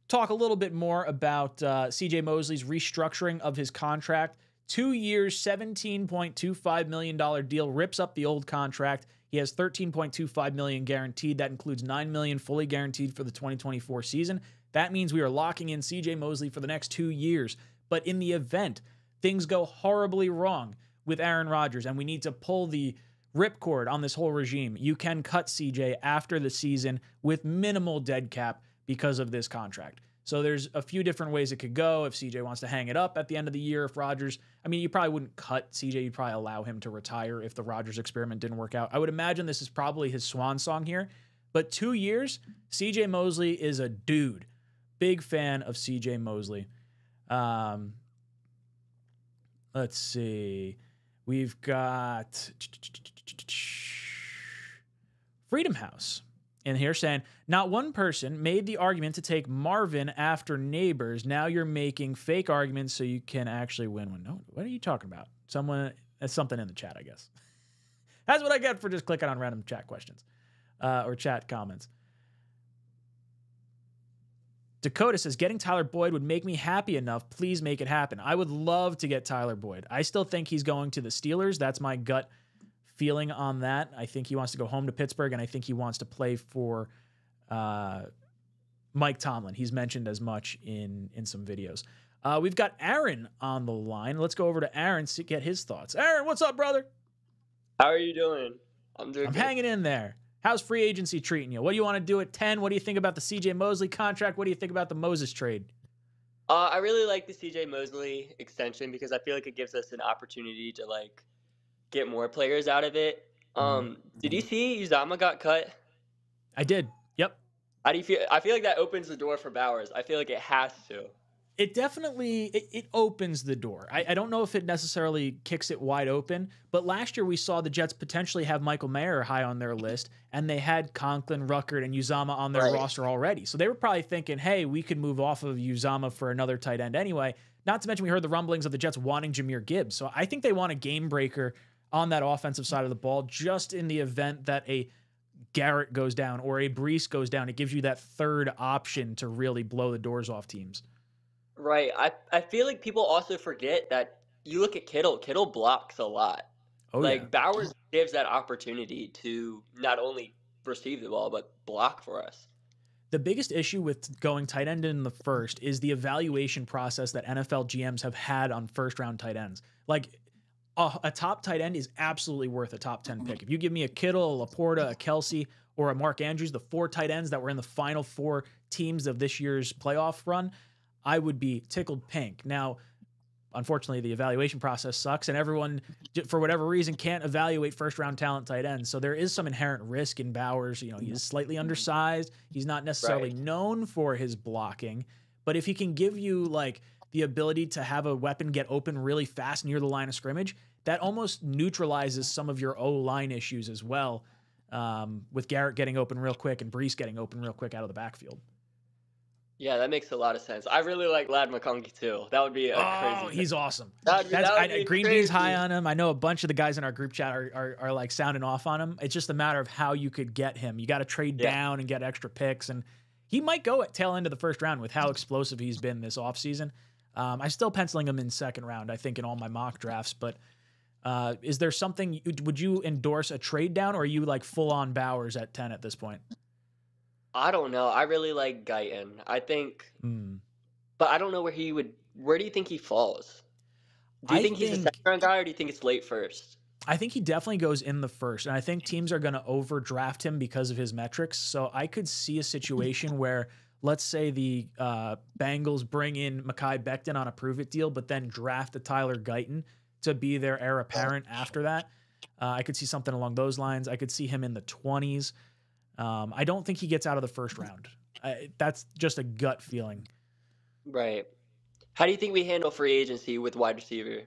talk a little bit more about C.J. Mosley's restructuring of his contract. 2 years, $17.25 million deal, rips up the old contract. He has $13.25 million guaranteed. That includes $9 million fully guaranteed for the 2024 season. That means we are locking in C.J. Mosley for the next 2 years. But in the event things go horribly wrong with Aaron Rodgers and we need to pull the ripcord on this whole regime, you can cut CJ after the season with minimal dead cap because of this contract. So there's a few different ways it could go. If CJ wants to hang it up at the end of the year, if Rodgers, I mean, you probably wouldn't cut CJ. You'd probably allow him to retire if the Rodgers experiment didn't work out. I would imagine this is probably his swan song here, but 2 years, CJ Mosley is a dude. Big fan of CJ Mosley. Let's see. We've got Freedom House in here saying, not one person made the argument to take Marvin after Neighbors. Now you're making fake arguments so you can actually win one. No, what are you talking about? Someone, that's something in the chat, I guess. That's what I get for just clicking on random chat questions or chat comments. Dakota says, getting Tyler Boyd would make me happy enough. Please make it happen. I would love to get Tyler Boyd. I still think he's going to the Steelers. That's my gut feeling on that. I think he wants to go home to Pittsburgh, and I think he wants to play for Mike Tomlin. He's mentioned as much in some videos. We've got Aaron on the line. Let's go over to Aaron to get his thoughts. Aaron, what's up, brother? How are you doing? I'm good. Hanging in there. How's free agency treating you? What do you want to do at 10? What do you think about the C.J. Mosley contract? What do you think about the Moses trade? I really like the C.J. Mosley extension because I feel like it gives us an opportunity to, like, get more players out of it. Did you see Uzama got cut? I did, yep. How do you feel? I feel like that opens the door for Bowers. I feel like it has to. It definitely, it opens the door. I don't know if it necessarily kicks it wide open, but last year we saw the Jets potentially have Michael Mayer high on their list, and they had Conklin, Ruckert, and Uzama on their roster already. So they were probably thinking, hey, we could move off of Uzama for another tight end anyway. Not to mention we heard the rumblings of the Jets wanting Jahmyr Gibbs. So I think they want a game breaker on that offensive side of the ball just in the event that a Garrett goes down or a Breece goes down. It gives you that third option to really blow the doors off teams. Right. I feel like people also forget that you look at Kittle. Kittle blocks a lot. Bowers gives that opportunity to not only receive the ball, but block for us. The biggest issue with going tight end in the first is the evaluation process that NFL GMs have had on first-round tight ends. Like, a top tight end is absolutely worth a top 10 pick. If you give me a Kittle, a Laporta, a Kelsey, or a Mark Andrews, the four tight ends that were in the final four teams of this year's playoff run, I would be tickled pink. Now, unfortunately, the evaluation process sucks, and everyone, for whatever reason, can't evaluate first-round talent tight ends. So there is some inherent risk in Bowers. You know, he's slightly undersized. He's not necessarily known for his blocking. But if he can give you, like, the ability to have a weapon get open really fast near the line of scrimmage, that almost neutralizes some of your O-line issues as well, with Garrett getting open real quick and Breece getting open real quick out of the backfield. Yeah, that makes a lot of sense. I really like Ladd McConkey too. That would be a crazy. He's awesome. Green Bean's high on him. I know a bunch of the guys in our group chat are like sounding off on him. It's just a matter of how you could get him. You got to trade down and get extra picks, and he might go at tail end of the first round with how explosive he's been this offseason. I'm still penciling him in second round, I think, in all my mock drafts. But is there something? Would you endorse a trade down, or are you like full on Bowers at 10 at this point? I don't know. I really like Guyton. I think, but I don't know where he would. Where do you think he falls? Do you think he's a second round guy, or do you think it's late first? I think he definitely goes in the first, and I think teams are going to overdraft him because of his metrics. So I could see a situation where, let's say, the Bengals bring in Mekhi Becton on a prove it deal, but then draft a Tyler Guyton to be their heir apparent after that. I could see something along those lines. I could see him in the 20s. I don't think he gets out of the first round. That's just a gut feeling. Right. How do you think we handle free agency with wide receiver?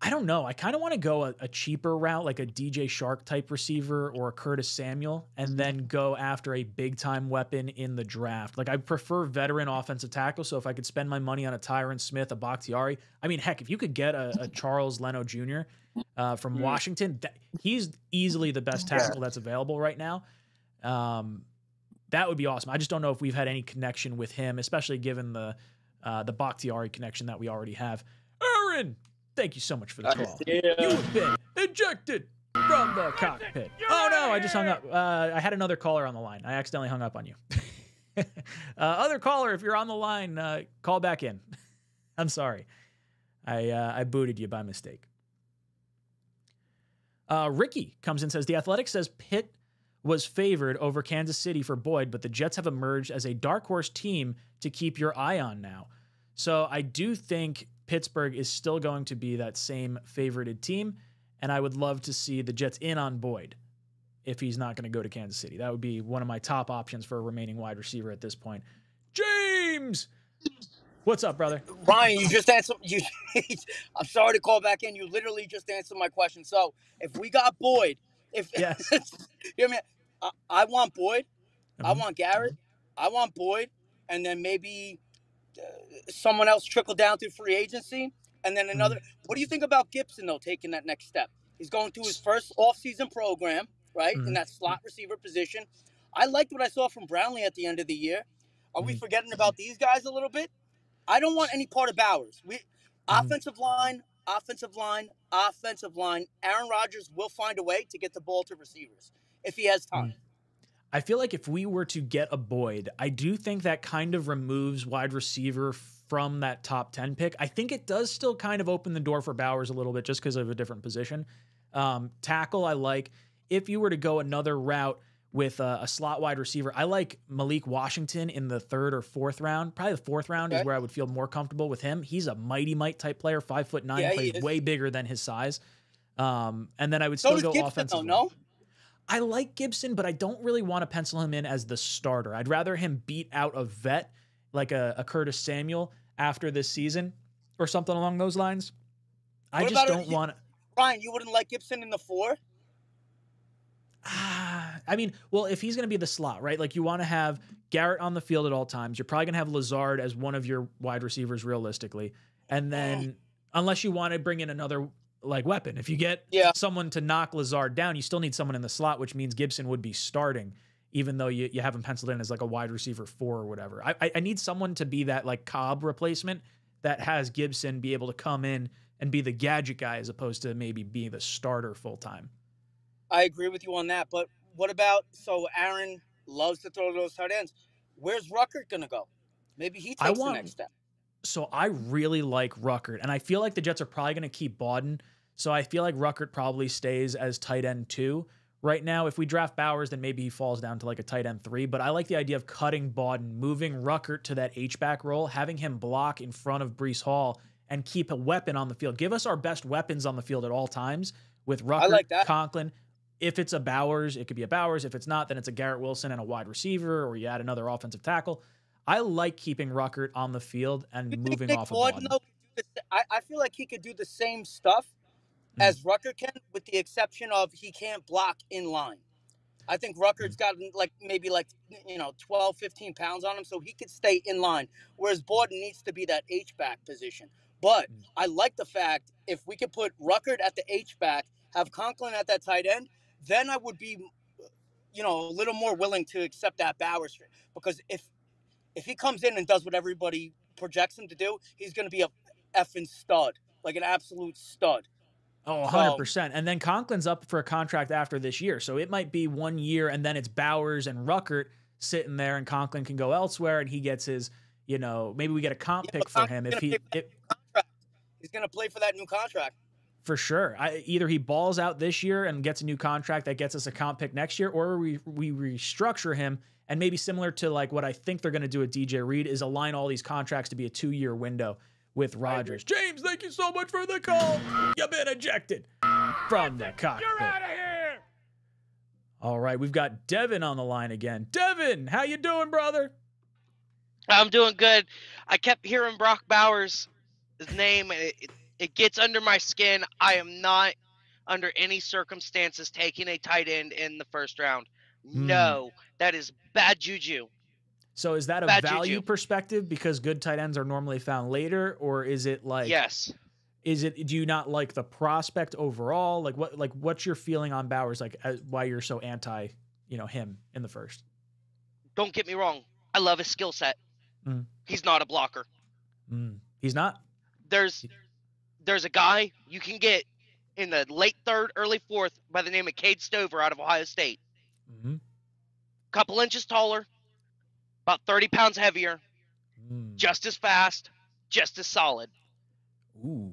I don't know. I kind of want to go a cheaper route, like a DJ Shark type receiver or a Curtis Samuel, and then go after a big time weapon in the draft. Like, I prefer veteran offensive tackle. So if I could spend my money on a Tyron Smith, a Bakhtiari, I mean, heck, if you could get a Charles Leno Jr. From Washington, he's easily the best tackle that's available right now. That would be awesome. I just don't know if we've had any connection with him, especially given the Bakhtiari connection that we already have. Aaron, thank you so much for the call. You've been ejected from the cockpit. Oh no, I just hung up. I had another caller on the line. I accidentally hung up on you. Other caller, if you're on the line, call back in. I'm sorry. I booted you by mistake. Ricky comes in and says, The Athletic says Pitt was favored over Kansas City for Boyd, but the Jets have emerged as a dark horse team to keep your eye on now. So I do think Pittsburgh is still going to be that same favorited team, and I would love to see the Jets in on Boyd if he's not going to go to Kansas City. That would be one of my top options for a remaining wide receiver at this point. James! What's up, brother? Ryan, you just answered. I'm sorry to call back in. You literally just answered my question. So if we got Boyd, yes. You know what I mean? I want Boyd. I want Garrett. I want Boyd. And then maybe someone else trickle down through free agency. And then another. What do you think about Gibson, though, taking that next step? He's going through his first offseason program, right, in that slot receiver position. I liked what I saw from Brownlee at the end of the year. Are we forgetting about these guys a little bit? I don't want any part of Bowers. Offensive line. Aaron Rodgers will find a way to get the ball to receivers if he has time. I feel like if we were to get a Boyd, I do think that kind of removes wide receiver from that top 10 pick. I think it does still kind of open the door for Bowers a little bit just because of a different position. Tackle, I like. If you were to go another route with a slot wide receiver, I like Malik Washington in the third or fourth round. Probably the fourth round is where I would feel more comfortable with him. He's a mighty Mike type player, 5'9", plays way bigger than his size. And then I would still go offensive. No, I like Gibson, but I don't really want to pencil him in as the starter. I'd rather him beat out a vet like a Curtis Samuel after this season or something along those lines. I just don't want to. Ryan, you wouldn't like Gibson in the four? I mean, well, if he's going to be the slot, right? Like, you want to have Garrett on the field at all times. You're probably going to have Lazard as one of your wide receivers realistically. And then unless you want to bring in another like weapon, if you get someone to knock Lazard down, you still need someone in the slot, which means Gibson would be starting, even though you have him penciled in as like a wide receiver 4 or whatever. I need someone to be that like Cobb replacement that has Gibson be able to come in and be the gadget guy as opposed to maybe being the starter full time. I agree with you on that, but what about, so Aaron loves to throw those tight ends. Where's Ruckert going to go? Maybe he takes the next step. So I really like Ruckert, and I feel like the Jets are probably going to keep Bawden. So I feel like Ruckert probably stays as tight end 2 right now. If we draft Bowers, then maybe he falls down to like a tight end 3, but I like the idea of cutting Bawden, moving Ruckert to that H-back role, having him block in front of Breece Hall and keep a weapon on the field. Give us our best weapons on the field at all times with Ruckert, like Conklin. If it's a Bowers, it could be a Bowers. If it's not, then it's a Garrett Wilson and a wide receiver, or you add another offensive tackle. I like keeping Ruckert on the field and moving off of Bawden. I feel like he could do the same stuff as Ruckert can, with the exception of he can't block in line. I think Rucker's got like maybe like, 12, 15 pounds on him, so he could stay in line, whereas Borden needs to be that H-back position. But I like the fact if we could put Ruckert at the H-back, have Conklin at that tight end, then I would be, a little more willing to accept that Bowers trade. Because if he comes in and does what everybody projects him to do, he's going to be a effing stud, like an absolute stud. Oh, 100%. And then Conklin's up for a contract after this year. So it might be 1 year, and then it's Bowers and Ruckert sitting there, and Conklin can go elsewhere, and he gets his, maybe we get a comp pick for him. He's going to play for that new contract. For sure. Either he balls out this year and gets a new contract that gets us a comp pick next year, or we restructure him. And maybe similar to like what I think they're going to do with DJ Reed is align all these contracts to be a 2-year window with Rodgers. James, thank you so much for the call. You've been ejected from the cockpit. You're out of here. All right. We've got Devin on the line again. Devin, how you doing, brother? I'm doing good. I kept hearing Brock Bowers' name. It gets under my skin. I am not under any circumstances taking a tight end in the first round. No, that is bad juju. So is that a bad value juju perspective because good tight ends are normally found later, or is it like, yes, is it, do you not like the prospect overall? Like what's your feeling on Bowers? Like why you're so anti, him in the first? Don't get me wrong. I love his skill set. Mm. He's not a blocker. Mm. He's not. There's a guy you can get in the late third, early fourth by the name of Cade Stover out of Ohio State. Mm-hmm. Couple inches taller, about 30 pounds heavier, just as fast, just as solid. Ooh,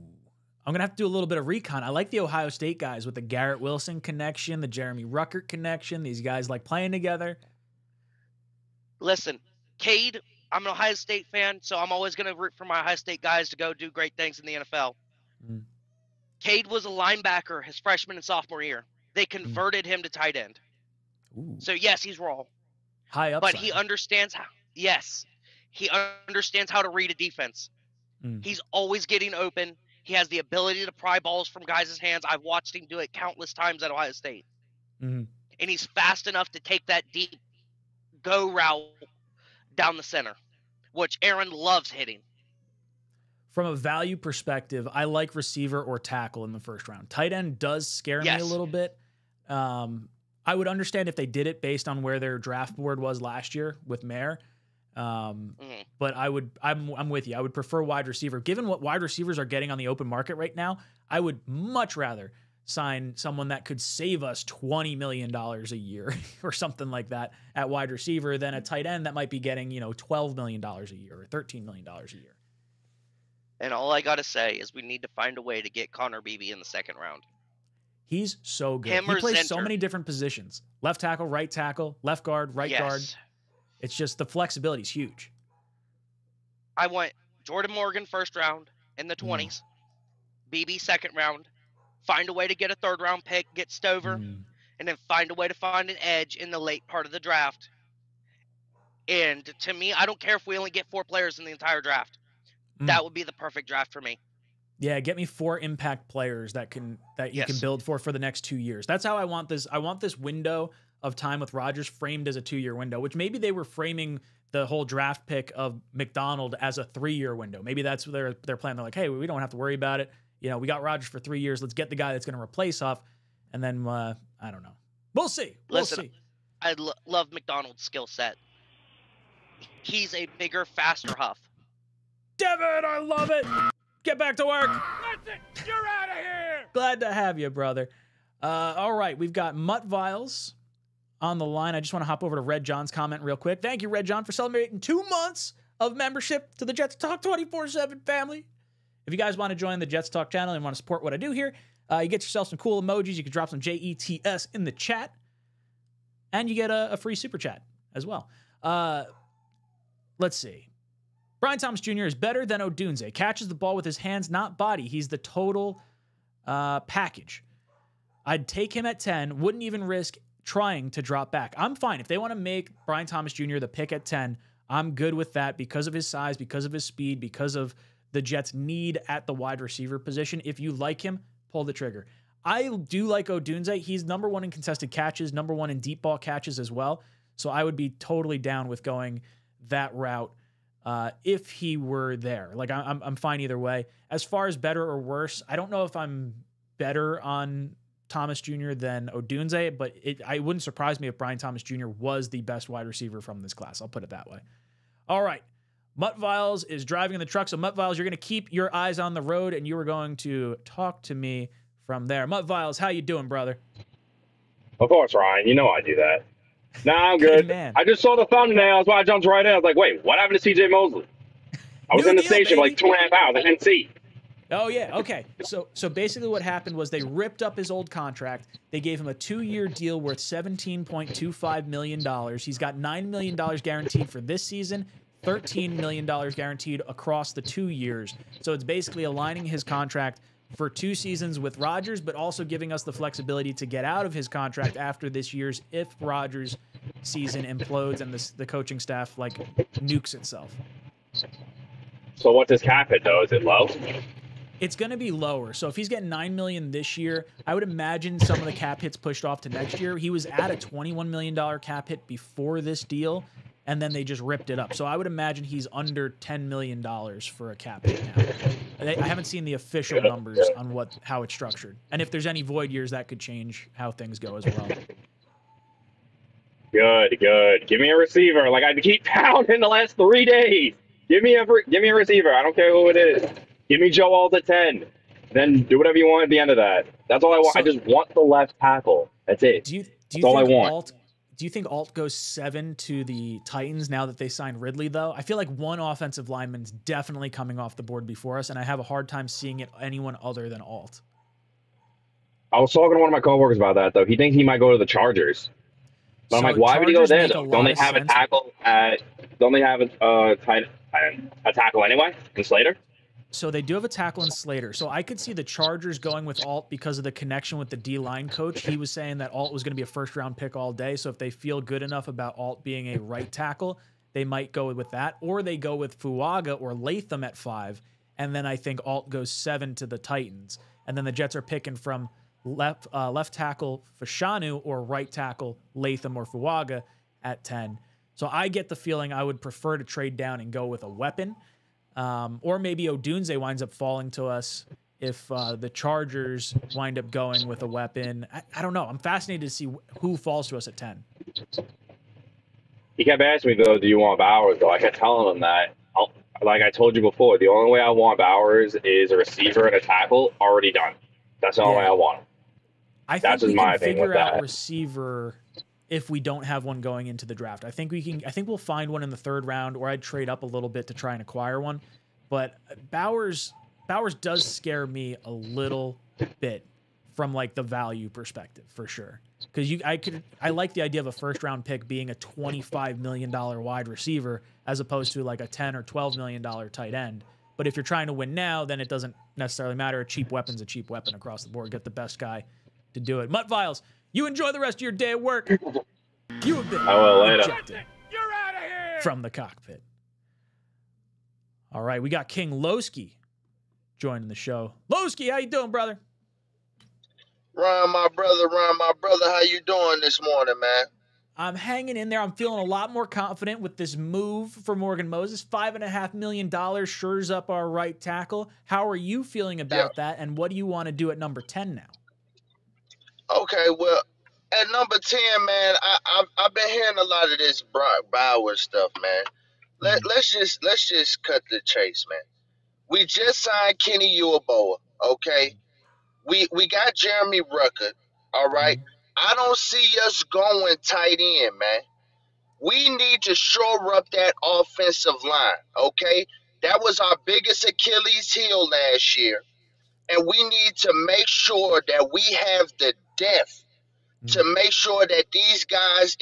I'm going to have to do a little bit of recon. I like the Ohio State guys with the Garrett Wilson connection, the Jeremy Ruckert connection. These guys like playing together. Listen, Cade, I'm an Ohio State fan, so I'm always going to root for my Ohio State guys to go do great things in the NFL. Cade was a linebacker his freshman and sophomore year. They converted him to tight end. Ooh. So yes, he's raw. High upside. But he understands how. Yes, he understands how to read a defense. He's always getting open. He has the ability to pry balls from guys' hands. I've watched him do it countless times at Ohio State. And he's fast enough to take that deep go route down the center, which Aaron loves hitting. From a value perspective, I like receiver or tackle in the first round. Tight end does scare me a little bit. I would understand if they did it based on where their draft board was last year with Mayer. But I'm with you. I would prefer wide receiver. Given what wide receivers are getting on the open market right now, I would much rather sign someone that could save us $20 million a year or something like that at wide receiver than a tight end that might be getting, $12 million a year or $13 million a year. And all I got to say is we need to find a way to get Connor Beebe in the second round. He's so good. He plays so many different positions. Left tackle, right tackle, left guard, right guard. It's just the flexibility is huge. I want Jordan Morgan first round in the 20s. Beebe second round. Find a way to get a third round pick, get Stover, and then find a way to find an edge in the late part of the draft. And to me, I don't care if we only get 4 players in the entire draft. That would be the perfect draft for me. Yeah, get me 4 impact players that you can build for the next 2 years. That's how I want this. I want this window of time with Rodgers framed as a 2-year window, which maybe they were framing the whole draft pick of McDonald as a 3-year window. Maybe that's their plan. They're like, hey, we don't have to worry about it. We got Rodgers for 3 years. Let's get the guy that's going to replace Huff. And then, I don't know. We'll see. Listen, I love McDonald's skill set. He's a bigger, faster Huff. Devin, I love it. Get back to work. That's it. You're out of here. Glad to have you, brother. All right, we've got Mutt Viles on the line. I just want to hop over to Red John's comment real quick. Thank you, Red John, for celebrating 2 months of membership to the Jets Talk 24/7 family. If you guys want to join the Jets Talk channel and want to support what I do here, you get yourself some cool emojis. You can drop some JETS in the chat, and you get a free super chat as well. Let's see. Brian Thomas Jr. is better than Odunze. Catches the ball with his hands, not body. He's the total package. I'd take him at 10. Wouldn't even risk trying to drop back. I'm fine. If they want to make Brian Thomas Jr. the pick at 10, I'm good with that because of his size, because of his speed, because of the Jets' need at the wide receiver position. If you like him, pull the trigger. I do like Odunze. He's number one in contested catches, number one in deep ball catches as well. So I would be totally down with going that route if he were there. Like I'm fine either way. As far as better or worse, I don't know if I'm better on Thomas Jr. than Odunze, but it wouldn't surprise me if Brian Thomas Jr. was the best wide receiver from this class. I'll put it that way. All right. Mutt Viles is driving in the truck. So Mutt Viles, you're going to keep your eyes on the road and you are going to talk to me from there. Mutt Viles, how you doing, brother? Of course, Ryan. You know I do that. Nah, I'm good. Man. I just saw the thumbnail. That's why I jumped right in. I was like, wait, what happened to C.J. Mosley? I was in the station like 2.5 hours. I didn't see. Oh, yeah. Okay. So basically what happened was they ripped up his old contract. They gave him a 2-year deal worth $17.25 million. He's got $9 million guaranteed for this season, $13 million guaranteed across the 2 years. So it's basically aligning his contract for 2 seasons with Rodgers, but also giving us the flexibility to get out of his contract after this year's if Rodgers' season implodes and the coaching staff, like, nukes itself. So what does cap hit, though? Is it low? It's going to be lower. So if he's getting $9 million this year, I would imagine some of the cap hits pushed off to next year. He was at a $21 million cap hit before this deal, and then they just ripped it up. So I would imagine he's under $10 million for a cap hit now. I haven't seen the official numbers on how it's structured. And if there's any void years, that could change how things go as well. Good, good. Give me a receiver. Like, I keep pounding the last 3 days. Give me a receiver. I don't care who it is. Give me Joe Alt at 10. Then do whatever you want at the end of that. That's all I want. So, I just want the left tackle. That's it. That's all I want. Do you think Alt goes 7 to the Titans now that they signed Ridley, though? I feel like one offensive lineman's definitely coming off the board before us, and I have a hard time seeing it anyone other than Alt. I was talking to one of my coworkers about that, though. He thinks he might go to the Chargers. But so I'm like, why would he go there, though? Don't they have a tackle at – don't they have a tackle anyway in Slater? So they do have a tackle in Slater. So I could see the Chargers going with Alt because of the connection with the D-line coach. He was saying that Alt was going to be a first-round pick all day. So if they feel good enough about Alt being a right tackle, they might go with that. Or they go with Fuaga or Latham at 5. And then I think Alt goes 7 to the Titans. And then the Jets are picking from left tackle Fashanu or right tackle Latham or Fuaga at 10. So I get the feeling I would prefer to trade down and go with a weapon. Or maybe Odunze winds up falling to us if the Chargers wind up going with a weapon. I don't know. I'm fascinated to see who falls to us at 10. He kept asking me, though, do you want Bowers, though? I kept telling him that. Like I told you before, the only way I want Bowers is a receiver and a tackle already done. That's the only way I want him. I think we can figure out receiver if we don't have one going into the draft. I think we'll find one in the 3rd round, or I'd trade up a little bit to try and acquire one. But Bowers does scare me a little bit from like the value perspective for sure. Cause I like the idea of a 1st round pick being a $25 million wide receiver as opposed to like a $10 or $12 million tight end. But if you're trying to win now, then it doesn't necessarily matter. A cheap weapon's a cheap weapon across the board. Get the best guy to do it. Mutt Viles, you enjoy the rest of your day at work. You have been ejected from the cockpit. All right, we got King Lowski joining the show. Lowski, how you doing, brother? Ryan, my brother, how you doing this morning, man? I'm hanging in there. I'm feeling a lot more confident with this move for Morgan Moses. $5.5 million shores up our right tackle. How are you feeling about that, and what do you want to do at number 10 now? Okay, well, at number 10, man, I've been hearing a lot of this Brock Bowers stuff, man. Let's just cut the chase, man. We just signed Kenny Uweboa, okay? We got Jeremy Rucker, all right? I don't see us going tight end, man. We need to shore up that offensive line, okay? That was our biggest Achilles heel last year, and we need to make sure that we have the depth to make sure that these guys,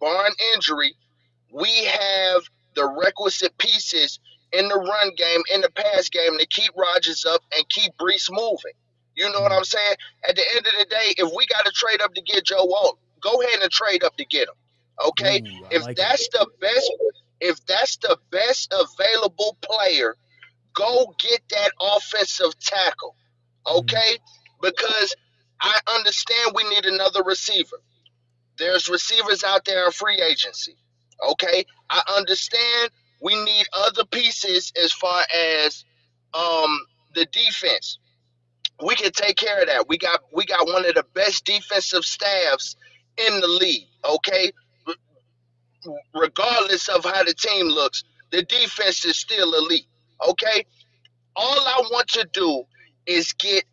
barring injury, we have the requisite pieces in the run game, in the pass game to keep Rodgers up and keep Breece moving. You know what I'm saying? At the end of the day, if we got to trade up to get Joe Alt, go ahead and trade up to get him. Okay? Ooh, if that's the best available player, go get that offensive tackle. Okay? Because I understand we need another receiver. There's receivers out there in free agency, okay? I understand we need other pieces as far as the defense. We can take care of that. We got one of the best defensive staffs in the league, okay? Regardless of how the team looks, the defense is still elite, okay? All I want to do is get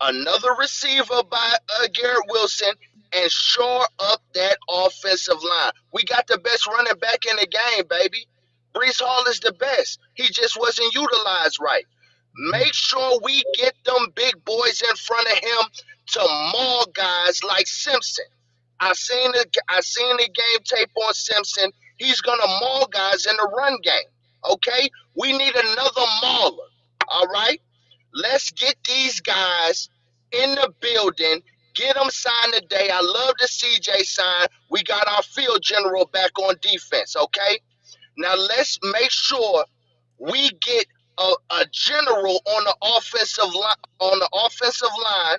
another receiver by Garrett Wilson and shore up that offensive line. We got the best running back in the game, baby. Breece Hall is the best. He just wasn't utilized right. Make sure we get them big boys in front of him to maul guys like Simpson. I seen the game tape on Simpson. He's going to maul guys in the run game, okay? We need another mauler, all right? Let's get these guys in the building. Get them signed today. I love the CJ sign. We got our field general back on defense, okay? Now let's make sure we get a general on the offensive line,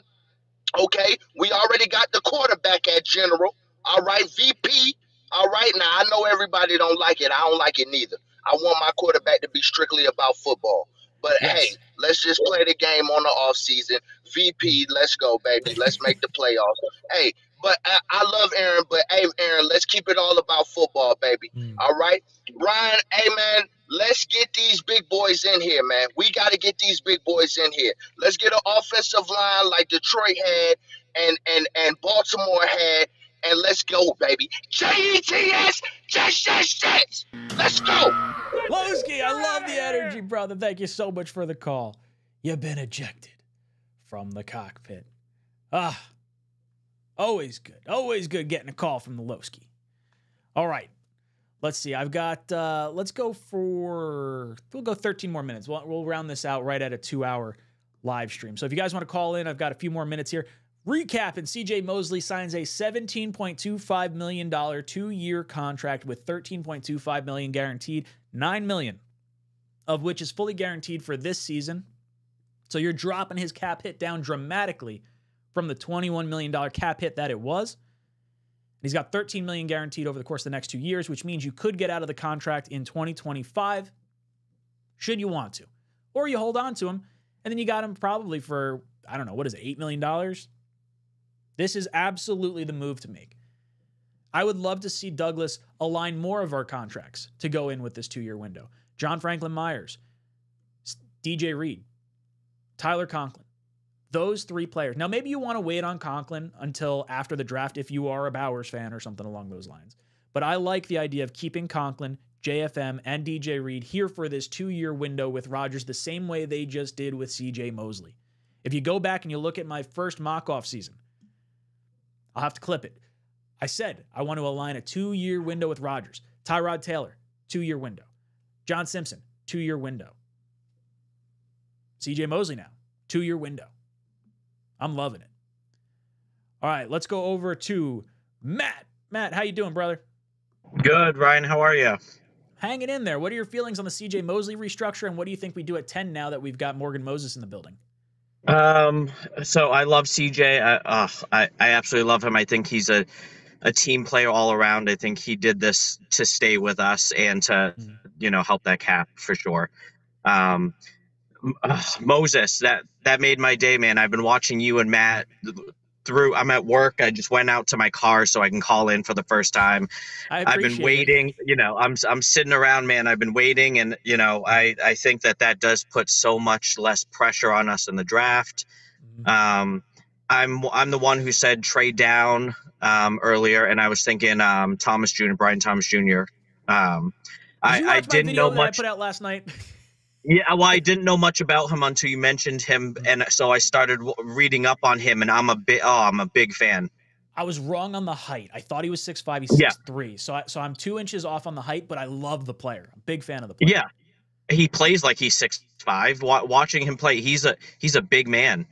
okay? We already got the quarterback at general, all right? VP, all right? Now I know everybody don't like it. I don't like it neither. I want my quarterback to be strictly about football. But, yes. Hey, let's just play the game on the offseason. VP, let's go, baby. Let's make the playoffs. Hey, but I love Aaron, but, hey, Aaron, let's keep it all about football, baby. All right? Brian, hey, man, let's get these big boys in here, man. We got to get these big boys in here. Let's get an offensive line like Detroit had and Baltimore had, and let's go, baby. J-E-T-S, J-J-J-S. Let's go. Lowski, I love the energy, brother. Thank you so much for the call. You've been ejected from the cockpit. Ah, always good. Always good getting a call from the Lowski. All right. Let's see. I've got, we'll go 13 more minutes. We'll round this out right at a 2-hour live stream. So if you guys want to call in, I've got a few more minutes here. Recap, and C.J. Mosley signs a $17.25 million 2-year contract with $13.25 million guaranteed, $9 million of which is fully guaranteed for this season. So you're dropping his cap hit down dramatically from the $21 million cap hit that it was. And he's got $13 million guaranteed over the course of the next 2 years, which means you could get out of the contract in 2025 should you want to. Or you hold on to him, and then you got him probably for, I don't know, what is it, $8 million? This is absolutely the move to make. I would love to see Douglas align more of our contracts to go in with this 2-year window. John Franklin Myers, DJ Reed, Tyler Conklin, those three players. Now, maybe you want to wait on Conklin until after the draft if you are a Bowers fan or something along those lines. But I like the idea of keeping Conklin, JFM, and DJ Reed here for this 2-year window with Rodgers the same way they just did with C.J. Mosley. If you go back and you look at my first mock-off season, I'll have to clip it. I said I want to align a 2-year window with Rodgers. Tyrod Taylor, 2-year window. John Simpson, 2-year window. C.J. Mosley now, 2-year window. I'm loving it. All right, let's go over to Matt. Matt, how you doing, brother? Good, Ryan. How are you? Hanging in there. What are your feelings on the C.J. Mosley restructure, and what do you think we do at 10 now that we've got Morgan Moses in the building? So I love CJ. I absolutely love him. I think he's a team player all around. I think he did this to stay with us and to, you know, help that cap for sure. Moses, that made my day, man. I've been watching you and Matt through. I'm at work. I just went out to my car so I can call in for the first time. I've been waiting, you know, I'm sitting around, man. I've been waiting. And, you know, I think that does put so much less pressure on us in the draft. I'm the one who said trade down earlier. And I was thinking Thomas Jr., Brian Thomas Jr. I didn't know much. That I put out last night. Yeah, well, I didn't know much about him until you mentioned him, and so I started reading up on him, and I'm a big fan. I was wrong on the height. I thought he was 6'5", he's 6'3", so I'm 2 inches off on the height, but I love the player. I'm a big fan of the player. Yeah, he plays like he's 6'5". Watching him play, he's a big man.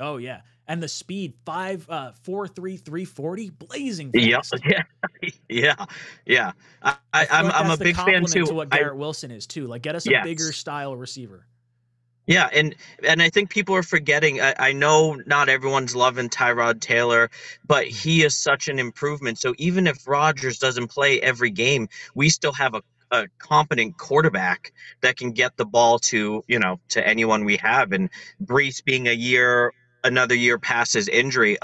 Oh yeah, and the speed 4.3, 340, blazing fast. Yeah. I'm a big fan too. To what Garrett Wilson is too. Like, get us a bigger style receiver. Yeah, and I think people are forgetting. I know not everyone's loving Tyrod Taylor, but he is such an improvement. So even if Rodgers doesn't play every game, we still have a competent quarterback that can get the ball to, you know, to anyone we have. And Breece being another year past his injury,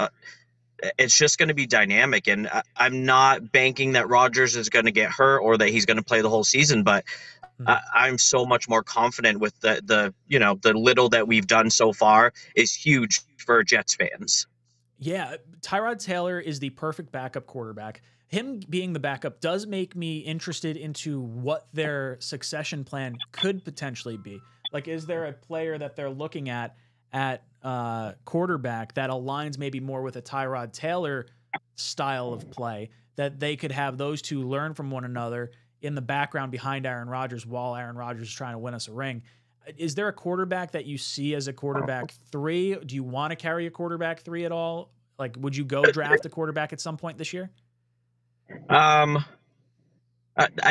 it's just going to be dynamic. And I'm not banking that Rodgers is going to get hurt or that he's going to play the whole season, but I'm so much more confident with the little that we've done so far is huge for Jets fans. Yeah, Tyrod Taylor is the perfect backup quarterback. Him being the backup does make me interested into what their succession plan could potentially be. Like, is there a player that they're looking at quarterback that aligns maybe more with a Tyrod Taylor style of play, that they could have those two learn from one another in the background behind Aaron Rodgers while Aaron Rodgers is trying to win us a ring? Is there a quarterback that you see as a quarterback three? Do you want to carry a quarterback three at all? Like, would you go draft a quarterback at some point this year? I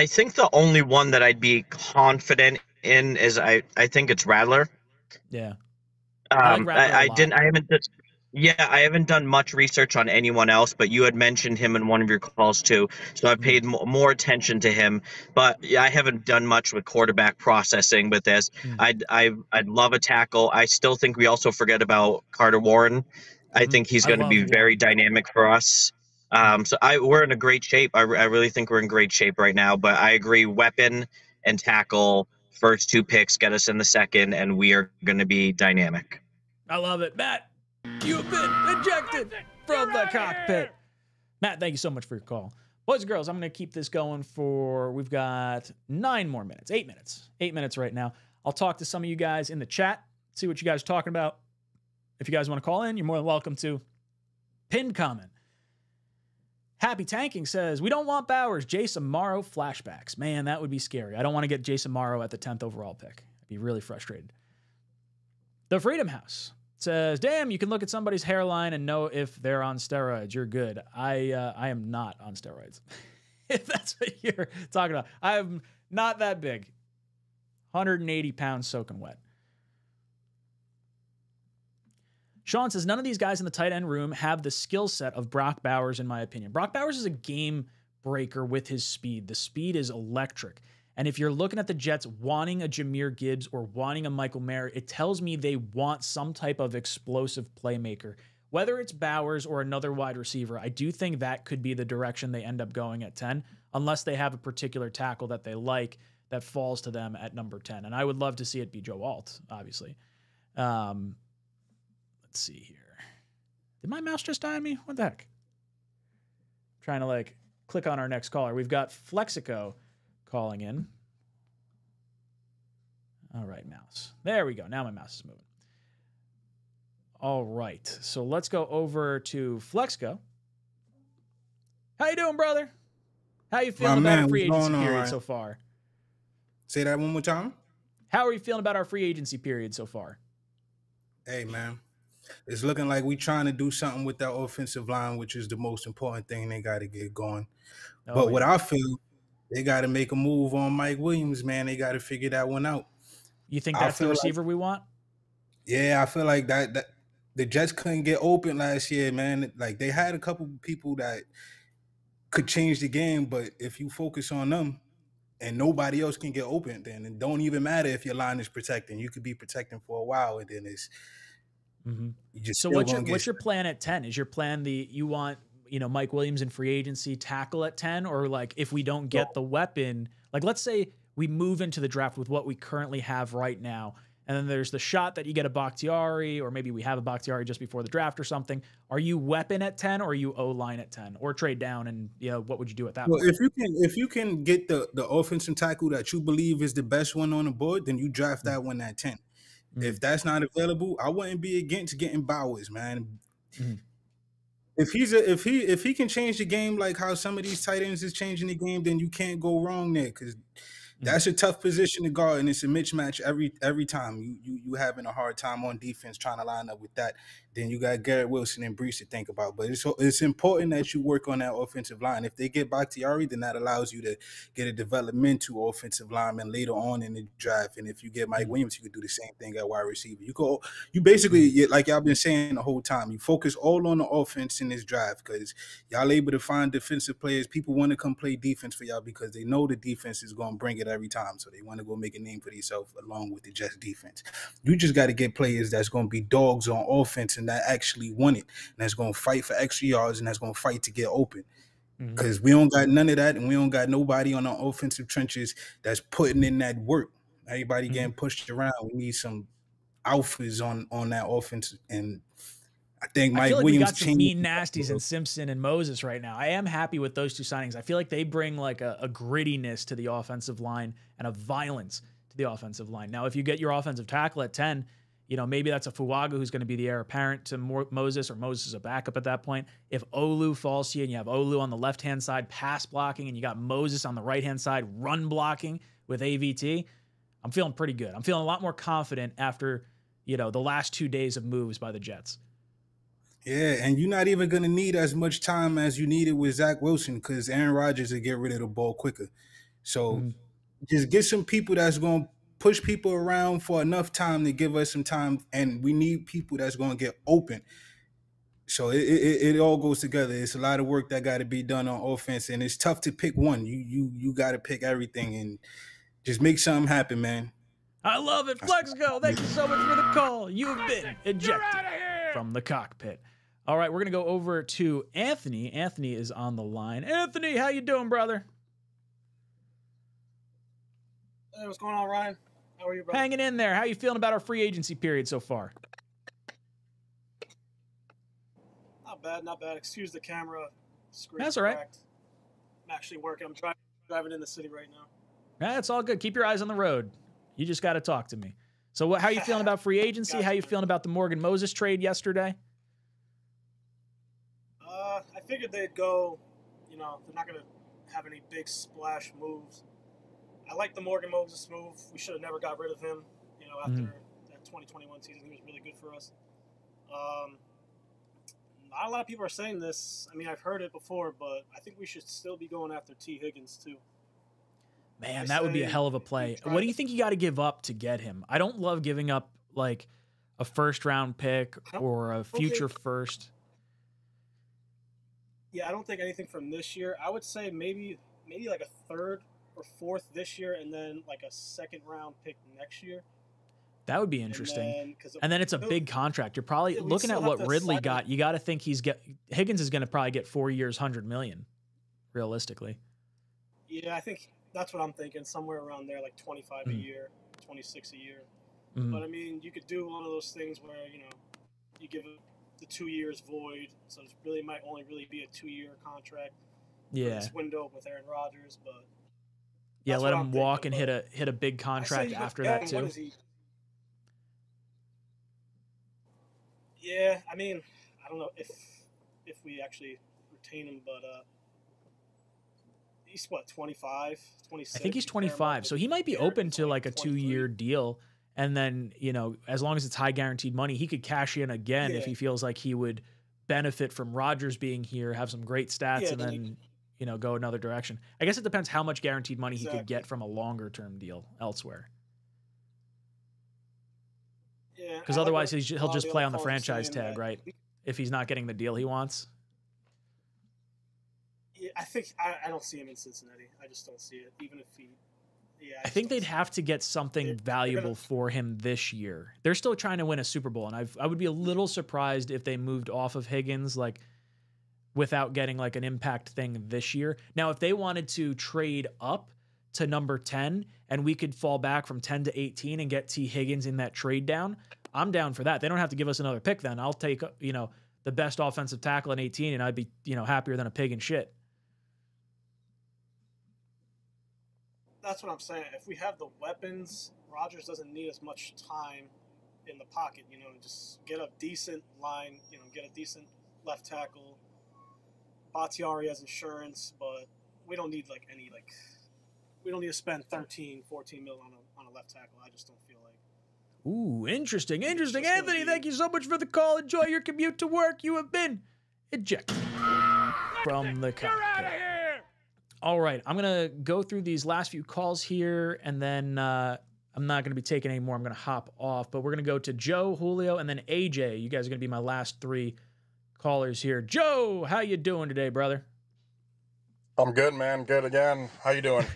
think the only one that I'd be confident in is I think it's Rattler. Yeah. I haven't done much research on anyone else, but you had mentioned him in one of your calls too, so I paid more attention to him. But yeah, I haven't done much with quarterback processing with this. I'd love a tackle. I still think we also forget about Carter Warren. I think he's going to be very dynamic for us. We're in a great shape. I really think we're in great shape right now. But I agree, weapon and tackle, first two picks get us in the second, and we are going to be dynamic. I love it, Matt. You've been ejected from the cockpit. Matt, thank you so much for your call. Boys and girls, I'm going to keep this going we've got 9 more minutes, 8 minutes. 8 minutes right now. I'll talk to some of you guys in the chat, see what you guys are talking about. If you guys want to call in, you're more than welcome to. Pinned comment. Happy Tanking says, we don't want Bowers. Jason Morrow flashbacks. Man, that would be scary. I don't want to get Jason Morrow at the 10th overall pick. I'd be really frustrated. The Freedom House says, damn, you can look at somebody's hairline and know if they're on steroids. You're good. I am not on steroids. If that's what you're talking about. I'm not that big. 180 pounds soaking wet. Sean says, none of these guys in the tight end room have the skill set of Brock Bowers, in my opinion. Brock Bowers is a game breaker with his speed. The speed is electric. And if you're looking at the Jets wanting a Jahmyr Gibbs or wanting a Michael Mayer, it tells me they want some type of explosive playmaker. Whether it's Bowers or another wide receiver, I do think that could be the direction they end up going at 10, unless they have a particular tackle that they like that falls to them at number 10. And I would love to see it be Joe Alt, obviously. Let's see here. Did my mouse just die on me? What the heck? I'm trying to click on our next caller. We've got Flexico calling in. All right, mouse. There we go. Now my mouse is moving. All right. So let's go over to Flexco. How you doing, brother? How you feeling about our free agency period so far? Say that one more time. How are you feeling about our free agency period so far? Hey, man. It's looking like we're trying to do something with that offensive line, which is the most important thing they got to get going. But what I feel, they got to make a move on Mike Williams, man. They got to figure that one out. You think that's the receiver we want? Yeah, I feel like that the Jets couldn't get open last year, man. Like, they had a couple people that could change the game, but if you focus on them and nobody else can get open, then it don't even matter if your line is protecting. You could be protecting for a while, and then it's so what's your plan at 10? Is your plan you want, you know, Mike Williams in free agency, tackle at 10, or like if we don't get the weapon, like let's say we move into the draft with what we currently have right now, and then there's the shot that you get a Bakhtiari, or maybe we have a Bakhtiari just before the draft or something. Are you weapon at 10, or are you O-line at 10, or trade down? And you know, what would you do at that point? If you can get the offensive tackle that you believe is the best one on the board, then you draft that one at 10. If that's not available, I wouldn't be against getting Bowers, man. If he can change the game like how some of these tight ends is changing the game, then you can't go wrong there, because That's a tough position to guard, and it's a mismatch every time. You having a hard time on defense trying to line up with that. Then you got Garrett Wilson and Breece to think about. But it's important that you work on that offensive line. If they get Bakhtiari, then that allows you to get a developmental offensive lineman later on in the draft. And if you get Mike Williams, you could do the same thing at wide receiver. You basically, like y'all been saying the whole time, you focus all on the offense in this draft because y'all able to find defensive players. People want to come play defense for y'all because they know the defense is going to bring it every time. So they want to go make a name for themselves along with the Jets defense. You just got to get players that's going to be dogs on offense and that actually want it, and that's going to fight for extra yards and that's going to fight to get open. Because we don't got none of that, and we don't got nobody on our offensive trenches that's putting in that work. Everybody getting pushed around. We need some alphas on that offense, and I think Mike Williams got some mean nasties in Simpson and Moses right now. I am happy with those two signings. I feel like they bring like a grittiness to the offensive line and a violence to the offensive line. Now, if you get your offensive tackle at 10, you know, maybe that's a Fuaga who's going to be the heir apparent to Moses, or Moses is a backup at that point. If Olu falls to you and you have Olu on the left-hand side pass blocking and you got Moses on the right-hand side run blocking with AVT, I'm feeling pretty good. I'm feeling a lot more confident after, you know, the last 2 days of moves by the Jets. Yeah, and you're not even going to need as much time as you needed with Zach Wilson because Aaron Rodgers will get rid of the ball quicker. So just get some people that's going to push people around for enough time to give us some time, and we need people that's going to get open. So it all goes together. It's a lot of work that got to be done on offense, and it's tough to pick one. You got to pick everything and just make something happen, man. I love it. FlexGo, thank you so much for the call. You've been ejected from the cockpit. All right, we're going to go over to Anthony. Anthony is on the line. Anthony, how you doing, brother? Hey, what's going on, Ryan? How are you, brother? Hanging in there. How are you feeling about our free agency period so far? Not bad, not bad. Excuse the camera screen. That's all right. I'm actually working. I'm driving in the city right now. That's all good. Keep your eyes on the road. You just got to talk to me. So how are you feeling about free agency? How are you feeling about the Morgan Moses trade yesterday? I figured they'd go, you know, they're not going to have any big splash moves. I like the Morgan Moses move. We should have never got rid of him. You know, after that 2021 season, he was really good for us. Not a lot of people are saying this. I mean, I've heard it before, but I think we should still be going after T. Higgins too. Man, that would be a hell of a play. What do you think you got to give up to get him? I don't love giving up like a first-round pick or a future first. Yeah, I don't think anything from this year. I would say maybe like a third or fourth this year, and then like a second-round pick next year. That would be interesting. And then it's a big contract. You're probably looking at what Ridley got. You got to think Higgins is going to probably get 4 years, $100 million, realistically. Yeah, I think that's what I'm thinking. Somewhere around there, like 25 a year, 26 a year. But I mean, you could do one of those things where you know you give the 2 years void, so it really might only really be a 2 year contract. Yeah, for this window with Aaron Rodgers, but. Yeah, let him walk and hit a big contract after that too. Yeah, I mean, I don't know if we actually retain him, but he's what, 25, 26. I think he's 25, so he might be open to like a 2 year deal, and then you know, as long as it's high guaranteed money, he could cash in again if he feels like he would benefit from Rodgers being here, have some great stats, and then. You know, go another direction. I guess it depends how much guaranteed money he could get from a longer-term deal elsewhere. Yeah, because otherwise he'll just play on the franchise tag, right? If he's not getting the deal he wants. Yeah, I think I don't see him in Cincinnati. I just don't see it. Even if he, yeah. I think they'd have to get something valuable for him this year. They're still trying to win a Super Bowl, and I would be a little surprised if they moved off of Higgins, like. Without getting like an impact thing this year. Now, if they wanted to trade up to number 10 and we could fall back from 10 to 18 and get T. Higgins in that trade down, I'm down for that. They don't have to give us another pick then. I'll take, you know, the best offensive tackle in 18 and I'd be, you know, happier than a pig in shit. That's what I'm saying. If we have the weapons, Rodgers doesn't need as much time in the pocket, you know, just get a decent line, you know, get a decent left tackle. Bakhtiari has insurance, but we don't need like any like we don't need to spend 13, 14 million on a left tackle. I just don't feel like. Ooh, interesting, interesting. Anthony, thank you so much for the call. Enjoy your commute to work. You have been ejected from the car. You're out of here. All right, I'm going to go through these last few calls here, and then I'm not going to be taking any more. I'm going to hop off, but we're going to go to Joe, Julio, and then AJ. You guys are going to be my last three callers here. Joe, how you doing today, brother? I'm good, man. Good again. How you doing?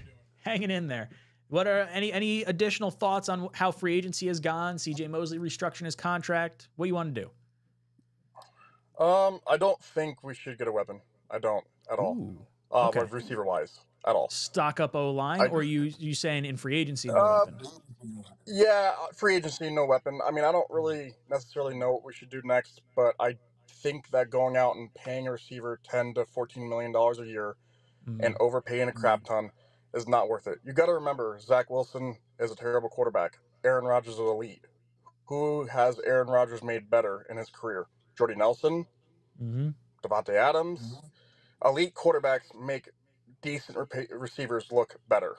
Hanging in there. What are any additional thoughts on how free agency has gone? C.J. Mosley restructuring his contract. What do you want to do? I don't think we should get a weapon. I don't at all. Ooh, okay. Like receiver wise, at all. Stock up O line, or you saying in free agency? No weapon? Yeah, free agency, no weapon. I mean, I don't really necessarily know what we should do next, but I think that going out and paying a receiver $10 to $14 million a year and overpaying a crap ton is not worth it. You got to remember, Zach Wilson is a terrible quarterback. Aaron Rodgers is elite. Who has Aaron Rodgers made better in his career? Jordy Nelson, Devontae Adams. Elite quarterbacks make decent receivers look better.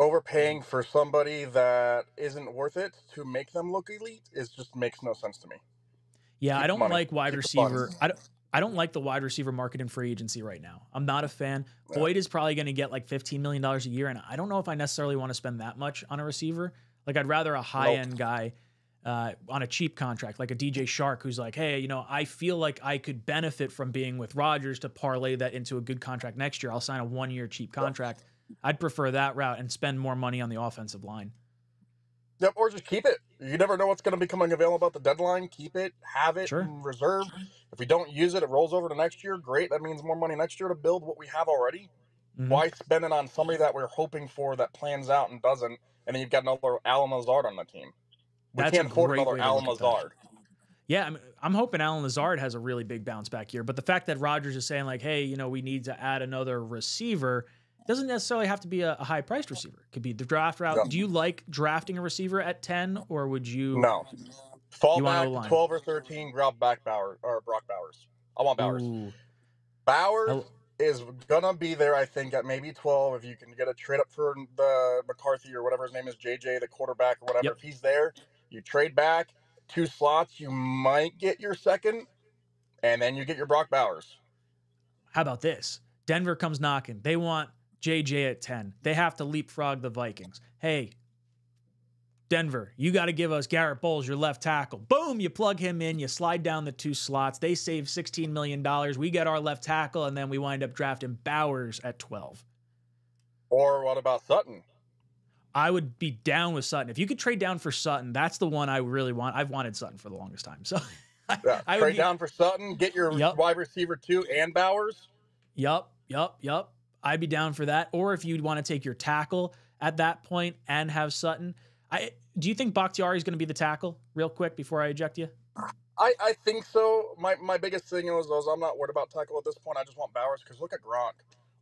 Overpaying for somebody that isn't worth it to make them look elite is just makes no sense to me. Yeah, I don't like wide receiver. I don't like the wide receiver market in free agency right now. I'm not a fan. Yeah. Boyd is probably going to get like $15 million a year, and I don't know if I necessarily want to spend that much on a receiver. Like, I'd rather a high-end guy on a cheap contract, like a DJ Shark, who's like, hey, you know, I feel like I could benefit from being with Rodgers to parlay that into a good contract next year. I'll sign a one-year cheap contract. Yep. I'd prefer that route and spend more money on the offensive line. Yep, or just keep it. You never know what's going to be coming available at the deadline. Keep it, have it, reserve. If we don't use it, it rolls over to next year. Great. That means more money next year to build what we have already. Why spend it on somebody that we're hoping for that plans out and doesn't, and then you've got another Alan Lazard on the team? We can't afford another Alan Lazard. Yeah, I'm hoping Alan Lazard has a really big bounce back year. But the fact that Rodgers is saying, like, hey, you know, we need to add another receiver – doesn't necessarily have to be a high-priced receiver. It could be the draft route. No. Do you like drafting a receiver at 10, or would you? No. Fall back to 12 or 13, grab back Bauer, or Brock Bowers. I want Bowers. Ooh. Bowers is going to be there, I think, at maybe 12. If you can get a trade up for the McCarthy or whatever his name is, JJ, the quarterback or whatever. Yep. If he's there, you trade back 2 slots. You might get your second, and then you get your Brock Bowers. How about this? Denver comes knocking. They want JJ at 10. They have to leapfrog the Vikings. Hey, Denver, you got to give us Garrett Bowles, your left tackle. Boom, you plug him in, you slide down the 2 slots. They save $16 million. We get our left tackle, and then we wind up drafting Bowers at 12. Or what about Sutton? I would be down with Sutton. If you could trade down for Sutton, that's the one I really want. I've wanted Sutton for the longest time. So yeah, trade down for Sutton, get your wide receiver 2 and Bowers. Yep. I'd be down for that. Or if you'd want to take your tackle at that point and have Sutton. Do you think Bakhtiari is going to be the tackle real quick before I eject you? I think so. My biggest thing is I'm not worried about tackle at this point. I just want Bowers because look at Gronk.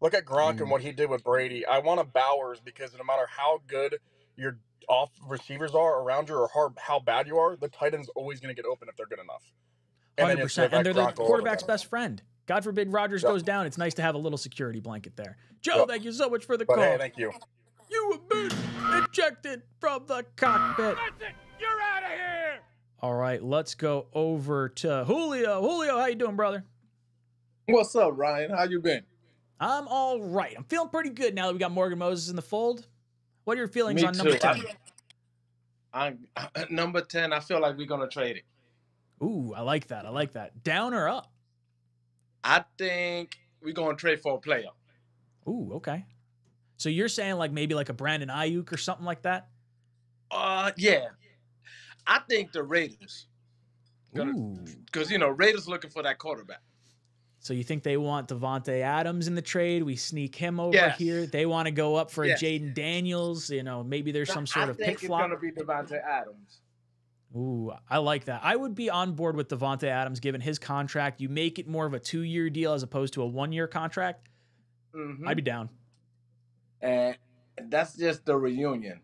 Look at Gronk and what he did with Brady. I want a Bowers because no matter how good your off receivers are around you or how bad you are, the tight end's always going to get open if they're good enough. 100%. And they're the quarterback's best friend. God forbid Rodgers goes down. It's nice to have a little security blanket there. Joe, thank you so much for the call. Hey, thank you. You have been ejected from the cockpit. That's it. You're out of here. All right, let's go over to Julio. Julio, how you doing, brother? What's up, Ryan? How you been? I'm all right. I'm feeling pretty good now that we got Morgan Moses in the fold. What are your feelings on number 10? Number 10, I feel like we're going to trade it. Ooh, I like that. I like that. Down or up? I think we're going to trade for a player. Ooh, okay. So you're saying like maybe like a Brandon Ayuk or something like that? Yeah. I think the Raiders. Because, you know, Raiders looking for that quarterback. So you think they want Devontae Adams in the trade? We sneak him over here. They want to go up for a Jaden Daniels. You know, maybe there's some sort of pick flop. I think it's going to be Devontae Adams. Ooh, I like that. I would be on board with Devontae Adams given his contract. You make it more of a 2-year deal as opposed to a 1-year contract. I'd be down. And that's just the reunion,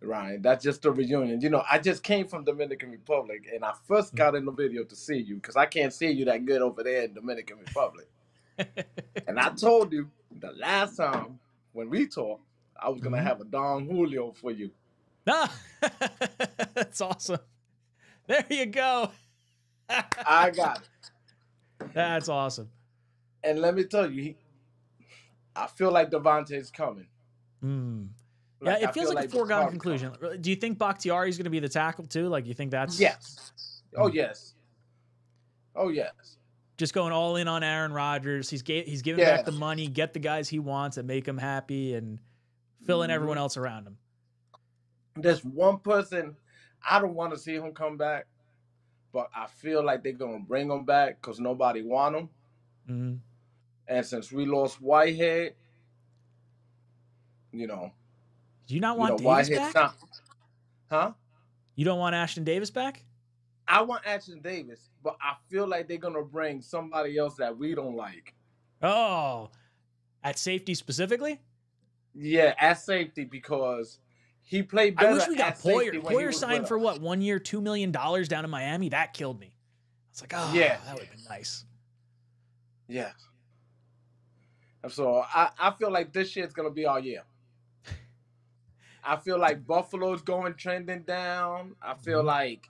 Ryan. That's just the reunion. You know, I just came from Dominican Republic, and I first got in the video to see you because I can't see you that good over there in Dominican Republic. And I told you the last time when we talked, I was going to have a Don Julio for you. Ah, that's awesome. There you go. I got it. That's awesome. And let me tell you, I feel like Devontae's coming. Like, yeah, it feels like a foregone conclusion. Do you think Bakhtiari's going to be the tackle too? Like, you think that's... Yes. Oh, yes. Oh, yes. Just going all in on Aaron Rodgers. He's giving back the money, get the guys he wants and make them happy and fill in everyone else around him. There's one person, I don't want to see him come back, but I feel like they're going to bring him back because nobody want him. And since we lost Whitehead, you know. Do you not want Davis back? Huh? You don't want Ashton Davis back? I want Ashton Davis, but I feel like they're going to bring somebody else that we don't like. Oh, at safety specifically? Yeah, at safety because he played better. I wish we got Poyer. Poyer signed for what, 1 year, $2 million down in Miami? That killed me. I was like, oh, yeah, that would have been nice. Yeah. And so I feel like this year's going to be our year. I feel like Buffalo's going trending down. I feel like,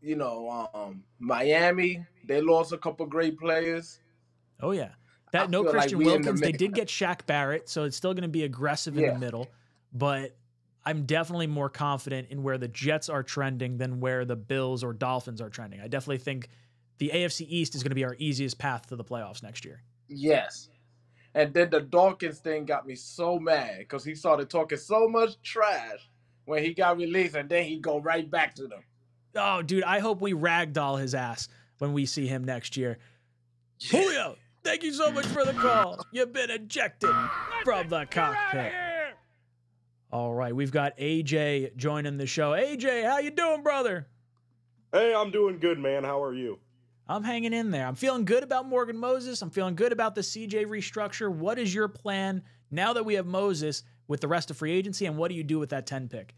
you know, Miami, they lost a couple great players. Oh, yeah. That no Christian Wilkins. They did get Shaq Barrett, so it's still going to be aggressive in the middle. But I'm definitely more confident in where the Jets are trending than where the Bills or Dolphins are trending. I definitely think the AFC East is going to be our easiest path to the playoffs next year. Yes. And then the Dawkins thing got me so mad because he started talking so much trash when he got released, and then he go right back to them. Oh, dude, I hope we ragdoll his ass when we see him next year. Julio, thank you so much for the call. You've been ejected from the cockpit. All right, we've got AJ joining the show. AJ, how you doing, brother? Hey, I'm doing good, man. How are you? I'm hanging in there. I'm feeling good about Morgan Moses. I'm feeling good about the CJ restructure. What is your plan now that we have Moses with the rest of free agency, and what do you do with that 10 pick?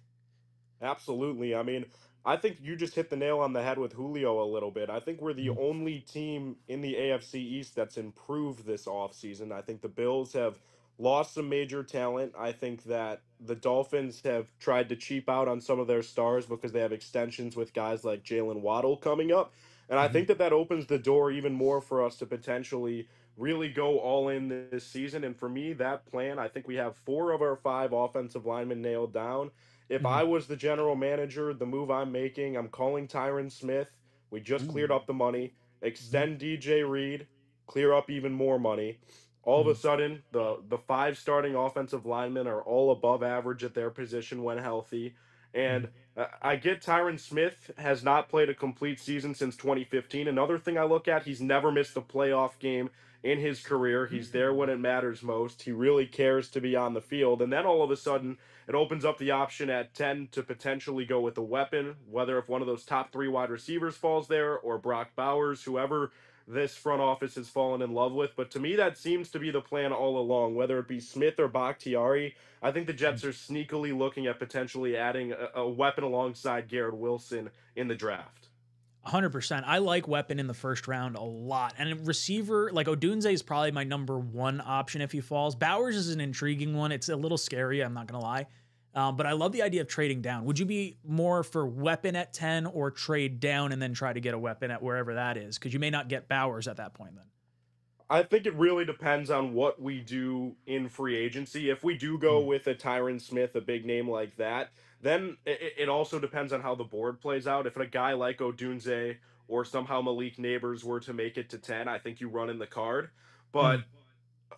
Absolutely. I mean, I think you just hit the nail on the head with Julio a little bit. I think we're the only team in the AFC East that's improved this offseason. I think the Bills have lost some major talent. I think that the Dolphins have tried to cheap out on some of their stars because they have extensions with guys like Jalen Waddle coming up. And I think that that opens the door even more for us to potentially really go all in this season. And for me, that plan, I think we have 4 of our 5 offensive linemen nailed down. If I was the general manager, the move I'm making, I'm calling Tyron Smith. We just cleared up the money. Extend DJ Reed. Clear up even more money. All of a sudden, the 5 starting offensive linemen are all above average at their position when healthy. And I get Tyron Smith has not played a complete season since 2015. Another thing I look at, he's never missed a playoff game in his career. He's there when it matters most. He really cares to be on the field. And then all of a sudden, it opens up the option at 10 to potentially go with a weapon, whether if one of those top 3 wide receivers falls there or Brock Bowers, whoever this front office has fallen in love with. But to me, that seems to be the plan all along, whether it be Smith or Bakhtiari. I think the Jets are sneakily looking at potentially adding a weapon alongside Garrett Wilson in the draft. 100%. I like weapon in the first round a lot. And a receiver, like Odunze is probably my number 1 option if he falls. Bowers is an intriguing one. It's a little scary, I'm not going to lie. But I love the idea of trading down. Would you be more for weapon at 10 or trade down and then try to get a weapon at wherever that is? Because you may not get Bowers at that point then. I think it really depends on what we do in free agency. If we do go with a Tyron Smith, a big name like that, then it also depends on how the board plays out. If a guy like Odunze or somehow Malik Neighbors were to make it to 10, I think you run in the card. But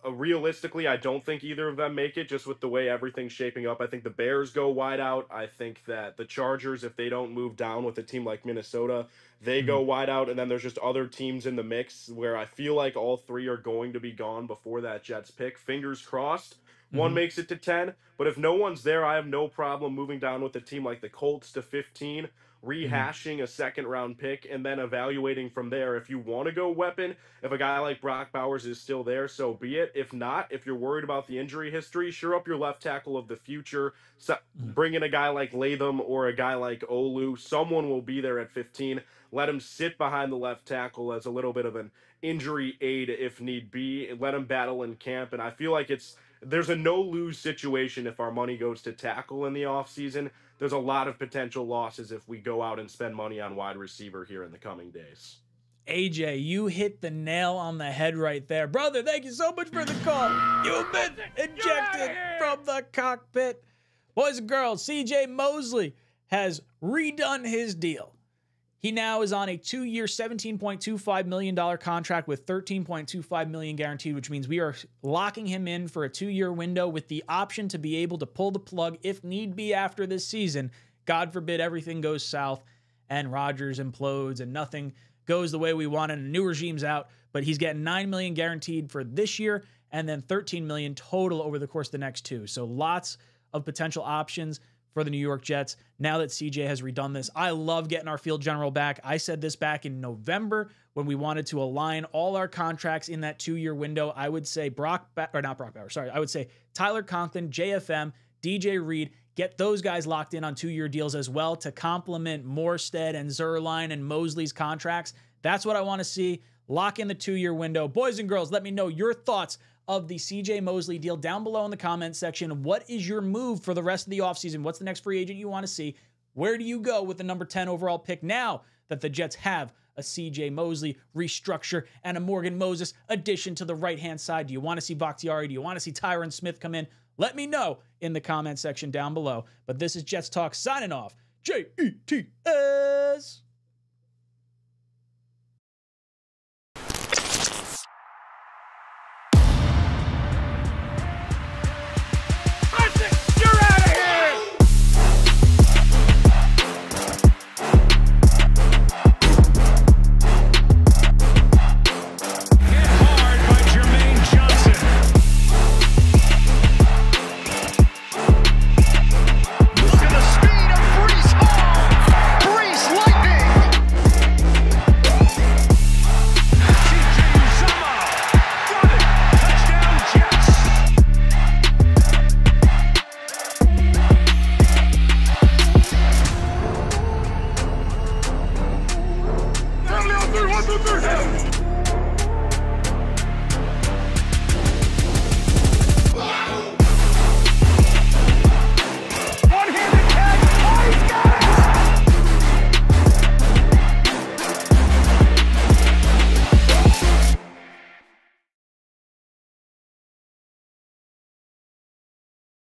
realistically, I don't think either of them make it just with the way everything's shaping up. I think the Bears go wide out. I think that the Chargers, if they don't move down with a team like Minnesota, they go wide out. And then there's just other teams in the mix where I feel like all 3 are going to be gone before that Jets pick. Fingers crossed. One makes it to 10. But if no one's there, I have no problem moving down with a team like the Colts to 15, rehashing a second-round pick, and then evaluating from there. If you want to go weapon, if a guy like Brock Bowers is still there, so be it. If not, if you're worried about the injury history, shore up your left tackle of the future. So bring in a guy like Latham or a guy like Olu. Someone will be there at 15. Let him sit behind the left tackle as a little bit of an injury aid if need be. Let him battle in camp, and I feel like it's there's a no-lose situation if our money goes to tackle in the offseason. There's a lot of potential losses if we go out and spend money on wide receiver here in the coming days. AJ, you hit the nail on the head right there. Brother, thank you so much for the call. You've been ejected from the cockpit. Boys and girls, C.J. Mosley has redone his deal. He now is on a two-year, $17.25 million contract with $13.25 million guaranteed, which means we are locking him in for a two-year window with the option to be able to pull the plug if need be after this season. God forbid everything goes south and Rodgers implodes and nothing goes the way we want and a new regime's out, but he's getting $9 million guaranteed for this year and then $13 million total over the course of the next two. So lots of potential options for the New York Jets now that CJ has redone this. I love getting our field general back. I said this back in November when we wanted to align all our contracts in that two-year window. I would say Tyler Conklin, JFM, DJ Reed, get those guys locked in on two-year deals as well to complement Morstead and Zerline and Mosley's contracts. That's what I want to see. Lock in the two-year window. Boys and girls, let me know your thoughts of the C.J. Mosley deal down below in the comments section. What is your move for the rest of the offseason? What's the next free agent you want to see? Where do you go with the number 10 overall pick now that the Jets have a C.J. Mosley restructure and a Morgan Moses addition to the right-hand side? Do you want to see Bakhtiari? Do you want to see Tyron Smith come in? Let me know in the comment section down below. But this is Jets Talk signing off. Jets.